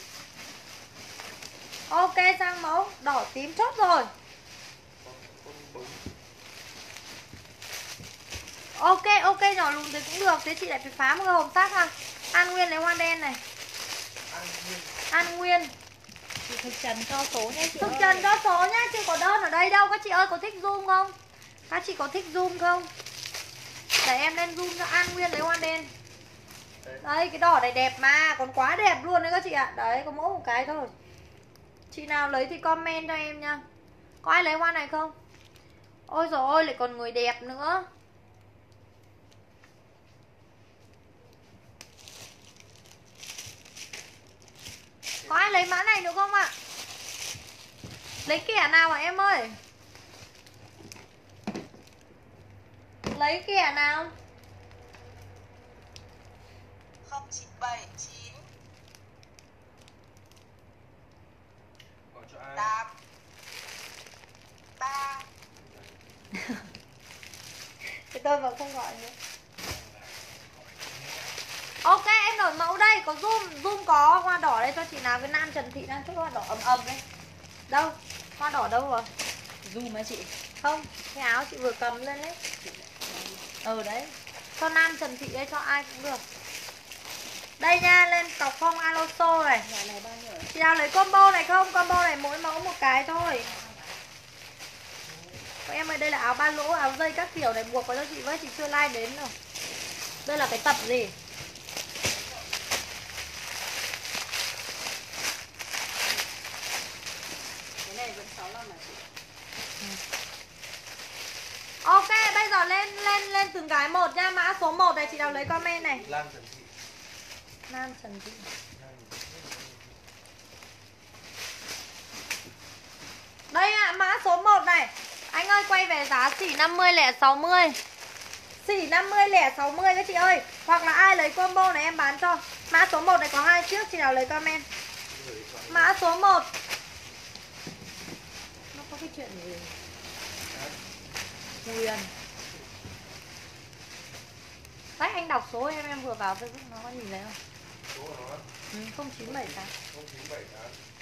Ok sang mẫu đỏ tím chốt rồi. Ok ok nhỏ lùn thì cũng được. Thế chị lại phải phá một cái hộp xác ha. An Nguyên lấy hoa đen này. An Nguyên. Chị thực trần cho số nhé chị. Thực trần cho số nhé, chưa có đơn ở đây đâu. Các chị ơi có thích zoom không? Các chị có thích zoom không? Để em lên zoom cho An Nguyên lấy hoa đen. Đây cái đỏ này đẹp mà, còn quá đẹp luôn đấy các chị ạ. À. Đấy có mỗi một cái thôi. Chị nào lấy thì comment cho em nha. Có ai lấy hoa này không? Ôi giời ơi lại còn người đẹp nữa. Có ai lấy mã này nữa không ạ? À? Lấy kẻ nào ạ à, em ơi? Lấy kẻ nào? chín bảy chín tám ba. Thì tôi vẫn không gọi nữa. Ok em đổi mẫu đây. Có zoom, zoom có hoa đỏ đây cho chị nào. Cái nam Trần Thị đang thích hoa đỏ ầm ầm đấy. Đâu? Hoa đỏ đâu rồi? Zoom hả chị? Không, cái áo chị vừa cầm lên đấy. Ừ đấy. Cho nam Trần Thị đây, cho ai cũng được. Đây nha, lên cọc phong Alonso này. Chị nào lấy combo này không? Combo này mỗi mẫu một cái thôi. Các em ơi, đây là áo ba lỗ, áo dây các kiểu này buộc vào cho chị với, chị chưa like đến rồi. Đây là cái tập gì? Cái này vẫn sáu mươi lăm mà chị. Ok, bây giờ lên lên lên từng cái một nha, mã số một này chị nào lấy comment này. Nam Trần Thị. Đây ạ, à, mã số một này. Anh ơi quay về giá xỉ năm mươi lẻ sáu mươi. Xỉ năm mươi lẻ sáu mươi các chị ơi. Hoặc là ai lấy combo này em bán cho. Mã số một này có hai chiếc, chị nào lấy comment. Mã số một. Nó có cái chuyện gì? Nguyên. Đấy anh đọc số em em vừa vào Facebook nó có nhìn thấy không? Ừ, không chín bảy tám.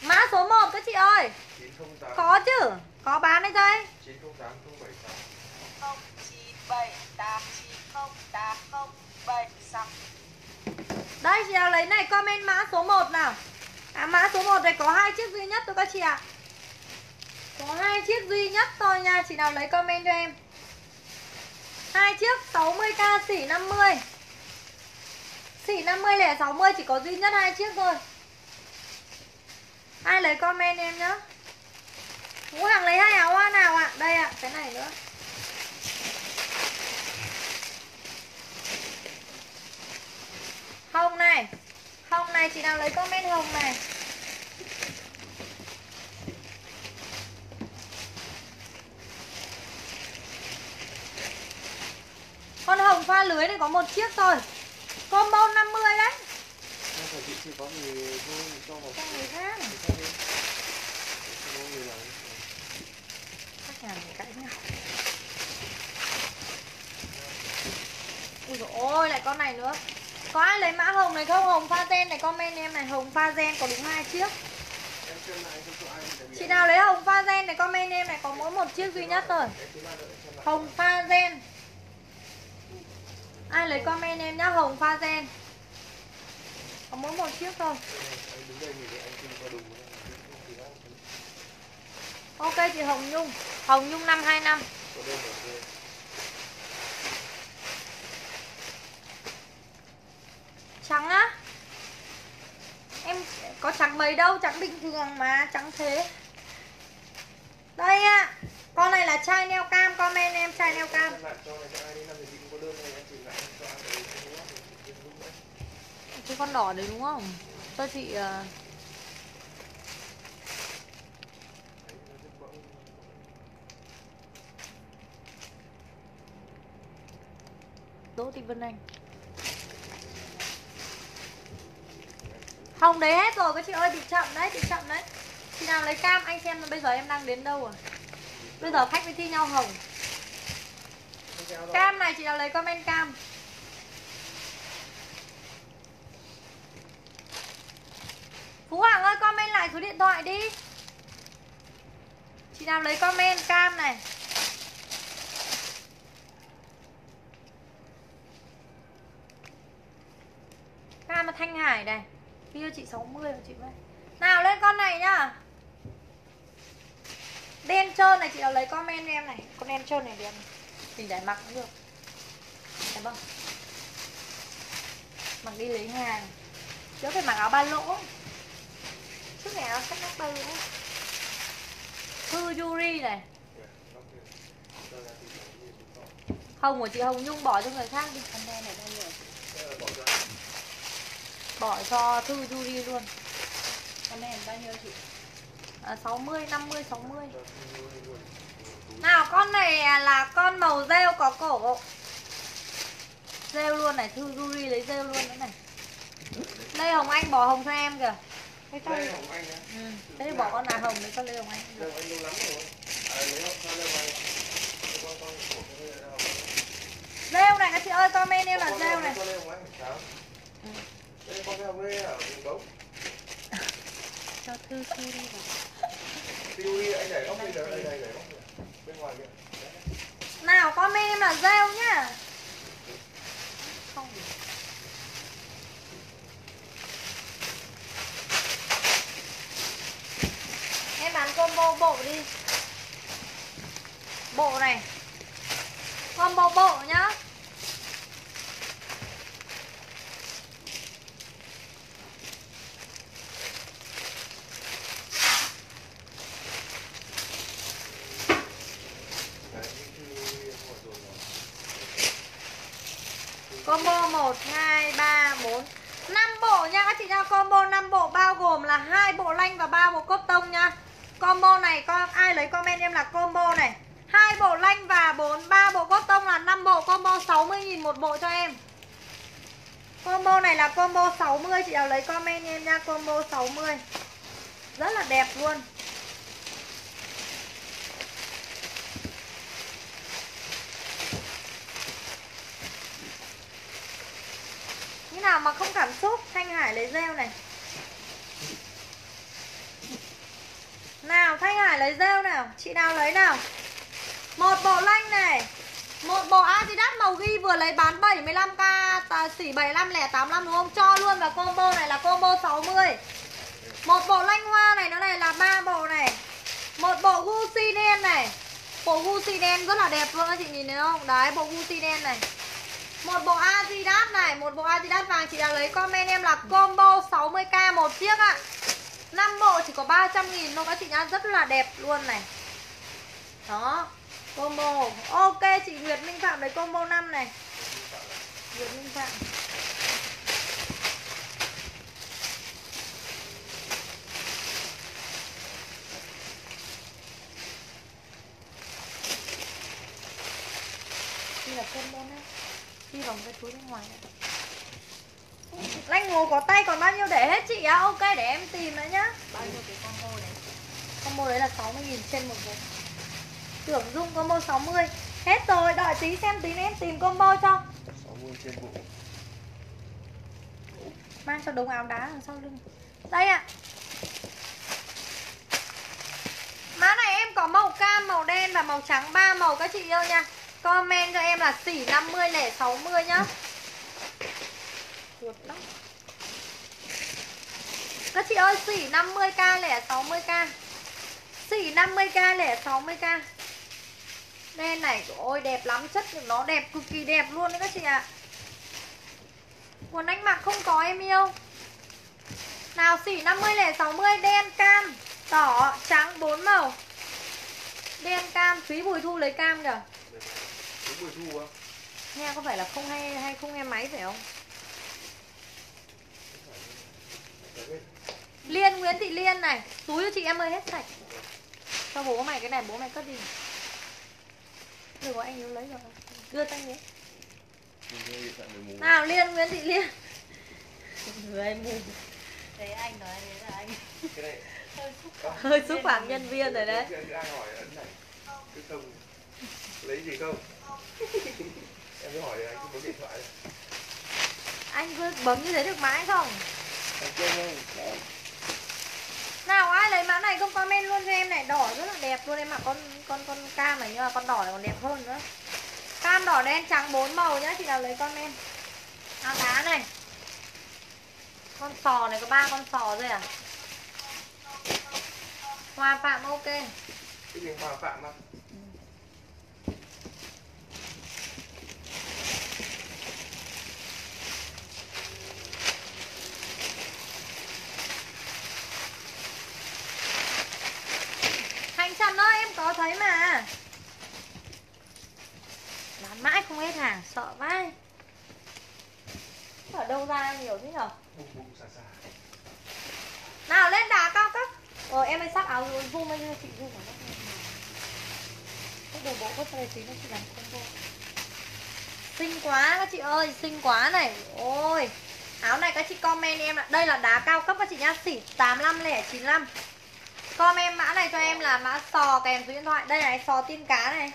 Mã số một các chị ơi. chín không tám. Có chứ, có bán đấy thôi. chín không tám không bảy tám. Đây chị nào lấy này comment mã số một nào. À mã số một này có hai chiếc duy nhất thôi các chị ạ. À. Có hai chiếc duy nhất thôi nha, chị nào lấy comment cho em. Hai chiếc sáu mươi k xỉ năm mươi. Xỉ năm mươi lẻ sáu mươi chỉ có duy nhất hai chiếc thôi. Ai lấy comment em nhá. Vũ Hằng lấy hai áo hoa nào ạ? Đây ạ, cái này nữa. Hồng này. Hồng này, chị nào lấy comment hồng này. Con hồng pha lưới này có một chiếc thôi. Combo năm mươi đấy. Chị có người cho một người khác. Các nhà mình cãi nhau. Ui dồi ôi, lại con này nữa. Có ai lấy mã hồng này không? Hồng pha gen này, comment em này. Hồng pha gen có đúng hai chiếc. Chị nào lấy hồng pha gen này, comment em này. Có mỗi một chiếc duy nhất rồi. Hồng pha gen. Ai lấy comment em nhá, hồng pha gen. Có mỗi một chiếc thôi. Ok chị Hồng Nhung. Hồng Nhung năm hai năm. Trắng á? Em có trắng mấy đâu, trắng bình thường mà, trắng thế. Đây ạ. À. Con này là chai neo cam, comment em chai neo cam. Cái con đỏ đấy đúng không? Cho chị Đỗ Thị Vân Anh. Hồng đấy hết rồi các chị ơi, bị chậm đấy, bị chậm đấy. Chị nào lấy cam, anh xem bây giờ em đang đến đâu à? Bây giờ khách mới thi nhau hồng. Cam này chị nào lấy comment cam. Phú Hoàng ơi comment lại số điện thoại đi. Chị nào lấy comment cam này. Cam Thanh Hải này. Bia chị sáu mươi rồi chị ơi. Nào lên con này nhá. Đen trơn này chị nào lấy comment em này. Con đen trơn này đen. Mình để mặc cũng được. Đấy không? Mặc đi lấy hàng. Chứ phải mặc áo ba lỗ. Chứ này áo sách ba lỗ. Thư Yuri này. Hồng của chị Hồng Nhung bỏ cho người khác đi. Con đen này đây rồi. Bỏ cho Thư Yuri luôn. Con này bao nhiêu chị? À, sáu mươi, năm mươi, sáu mươi. Nào con này là con màu rêu có cổ. Rêu luôn này, Thư Yuri lấy rêu luôn nữa này. Lê Hồng Anh bỏ hồng cho em kìa. Cái con Lê Hồng Anh ừ. Thế bỏ con nào hồng đấy con Lê Hồng Anh. Lê Hồng Anh lâu lắm rồi. Rêu này các chị ơi, comment em là rêu này. Ừ. Đây con theo Lê ở vùng Bốc. Cho Thư Thư đi vào. Thư đi, anh đẩy ốc đi, đẩy đây, đẩy ốc đi. Bên ngoài kìa. Nào, comment em là rêu nhá. Không được. Em bán combo bộ đi. Bộ này. Combo bộ nhá. Combo một, hai, ba, bốn năm bộ nha các chị nha. Combo năm bộ bao gồm là hai bộ lanh và ba bộ cốp tông nha. Combo này con ai lấy comment em là combo này. Hai bộ lanh và bốn, ba bộ cốp tông là năm bộ combo sáu mươi nghìn một bộ cho em. Combo này là combo sáu mươi, chị nào lấy comment em nha, combo sáu mươi. Rất là đẹp luôn. Nào mà không cảm xúc. Thanh Hải lấy rêu này. Nào Thanh Hải lấy rêu nào. Chị nào lấy nào. Một bộ lanh này. Một bộ Adidas màu ghi vừa lấy bán bảy mươi lăm k. Tỷ bảy mươi lăm lẻ tám mươi lăm đúng không? Cho luôn vào combo này là combo sáu mươi. Một bộ lanh hoa này. Nó này là ba bộ này. Một bộ Gucci đen này. Bộ Gucci đen rất là đẹp luôn. Các chị nhìn thấy không? Đấy bộ Gucci đen này. Một bộ Adidas này. một bộ Adidas vàng chị đã lấy comment em là combo sáu mươi k một chiếc ạ. năm bộ chỉ có ba trăm nghìn thôi các chị nhá, rất là đẹp luôn này. Đó, combo. Ok chị Nguyệt Minh Phạm lấy combo năm này. Nguyệt Minh Phạm. Đi là combo này. Đi vòng cái túi bên ngoài này. Lanh Ngô có tay còn bao nhiêu để hết chị á? Ok để em tìm nữa nhá. Bao nhiêu cái combo đấy? Combo đấy là sáu mươi nghìn trên một bộ. Tưởng Dung combo sáu mươi. Hết rồi, đợi tí xem tí nữa em tìm combo cho. sáu mươi trên bộ. Mang cho đống áo đá đằng sau lưng. Đây ạ. À. Má này em có màu cam, màu đen và màu trắng, ba màu các chị ơi nha. Comment cho em là xỉ năm mươi lẻ sáu mươi nhá. Các chị ơi, xỉ năm mươi k lẻ sáu mươi k. Xỉ năm mươi k lẻ sáu mươi k. Đen này, ôi đẹp lắm, chất của nó đẹp, cực kỳ đẹp luôn đấy các chị ạ. À. Quần ánh mặc không có em yêu. Nào xỉ năm mươi lẻ sáu mươi, đen, cam, đỏ, trắng, bốn màu. Đen, cam, Thúy Bùi Thu lấy cam kìa. Thúy Bùi Thu á. Nghe có phải là không hay hay không nghe máy phải không? Liên, Nguyễn Thị Liên này. Túi cho chị em ơi hết sạch. Cho bố mày cái này, bố mày cất đi. Đừng có anh yếu lấy rồi. Đưa tay nhé. Nào Liên, Nguyễn Thị Liên. Người mù. Đấy anh nói đấy là anh cái này. Hơi xúc phạm nhân viên rồi đấy. Anh hỏi ấn này. Cứ không. Lấy gì không? Em cứ hỏi anh có điện thoại. Anh cứ bấm như thế được mãi không? Nào ai lấy mã này không comment luôn cho em này. Đỏ rất là đẹp luôn em ạ. Con con con cam này, nhưng mà con đỏ này còn đẹp hơn nữa. Cam, đỏ, đen, trắng, bốn màu nhá. Chị nào lấy comment. Áo đá này. Con sò này có ba con sò rồi à. Hoa Phạm ok. Cái gì Hoa Phạm không? Trần ơi em có thấy mà. Bán mãi không hết hàng, sợ vãi. Ở đâu ra nhiều thế nhở. Nào lên đá cao cấp. Ờ em ấy sắp áo zoom anh cho chị zoom vào mắt này. Cái đồ bộ vứt ra đây tí nữa chị làm combo. Xinh quá các chị ơi, xinh quá này. Ôi. Áo này các chị comment em ạ. Đây là đá cao cấp các chị nhá, xỉ tám mươi lăm lẻ chín mươi lăm. Comment mã này cho em là mã sò kèm số điện thoại. Đây này, sò tiên cá này.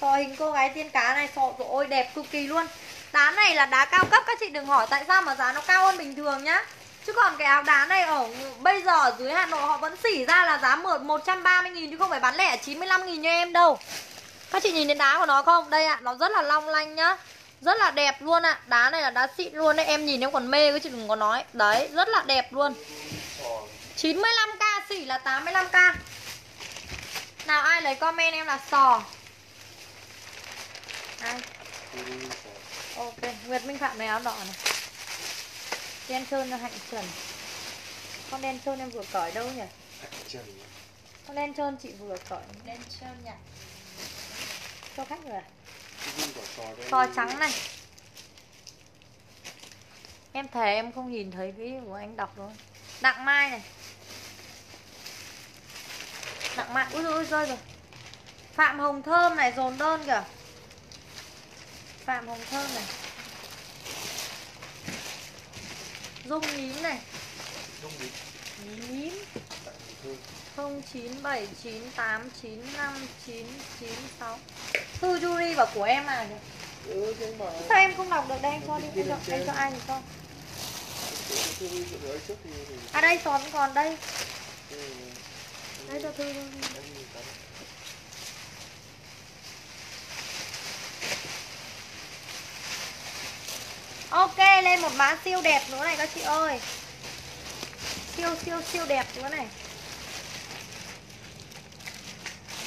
Sò hình cô gái tiên cá này, sò ôi đẹp cực kỳ luôn. Đá này là đá cao cấp các chị đừng hỏi tại sao mà giá nó cao hơn bình thường nhá. Chứ còn cái áo đá này ở bây giờ ở dưới Hà Nội họ vẫn xỉ ra là giá một trăm ba mươi nghìn chứ không phải bán lẻ chín mươi lăm nghìn như em đâu. Các chị nhìn đến đá của nó không? Đây ạ, à, nó rất là long lanh nhá. Rất là đẹp luôn ạ. À. Đá này là đá xịn luôn đấy, em nhìn em còn mê các chị đừng có nói. Đấy, rất là đẹp luôn. chín mươi lăm k xỉ là tám mươi lăm k. Nào ai lấy comment em là sò. Ai? Ok, Nguyệt Minh Phạm này áo đỏ này. Đen trơn cho Hạnh Trần. Con đen trơn em vừa cởi đâu nhỉ? Con đen trơn chị vừa cởi. Đen trơn nhỉ? Cho khách rồi à? Sò trắng này. Em thề em không nhìn thấy cái của anh đọc đâu. Đặng Mai này. Đặng Mai, úi ôi rơi rồi. Phạm Hồng Thơm này, dồn đơn kìa. Phạm Hồng Thơm này. Dung Nhím này. Dung Nhím. Không chín bảy chín tám chín năm chín chín sáu. Thư Yuri bảo của em à kìa. Ừ, sao em không đọc được đây, em cho đi, em cho, em cho ai thì cho. À đây sò vẫn còn đây. Đấy cho Thư luôn. Ok lên một mã siêu đẹp nữa này các chị ơi. Siêu siêu siêu đẹp nữa này.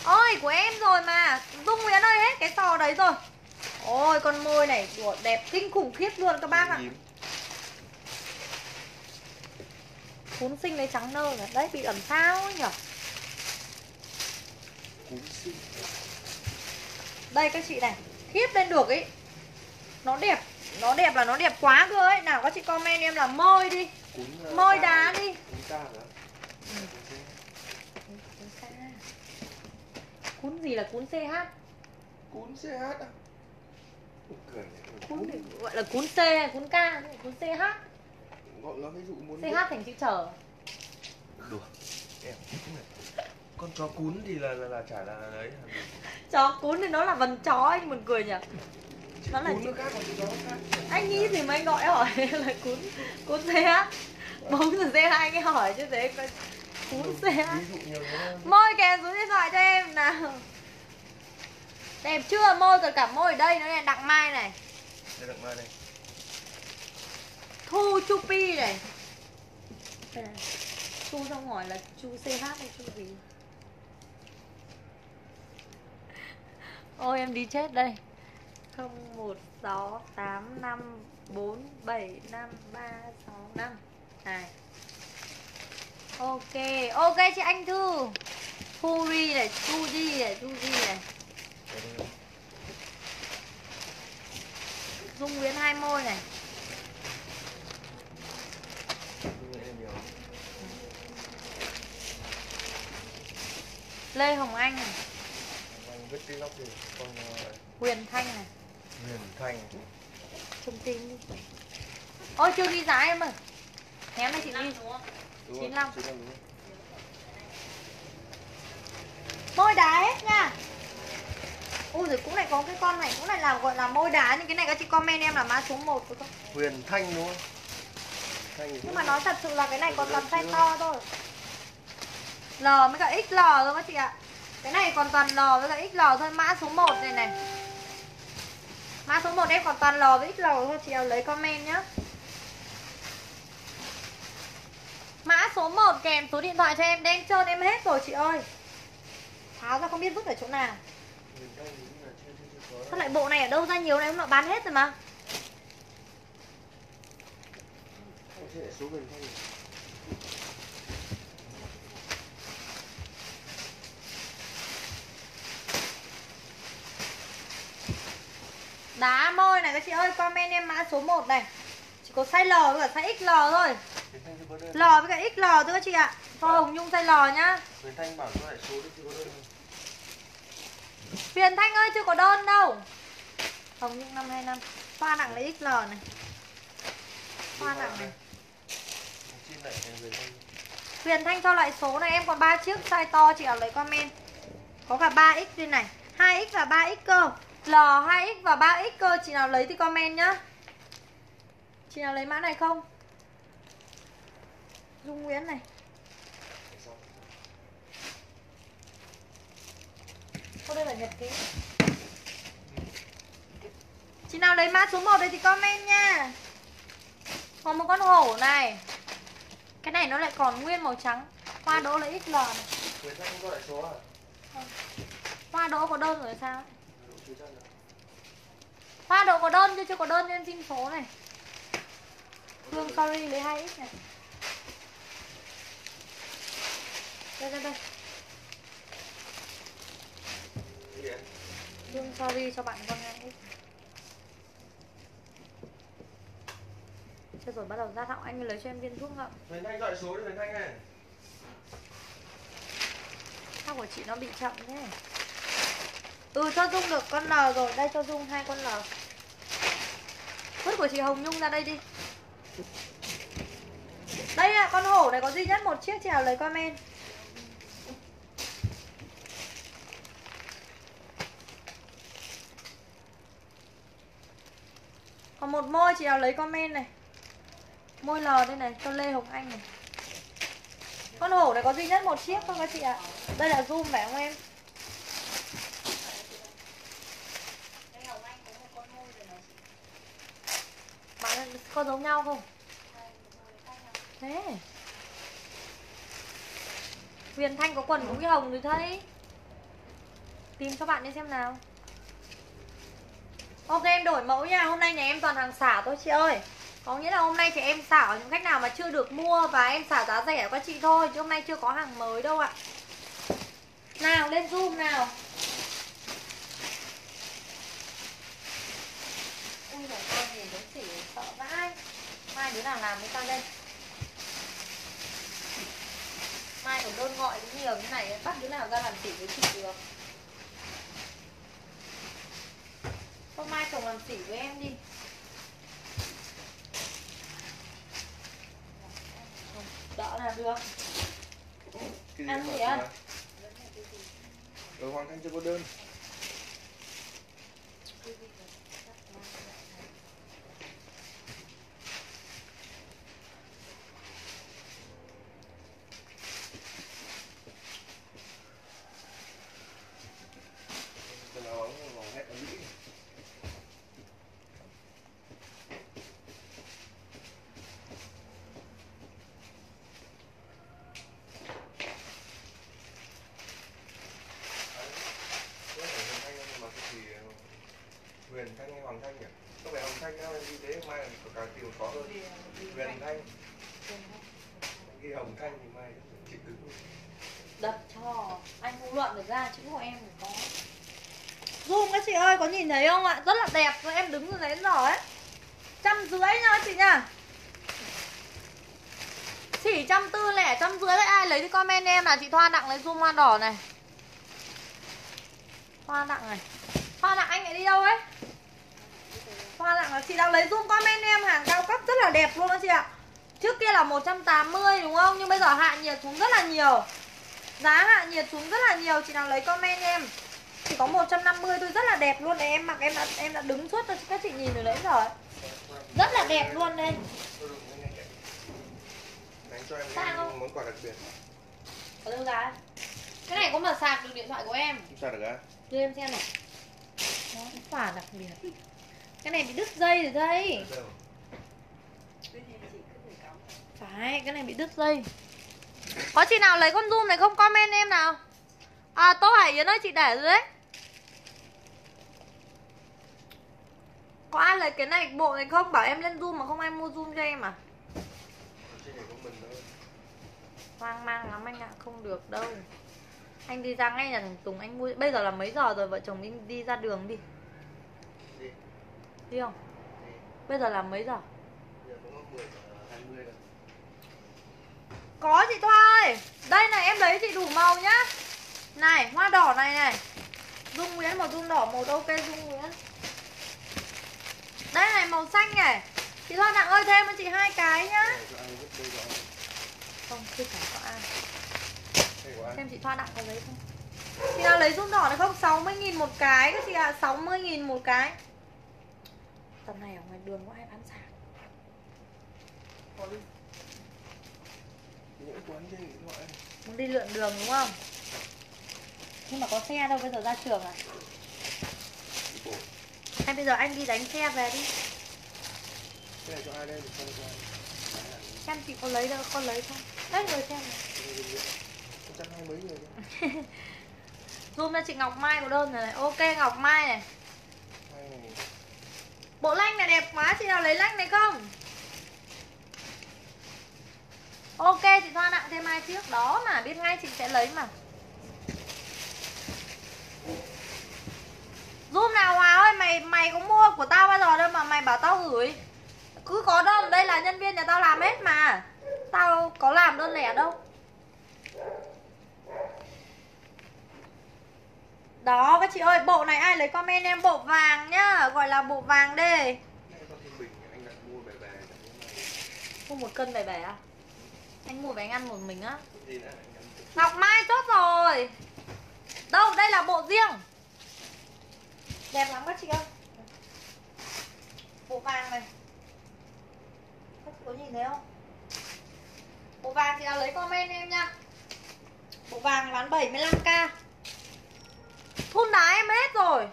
Ôi của em rồi mà Dung Nguyễn ơi hết cái sò đấy rồi. Ôi con môi này của đẹp kinh khủng khiếp luôn các bác ạ. Cún sinh đấy trắng nơ rồi. Đấy bị ẩm sao ấy nhở. Cún sinh. Đây các chị này, khiếp lên được ấy. Nó đẹp, nó đẹp là nó đẹp quá cơ ấy. Nào các chị comment em là môi đi. Cún, uh, môi đá đi. Cún ca hả? Ừ. Cún ca. Cún gì là cún xê hát? Cún xê hát à? Cún thì gọi là cún C hay cún K, cún xê hát. Gọi là ví dụ muốn xê hát thành chữ trở. Đùa. Em con chó cún thì là là, là chả là đấy. Chó cún thì nó là vần chó anh buồn cười nhỉ. Nó là chữ khác, còn chữ chó khác. Anh nghĩ gì mà anh gọi hỏi là cún cún xê hát. Bóng từ xê hai anh ấy hỏi chứ thế cún xê hát. Môi kèm xuống điện thoại cho em nào. Đẹp chưa? Môi còn cả môi ở đây nữa này, đặng mai này. Đây đặng mai này. Thu Chupi này. Thu xong hỏi là chú xê hát hay chú gì? Ôi em đi chết đây. không một sáu tám năm bốn bảy năm ba sáu năm. Này. Ok, ok chị Anh Thư. Fury này, Fuji này, Fuji này. Dung Nguyễn hai môi này. Lê Hồng Anh này. Huyền Thanh này. Huyền Thanh. Trông tin đi. Ôi chưa ghi giá em ơi. Hém này chị ghi. chín mươi lăm. Môi đá hết nha. Ôi rồi cũng lại có cái con này cũng lại là gọi là môi đá, nhưng cái này các chị comment em là mã số một phải không? Huyền Thanh đúng không? Thanh nhưng mà nói thật sự là cái này còn toàn size to thôi. L với cả ích lờ thôi các chị ạ. Cái này còn toàn L với cả ích lờ thôi, mã số một này này. Mã số một em còn toàn L với ích lờ thôi, chị nào lấy comment nhá. Mã số một kèm số điện thoại cho em, đen trơn em hết rồi chị ơi. Tháo ra không biết vứt ở chỗ nào. Sao lại bộ này ở đâu ra nhiều này, hôm nọ bán hết rồi mà. Đá môi này các chị ơi, comment em mã số một này. Chỉ có size L với cả size ích lờ thôi. L với cả ích lờ thôi các chị ạ. Cho Hồng Nhung size L nhá. Huyền Thanh bảo cho lại số đấy, chưa có đơn. Huyền Thanh ơi chưa có đơn đâu. Hồng Nhung năm hai năm. Khoa nặng lấy ích lờ này. Khoa nặng này. Huyền Thanh cho lại số này, em còn ba chiếc size to chị ạ, lấy comment. Có cả ba ích đây này, hai ích và ba ích cơ. L, hai ích và ba ích cơ, chị nào lấy thì comment nhá. Chị nào lấy mã này không? Dung Nguyễn này. Ô đây là nhật ký. Chị nào lấy mã số một đây thì comment nha. Còn một con hổ này. Cái này nó lại còn nguyên màu trắng. Hoa Đỗ lấy ích lờ này. Hoa Đỗ có đơn rồi sao? Hoa Đỗ có đơn chứ chưa có đơn nên xin số này. Hương Curry lấy hai ích này. Đây đây đây. Hương Curry cho bạn con hai ích. Thế rồi bắt đầu ra thọng anh lấy cho em viên thuốc ngậm. Huyền Thanh gọi số đi Huyền Thanh này. Sao của chị nó bị chậm thế? Ừ cho Dung được con L rồi, đây cho Dung hai con L. Vứt của chị Hồng Nhung ra đây đi. Đây ạ, con hổ này có duy nhất một chiếc, chị nào lấy comment. Còn một môi, chị nào lấy comment này. Môi L đây này, cho Lê Hồng Anh này. Con hổ này có duy nhất một chiếc thôi các chị ạ. Đây là zoom phải không em? Có giống nhau không? Thế Huyền Thanh có quần cũng như Hồng rồi thấy. Tìm cho bạn đi xem nào. Ok em đổi mẫu nha. Hôm nay nhà em toàn hàng xả thôi chị ơi. Có nghĩa là hôm nay thì em xả ở những khách nào mà chưa được mua và em xả giá rẻ các chị thôi, chứ hôm nay chưa có hàng mới đâu ạ. Nào lên zoom nào. Ui giời ơi, gì đúng chỉ sợ vãi. Mai đứa nào làm mới ta lên. Mai còn đơn gọi cũng nhiều như này, bắt đứa nào ra làm tỉ với chị được. Hôm mai chồng làm tỉ với em đi. Đỡ là được. Cái gì ăn gì ăn? Rồi Hoàng Thanh chưa có đơn. Có nhìn thấy không ạ? Rất là đẹp, em đứng từ đấy đến giờ ấy. Trăm rưỡi nha chị nha. Chỉ trăm tư lẻ, trăm rưỡi đấy. Ai lấy thì comment em là chị Thoa Đặng lấy zoom hoa đỏ này. Thoa Đặng này. Thoa Đặng anh lại đi đâu ấy? Thoa Đặng là chị đang lấy zoom comment em. Hàng cao cấp rất là đẹp luôn đó chị ạ. Trước kia là một trăm tám mươi đúng không? Nhưng bây giờ hạ nhiệt xuống rất là nhiều. Giá hạ nhiệt xuống rất là nhiều. Chị nào lấy comment em. Chỉ có một trăm năm mươi thôi, rất là đẹp luôn đấy. Em mặc em đã, em đã đứng suốt cho các chị nhìn rồi đấy rồi. Rất là đẹp luôn đây. Đánh cho em không? Món quà đặc biệt. Có đâu giá? Cái này có mà sạc được điện thoại của em. Không sạc được á? Đưa em xem này. Món quà đặc biệt. Cái này bị đứt dây rồi đây. Phải, cái này bị đứt dây. Có chị nào lấy con zoom này không comment em nào? À Tô Hải Yến ơi chị để rồi đấy. Có ai lấy cái này bộ này không? Bảo em lên zoom mà không ai mua zoom cho em à? Hoang mang lắm anh ạ, không được đâu. Anh đi ra ngay nhà thằng Tùng anh mua. Bây giờ là mấy giờ rồi, vợ chồng anh đi ra đường đi. Đi, đi không? Đi. Bây giờ là mấy giờ? Bây giờ cũng mười giờ hai mươi rồi. Có chị Thoa ơi. Đây này em lấy chị đủ màu nhá. Này, hoa đỏ này này. Dung Nguyễn một dung đỏ một, ok Dung Nguyễn. Đây này màu xanh này. Chị Thoa Đặng ơi thêm cho chị hai cái nhá. Không, chưa phải có ai. Xem chị Thoa Đặng có lấy không? Chị nào lấy dung đỏ này không? sáu mươi nghìn một cái các chị ạ, à, sáu mươi nghìn một cái. Tầm này ở ngoài đường có ai bán sạc. Muốn đi lượn đường đúng không? Nhưng mà có xe đâu bây giờ ra trường à? Hay bây giờ anh đi đánh xe về đi. Cái này cho ai đây? Xem chị có lấy đâu, có lấy không? Đấy người xem này. Zoom ra chị Ngọc Mai có đơn này này. Ok Ngọc Mai này. Bộ lanh này đẹp quá, chị nào lấy lanh này không? Ok chị Thoa Đặng thêm hai chiếc đó mà biết ngay chị sẽ lấy mà. Zoom nào Hòa ơi, mày mày cũng mua của tao bao giờ đâu mà mày bảo tao gửi. Cứ có đơn, đây là nhân viên nhà tao làm hết mà. Tao có làm đơn lẻ đâu. Đó các chị ơi, bộ này ai lấy comment em, bộ vàng nhá, gọi là bộ vàng đi. Mua một cân về bẻ à? Anh mua về anh ăn một mình á. Ngọc Mai chốt rồi. Đâu, đây là bộ riêng. Đẹp lắm các chị ơi. Bộ vàng này. Các chị có nhìn thấy không? Bộ vàng chị nào lấy comment em nha. Bộ vàng bán bảy mươi lăm k. Thun đá em hết rồi.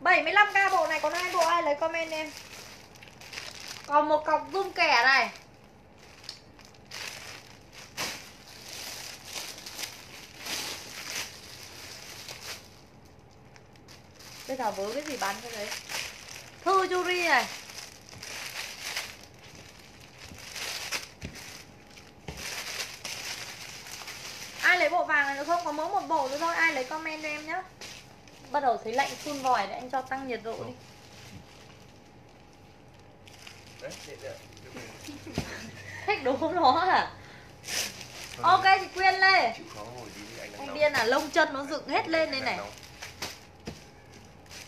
bảy mươi lăm k bộ này, còn hai bộ ai lấy comment em. Còn một cọc zoom kẻ này. Bây giờ vớ cái gì bán cái đấy. Thư Yuri này. Ai lấy bộ vàng này được không? Có mỗi một bộ nữa thôi, ai lấy comment cho em nhé. Bắt đầu thấy lạnh phun vòi để anh cho tăng nhiệt độ đi. Thích đúng không nó hả? Ok thì Quyên lên. Anh điên à, lông chân nó dựng hết lên đây này.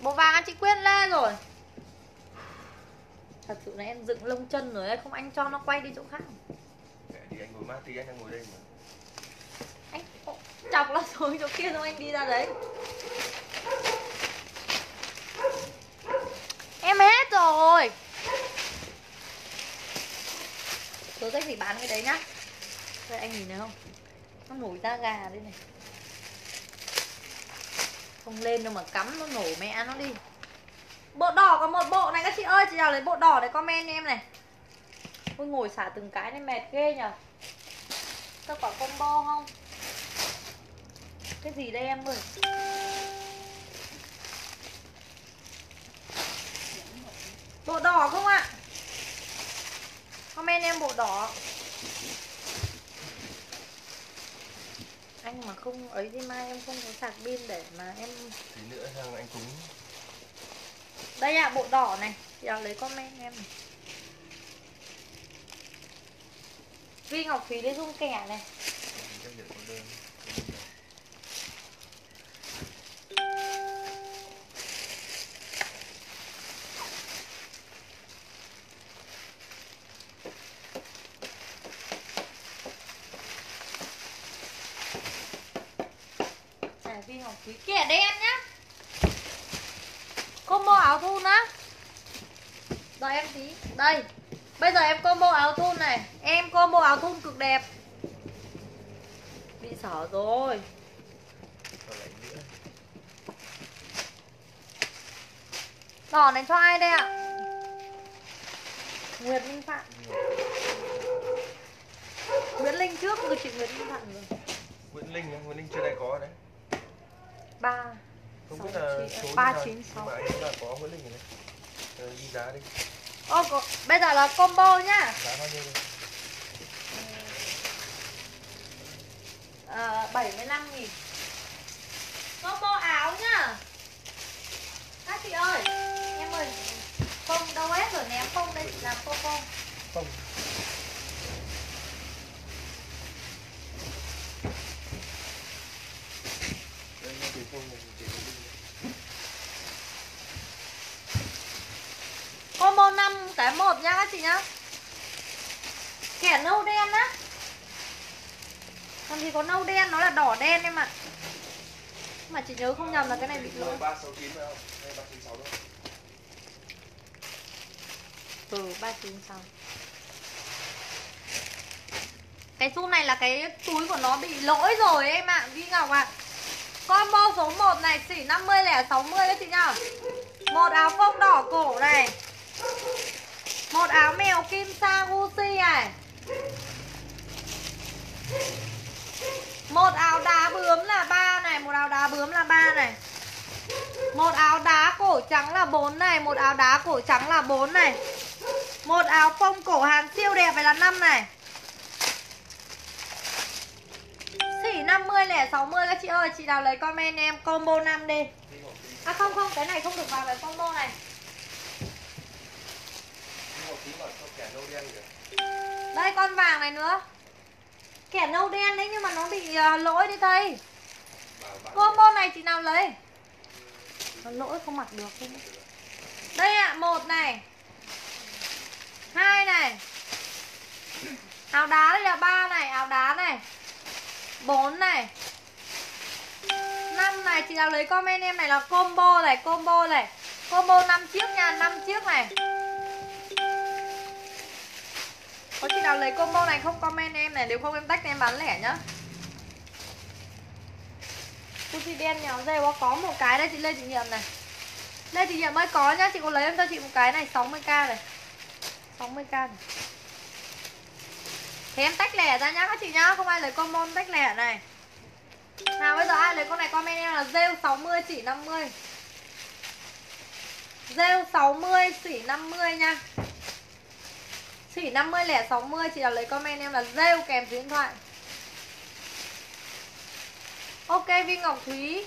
Bộ vàng chị Quyên lên rồi. Thật sự là em dựng lông chân rồi, không anh cho nó quay đi chỗ khác. Thì anh ngồi mát tí, anh đang ngồi đây mà. Anh chọc nó xuống chỗ kia thôi, anh đi ra đấy. Em hết rồi. Số sách thì bán cái đấy nhá. Đây anh nhìn thấy không? Nó nổi da gà đây này. Không lên đâu mà cắm nó nổ mẹ nó đi. Bộ đỏ có một bộ này các chị ơi, chị nào lấy bộ đỏ để comment em này. Ôi ngồi xả từng cái này mệt ghê nhờ. Có quả combo không? Cái gì đây em ơi? Bộ đỏ không ạ? À? Comment em bộ đỏ. Anh mà không ấy thì mai em không có sạc pin để mà em tí nữa sang anh cúng. Đây ạ, à, bộ đỏ này, chị nào lấy comment em này. Vi Ngọc Thúy lấy dung kẻ này. À, Vi Ngọc Thúy kẻ đen nhá. Combo áo thun á. Đợi em tí. Đây. Bây giờ em combo áo thun này. Em combo áo thun cực đẹp. Bị sở rồi. Đỏ này cho ai đây ạ? À? Nguyệt Linh Phạm. Nguyễn Linh trước rồi, chị Nguyễn Linh Phạm rồi. Nguyễn Linh, Nguyễn Linh chưa đây có đấy. Ba. Không biết là số ba chín sáu. Mà em đã có Nguyễn Linh rồi đấy. Đi giá đi. Ô, có, bây giờ là combo nhá. À, bảy mươi lăm nghìn. Combo áo nhá. Các chị ơi, em ơi. Không đâu hết rồi ném không đây, chị làm combo. Không. Combo năm tám một nha các chị nhá. Kẻ nâu đen á. Còn gì có nâu đen, nó là đỏ đen em ạ. À. Mà chị nhớ không nhầm là cái này bị lỗi. Ừ, ba chín sáu. Cái xu này là cái túi của nó bị lỗi rồi em ạ, à. Vi Ngọc ạ. À. Combo số một này chỉ năm mươi lẻ sáu mươi các chị nhá. Một áo phông đỏ cổ này. Một áo mèo kim sa Gucci này. Một áo đá bướm là ba này. Một áo đá bướm là ba này. Một áo đá cổ trắng là bốn này. Một áo đá cổ trắng là bốn này. Một áo phông cổ hàng siêu đẹp này là năm này. Chỉ năm mươi lẻ sáu mươi các chị ơi. Chị nào lấy comment em combo năm đi. À không không, cái này không được vào cái combo này. Đây con vàng này nữa. Kẻ nâu đen đấy nhưng mà nó bị uh, lỗi đi thầy. Combo này chị nào lấy? Nó lỗi không mặc được không? Đây ạ, à, một này. Hai này. Áo đá đây là ba này, áo đá này. Bốn này. Năm này, chị nào lấy comment em này là combo này, combo này. Combo năm chiếc nha, năm chiếc này. Có chị nào lấy combo này không comment em này, nếu không em tách em bán lẻ nhá. Gucci đen nhỏ dê quá, có một cái đây chị Lê Thị Nhiệm này. Lê Thị Nhiệm mới có nhá, chị có lấy em cho chị một cái này sáu mươi k này. sáu mươi k này. Thế em tách lẻ ra nhá các chị nhá, không ai lấy combo tách lẻ này. Nào bây giờ ai lấy con này comment em là Zeus sáu mươi chỉ năm mươi. Rêu sáu mươi, sỉ năm mươi nha. Sỉ năm mươi lẻ sáu mươi. Chị nào lấy comment em là rêu kèm số điện thoại. Ok Vinh Ngọc Thúy.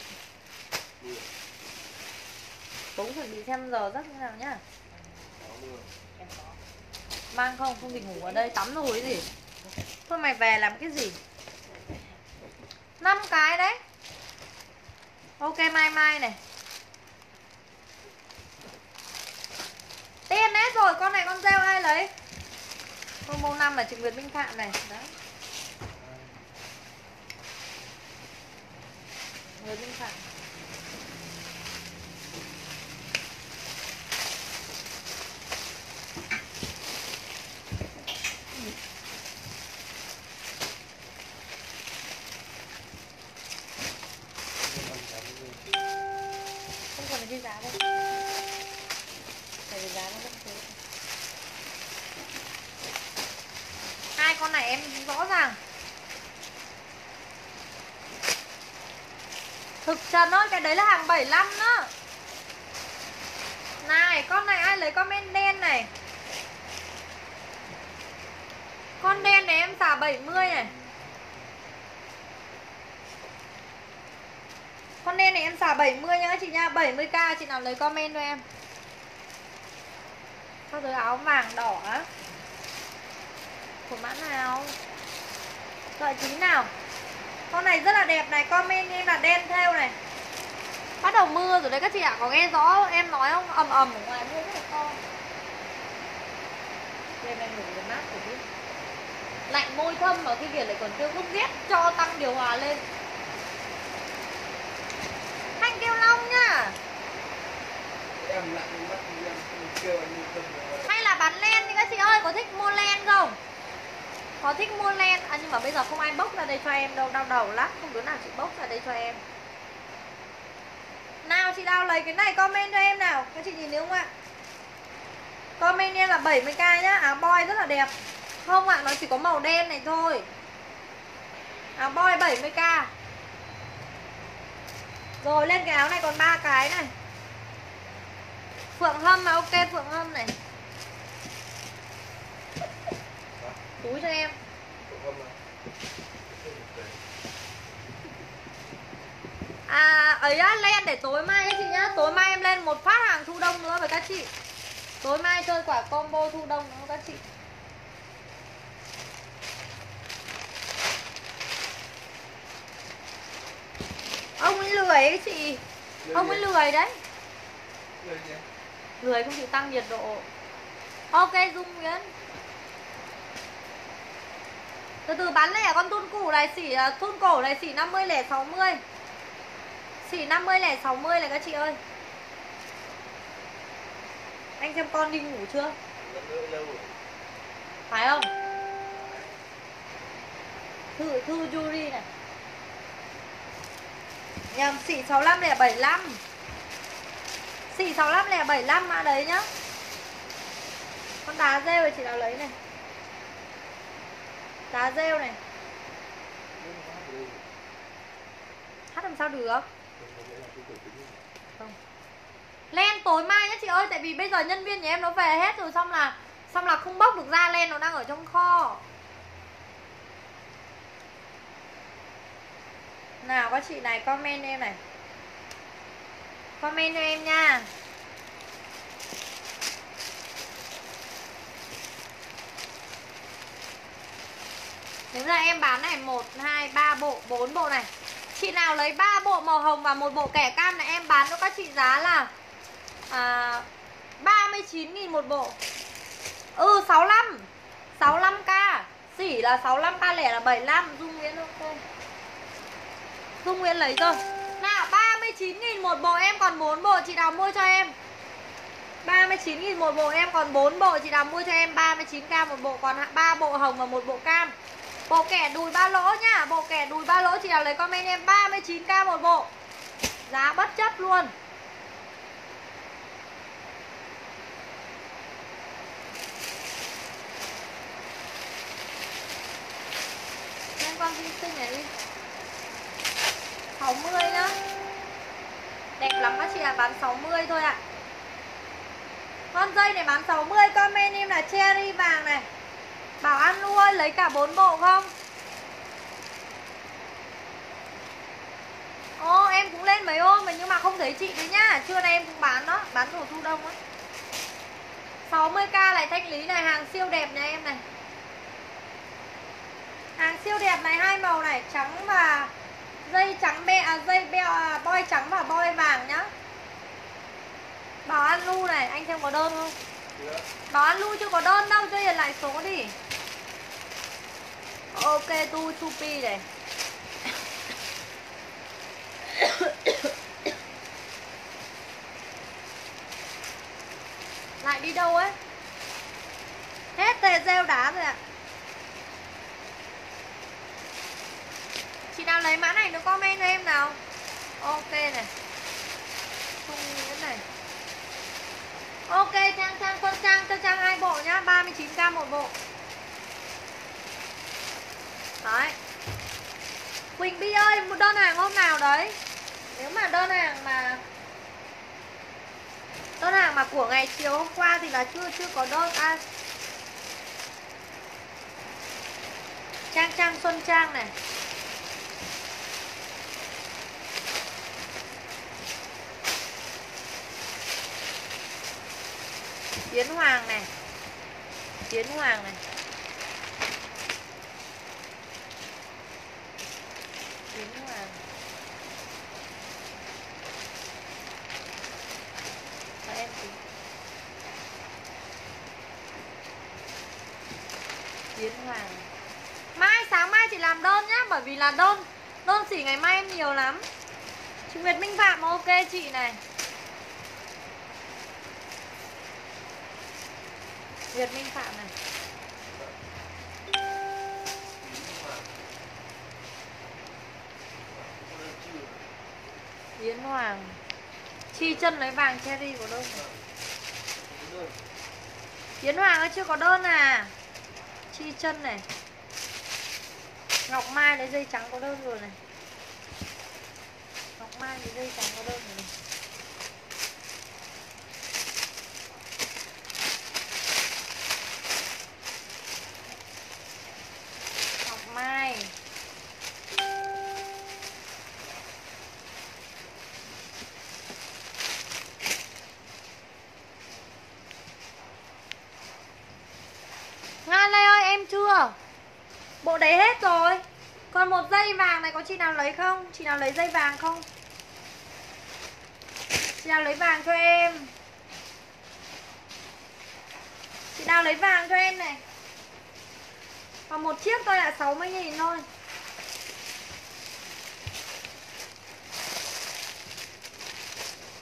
Cũng chuẩn bị xem giờ rất thế nào nhá. Mang không, không định ngủ ở đây. Tắm rồi gì. Thôi mày về làm cái gì. Năm cái đấy. Ok Mai Mai này. Tiền hết rồi, con này con gieo ai lấy? Combo năm là chị Nguyễn Minh Phạm này. Đấy. Nguyễn Minh Phạm. Không còn cái giá đây. Giá nó vẫn thế. Hai con này em rõ ràng. Thực trần ơi, cái đấy là hàng bảy mươi lăm đó. Này, con này ai lấy comment đen này. Con đen này em xả bảy mươi này. Con đen này em xả bảy mươi nha các chị nha, bảy mươi k chị nào lấy comment cho em. Có đứa áo vàng đỏ á. Của mã nào? Loại chính nào? Con này rất là đẹp này, comment em là đen thêu này. Bắt đầu mưa rồi đấy các chị ạ, à, có nghe rõ em nói không? Ầm ầm ở ngoài mưa rất là to. Đêm em ngủ được mát rồi chứ. Lạnh môi thâm mà cái việc lại còn chưa hút rét cho tăng điều hòa lên. Thanh kêu long nhá. Em lạnh mất em kêu anh không được. Hay là bán len thì các chị ơi, có thích mua len không? Có thích mua len à, nhưng mà bây giờ không ai bốc ra đây cho em đâu, đau đầu lắm, không đứa nào chị bốc ra đây cho em. Nào chị nào lấy cái này comment cho em nào, các chị nhìn thấy không ạ? Comment em là bảy mươi k nhá, áo boy rất là đẹp. Không ạ, nó chỉ có màu đen này thôi. Áo boy bảy mươi k. Rồi lên cái áo này còn ba cái này. Phượng Hâm mà ok Phượng Hâm này. Túi cho em. À ấy á, lên để tối mai các chị nhá. Tối mai em lên một phát hàng thu đông nữa với các chị. Tối mai chơi quả combo thu đông nữa các chị. Ông ấy lười ấy chị. Ông ấy lười đấy. Lười không chịu tăng nhiệt độ. Ok Dung Nguyễn. Từ từ bán lẻ con thun củ này, xỉ thun cổ này, xỉ năm mươi lẻ sáu mươi. Xỉ năm mươi lẻ sáu mươi này các chị ơi. Anh xem con đi ngủ chưa? Phải không? Thử thư Yuri này. Nhầm, xỉ sáu mươi lăm lẻ bảy mươi lăm. Xỉ sáu mươi lăm lẻ bảy mươi lăm mã đấy nhá. Con đá rêu rồi chị nào lấy này. Đá rêu này. Hát làm sao được. Không. Len tối mai nhá chị ơi. Tại vì bây giờ nhân viên nhà em nó về hết rồi. Xong là Xong là không bốc được ra, len nó đang ở trong kho. Nào các chị này comment em này. Comment cho em nha. Thế ra em bán này một, hai, ba bộ, bốn bộ này. Chị nào lấy ba bộ màu hồng và một bộ kẻ cam này em bán cho các chị giá là à, ba mươi chín nghìn một bộ. Ừ sáu mươi lăm. sáu mươi lăm k. Sỉ là sáu mươi lăm k, lẻ là bảy mươi lăm. Dung Nguyễn ok. Dung Nguyễn lấy rồi. Nào ba mươi chín nghìn một bộ, em còn bốn bộ, chị nào mua cho em. ba mươi chín nghìn một bộ, em còn bốn bộ, chị nào mua cho em. Ba mươi chín k một bộ, còn ba bộ hồng và một bộ cam. Bộ kẻ đùi ba lỗ nhá, bộ kẻ đùi ba lỗ chị nào lấy comment em ba mươi chín k một bộ. Giá bất chấp luôn. Em con xinh xinh này đi. sáu mươi nhá. Đẹp lắm các chị ạ, à, bán sáu mươi thôi ạ. À. Con dây này bán sáu mươi, comment em là cherry vàng này. Bảo An Lu ơi, lấy cả bốn bộ không? Ô, em cũng lên mấy hôm rồi nhưng mà không thấy chị đấy nhá. Trưa nay em cũng bán đó, bán đồ thu đông á. sáu mươi k này, thanh lý này, hàng siêu đẹp nha em này. Hàng siêu đẹp này, hai màu này, trắng và dây trắng be à, dây be à, boy trắng và boy vàng nhá. Bảo An Lu này, anh xem có đơn không? Yeah. Bảo An Lu chưa có đơn đâu, cho hiện lại số đi. Ok, tu chupi này. Lại đi đâu ấy? Hết tề gieo đá rồi ạ. À, chị nào lấy mã này nó comment cho em nào. Ok này, không cái này. Ok, Trang Trang con Trang cho Trang hai bộ nhá, ba mươi chín k một bộ. Đấy. Quỳnh Bi ơi, một đơn hàng hôm nào đấy? Nếu mà đơn hàng mà đơn hàng mà của ngày chiều hôm qua thì là chưa chưa có đơn à. Trang Trang Xuân Trang này. Tiến Hoàng này. Tiến Hoàng này. Tiến Hoàng. Và em thì Tiến Hoàng. Mai sáng mai chị làm đơn nhá, bởi vì là đơn đơn xỉ ngày mai em nhiều lắm. Chị Nguyệt Minh Phạm ok chị này. Việt Minh Phạm này. Yến Hoàng. Chi chân lấy vàng cherry của đơn này. Yến Hoàng ơi chưa có đơn à. Chi chân này. Ngọc Mai lấy dây trắng có đơn rồi này. Ngọc Mai lấy dây trắng có đơn rồi này. Mai Nga Lê ơi em chưa. Bộ đấy hết rồi. Còn một dây vàng này có chị nào lấy không? Chị nào lấy dây vàng không? Chị nào lấy vàng cho em? Chị nào lấy vàng cho em này. Còn một chiếc thôi là sáu mươi nghìn thôi.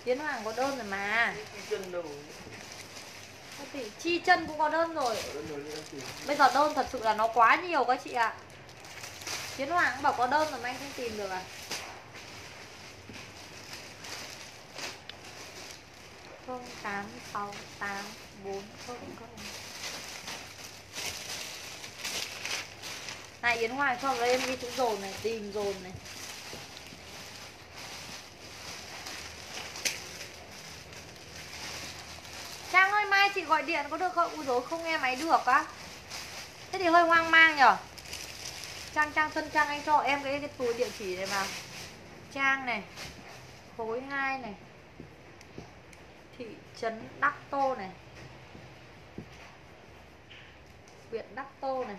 Yến Hoàng có đơn rồi mà. Chi chân cũng có đơn rồi. Bây giờ đơn thật sự là nó quá nhiều các chị ạ. À, Yến Hoàng cũng bảo có đơn rồi mà anh không tìm được à. Không tám sáu tám bốn không không. Này Yến Hoàng cho em đi cũng dồn này, tìm dồn này. Trang ơi mai chị gọi điện có được không? Úi dồi không nghe máy được á. Thế thì hơi hoang mang nhở. Trang Trang Xuân Trang anh cho em cái, cái túi địa chỉ này vào. Trang này. Khối hai này. Thị trấn Đắc Tô này. Huyện Đắc Tô này.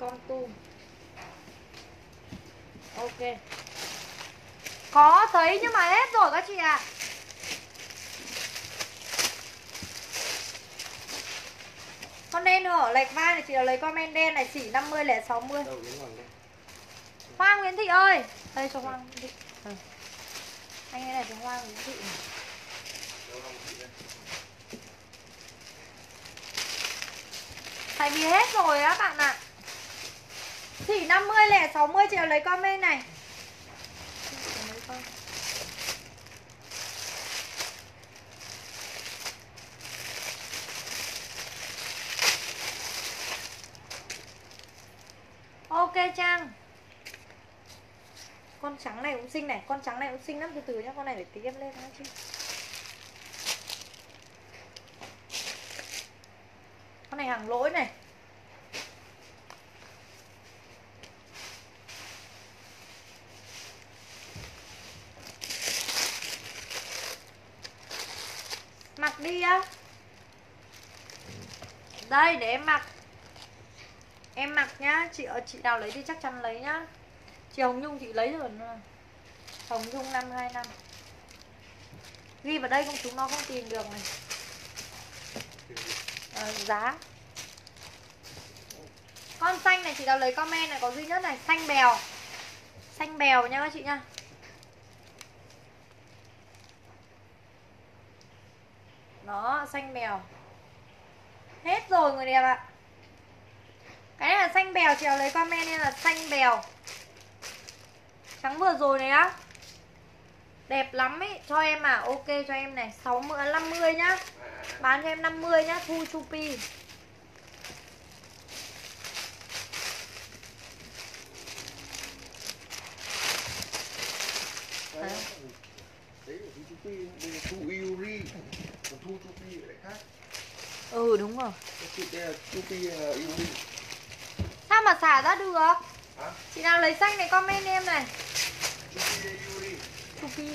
Con Tum. Ok. Có thấy nhưng mà hết rồi các chị ạ. À, con đen hở lệch vai này, chị đã lấy comment đen này, xỉ năm mươi lẻ sáu mươi. Hoa Nguyễn Thị ơi, đây cho Hoa Nguyễn Thị. Ừ. Anh ấy này cho Hoa Nguyễn Thị. Tại vì hết rồi á bạn ạ. À, thì năm mươi lẻ sáu mươi chị lấy comment này. Ok Trang. con trắng này cũng xinh này, con trắng này cũng xinh lắm, từ từ nhá, con này phải tí em lên ha chị. Con này hàng lỗi này. Mặc đi á. Đây để em mặc. Em mặc nhá, chị chị nào lấy thì chắc chắn lấy nhá. Chị Hồng Nhung chị lấy rồi. Hồng Nhung năm hai năm. Ghi vào đây không chúng nó không tìm được này. À, giá. Con xanh này chị nào lấy comment này có duy nhất này, xanh bèo. Xanh bèo nha các chị nha. Đó, xanh bèo. Hết rồi người đẹp ạ. Cái này là xanh bèo, chị nào lấy comment nên là xanh bèo. Trắng vừa rồi này á. Đẹp lắm ấy, cho em à, ok cho em này, sáu mươi, năm mươi nhá. Bán cho em năm mươi nhá, thu chupi. Đấy. Đấy là thu chupi, đây là thu yuri, còn thu chupi lại khác. Ừ đúng rồi. Đây là chupi yuri. Sao mà xả ra được? Hả? Chị nào lấy xanh này comment em này. Chupi yuri. Chupi.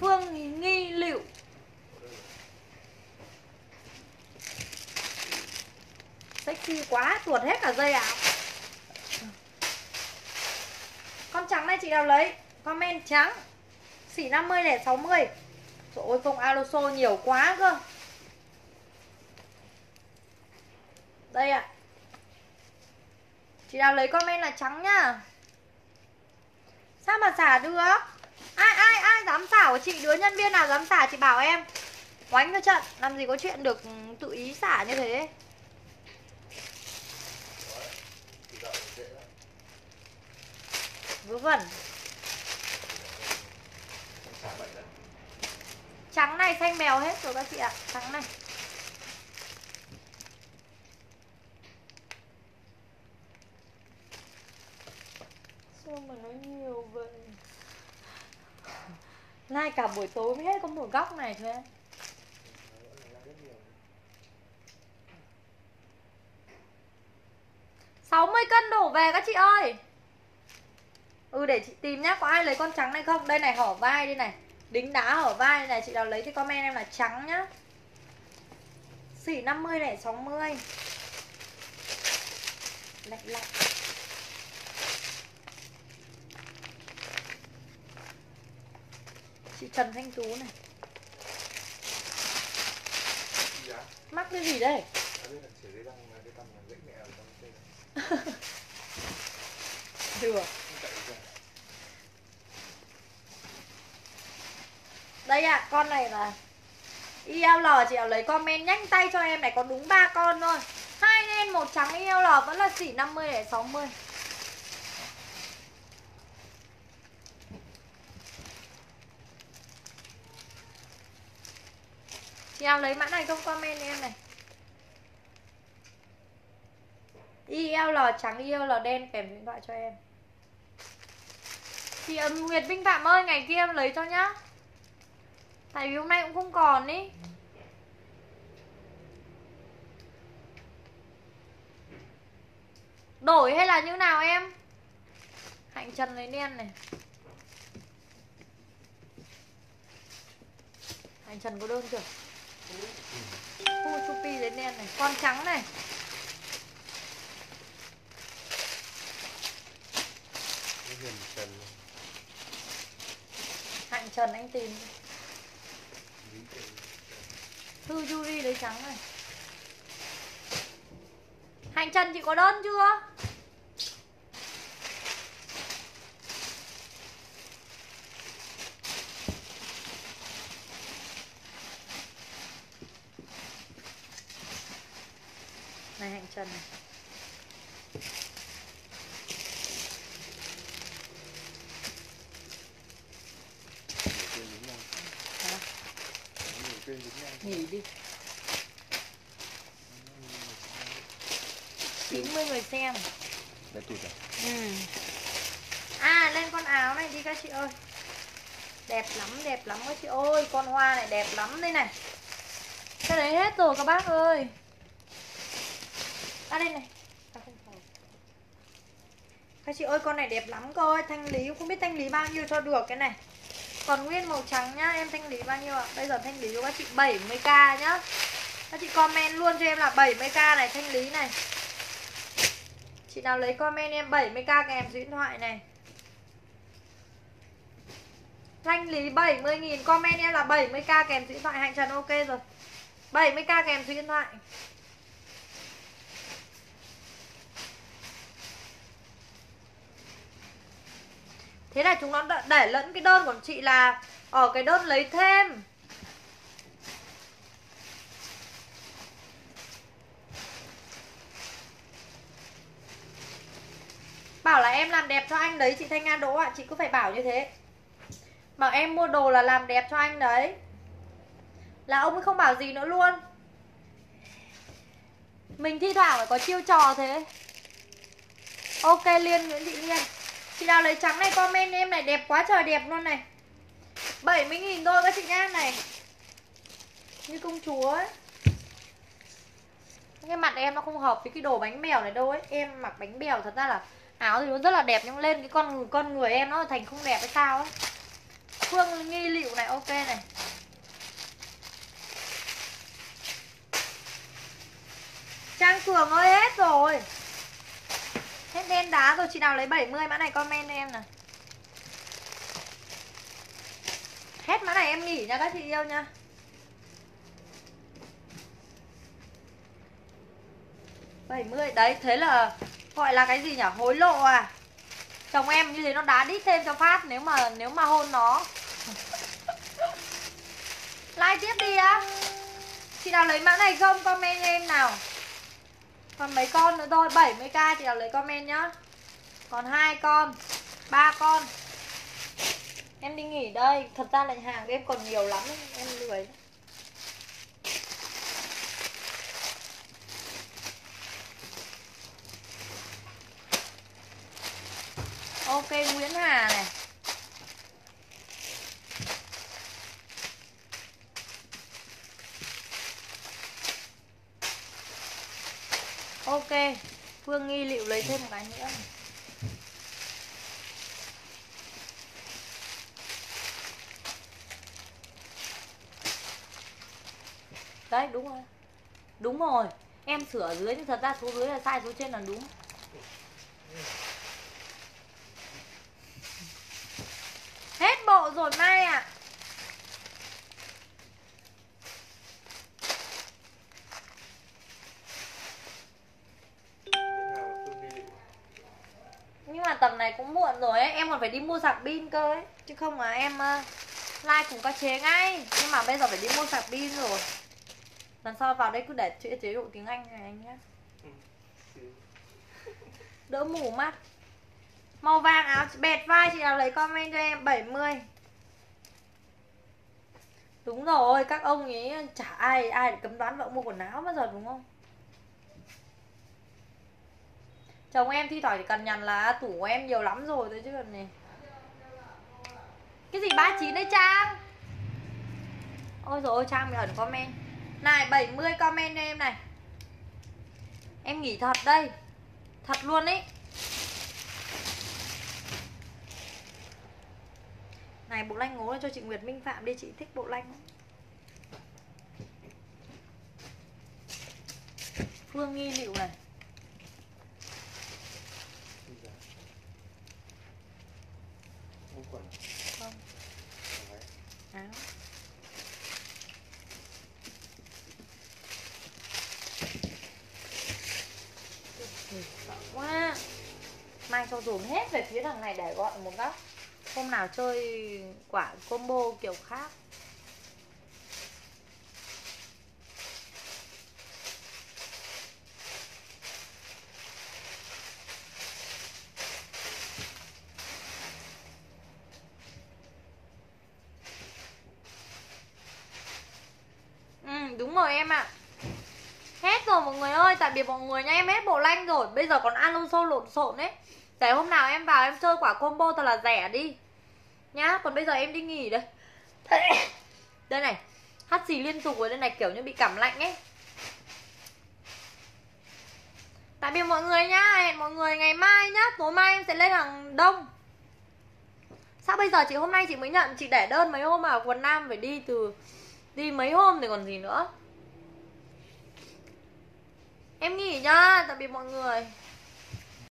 Phương Nghi Liệu. Sexy quá, tuột hết cả dây áo. Con trắng này chị nào lấy comment trắng. Xỉ năm mươi, sáu mươi. Trời ơi công aloso nhiều quá cơ. Đây ạ. À. Chị nào lấy comment là trắng nhá. Sao mà xả được? Ai ai ai dám xả của chị, đứa nhân viên nào dám xả chị bảo em. Oánh cho trận, làm gì có chuyện được tự ý xả như thế. Vớ vẩn. Trắng này xanh bèo hết rồi các chị ạ. Trắng này. Sao mà nói nhiều vậy? Nay cả buổi tối mới hết có một góc này thôi. sáu mươi cân đổ về các chị ơi. Ừ để chị tìm nhá, có ai lấy con trắng này không? Đây này, hở vai đây này. Đính đá hở vai đây này, chị nào lấy thì comment em là trắng nhá. Xỉ năm mươi, sáu mươi. Lạnh lạnh. Chị Trần Thanh Tú này. Mắc cái gì đây? Được. Đây ạ, à, con này là i lờ chị nào lấy comment nhanh tay cho em này, có đúng ba con thôi. Hai đen một trắng i lờ vẫn là xỉ năm mươi đến sáu mươi. Chị nào lấy mã này không comment em này. i lờ trắng i lờ đen kèm điện thoại cho em. Chị Nguyệt Vinh Phạm ơi, ngày kia em lấy cho nhá. Tại vì hôm nay cũng không còn ý. Đổi hay là như nào em? Hạnh Trần lấy đen này. Hạnh Trần có đơn chưa? Khu chupi lấy đen này. Con trắng này. Hạnh Trần anh tìm. Thư Yuri lấy trắng này. Hạnh Trần chị có đơn chưa? Này Hạnh Trần này. Nghỉ đi. chín mươi người xem. Đã tụt rồi. Ừ. À, lên con áo này đi các chị ơi. Đẹp lắm, đẹp lắm các chị ơi. Con hoa này đẹp lắm đây này. Cái đấy hết rồi các bác ơi. À đây này. Các chị ơi, con này đẹp lắm coi. Thanh lý, không biết thanh lý bao nhiêu cho được cái này. Còn nguyên màu trắng nhá. Em thanh lý bao nhiêu ạ? Bây giờ thanh lý cho các chị bảy mươi k nhá. Các chị comment luôn cho em là bảy mươi k này, thanh lý này. Chị nào lấy comment em bảy mươi k kèm số điện thoại này. Thanh lý bảy mươi nghìn, comment em là bảy mươi k kèm số điện thoại. Hạnh Trần ok rồi. bảy mươi k kèm số điện thoại. Thế là chúng nó để lẫn cái đơn của chị là ở cái đơn lấy thêm. Bảo là em làm đẹp cho anh đấy chị Thanh Nga Đỗ ạ. Chị cứ phải bảo như thế. Bảo em mua đồ là làm đẹp cho anh đấy. Là ông ấy không bảo gì nữa luôn. Mình thi thoảng phải có chiêu trò thế. Ok Liên, Nguyễn Thị Liên. Chị nào lấy trắng này comment em này. Đẹp quá trời đẹp luôn này. bảy mươi nghìn thôi các chị nhá này. Như công chúa ấy. Cái mặt em nó không hợp với cái đồ bánh bèo này đâu ấy. Em mặc bánh bèo thật ra là áo thì nó rất là đẹp, nhưng lên cái con con người em nó thành không đẹp hay sao ấy. Phương Nghi Liệu này ok này. Trang Cường ơi hết rồi. Hết đen đá rồi. Chị nào lấy bảy mươi mã này comment cho em này. Hết mã này em nghỉ nha các chị yêu nha. bảy mươi đấy, thế là gọi là cái gì nhỉ? Hối lộ à. Chồng em như thế nó đá đít thêm cho phát. Nếu mà nếu mà hôn nó. Like tiếp đi á. Chị nào lấy mã này không comment em nào. Còn mấy con nữa thôi. bảy mươi k chị nào lấy comment nhá. Còn hai con, ba con. Em đi nghỉ đây. Thật ra là hàng em còn nhiều lắm. Em lười. Ok Nguyễn Hà này. Ok Phương Nghi Liệu lấy thêm một cái nữa này. Đấy đúng rồi. Đúng rồi. Em sửa dưới nhưng thật ra số dưới là sai, số trên là đúng. Hết bộ rồi Mai ạ. À. Nhưng mà tầm này cũng muộn rồi ấy, em còn phải đi mua sạc pin cơ ấy, chứ không mà em uh, like cùng các chế ngay. Nhưng mà bây giờ phải đi mua sạc pin rồi. Lần sau vào đây cứ để chế, chế độ tiếng Anh này anh nhá. Đỡ mù mắt. Màu vàng áo bẹt vai chị nào lấy comment cho em bảy mươi. Đúng rồi, các ông ấy chả ai ai để cấm đoán vợ mua quần áo bao giờ đúng không? Chồng em thi thoảng thì cằn nhằn là tủ của em nhiều lắm rồi thôi chứ còn này. Cái gì ba mươi chín đấy Trang? Ôi dồi ôi Trang bị ẩn comment. Này bảy mươi comment cho em này. Em nghỉ thật đây. Thật luôn ý. Này bộ lanh ngố này cho chị Nguyệt Minh Phạm đi, chị thích bộ lanh. Phương Nghi Liệu này. Không. Áo. Quá. Mai cho dồn hết về phía thằng này để gọi một góc. Hôm nào chơi quả combo kiểu khác. Ừ, đúng rồi em ạ. À. Hết rồi mọi người ơi, tạm biệt mọi người nha. Em hết bộ lanh rồi. Bây giờ còn alo lộn xộn ấy. Để hôm nào em vào em chơi quả combo thật là rẻ đi nhá. Còn bây giờ em đi nghỉ đây. Đây này, hắt xì liên tục ở đây này, kiểu như bị cảm lạnh ấy. Tạm biệt mọi người nhá, hẹn mọi người ngày mai nhá. Tối mai em sẽ lên hàng Đông. Sao bây giờ chị hôm nay chị mới nhận, chị để đơn mấy hôm mà Quần Nam phải đi từ đi mấy hôm thì còn gì nữa. Em nghỉ nhá, tạm biệt mọi người.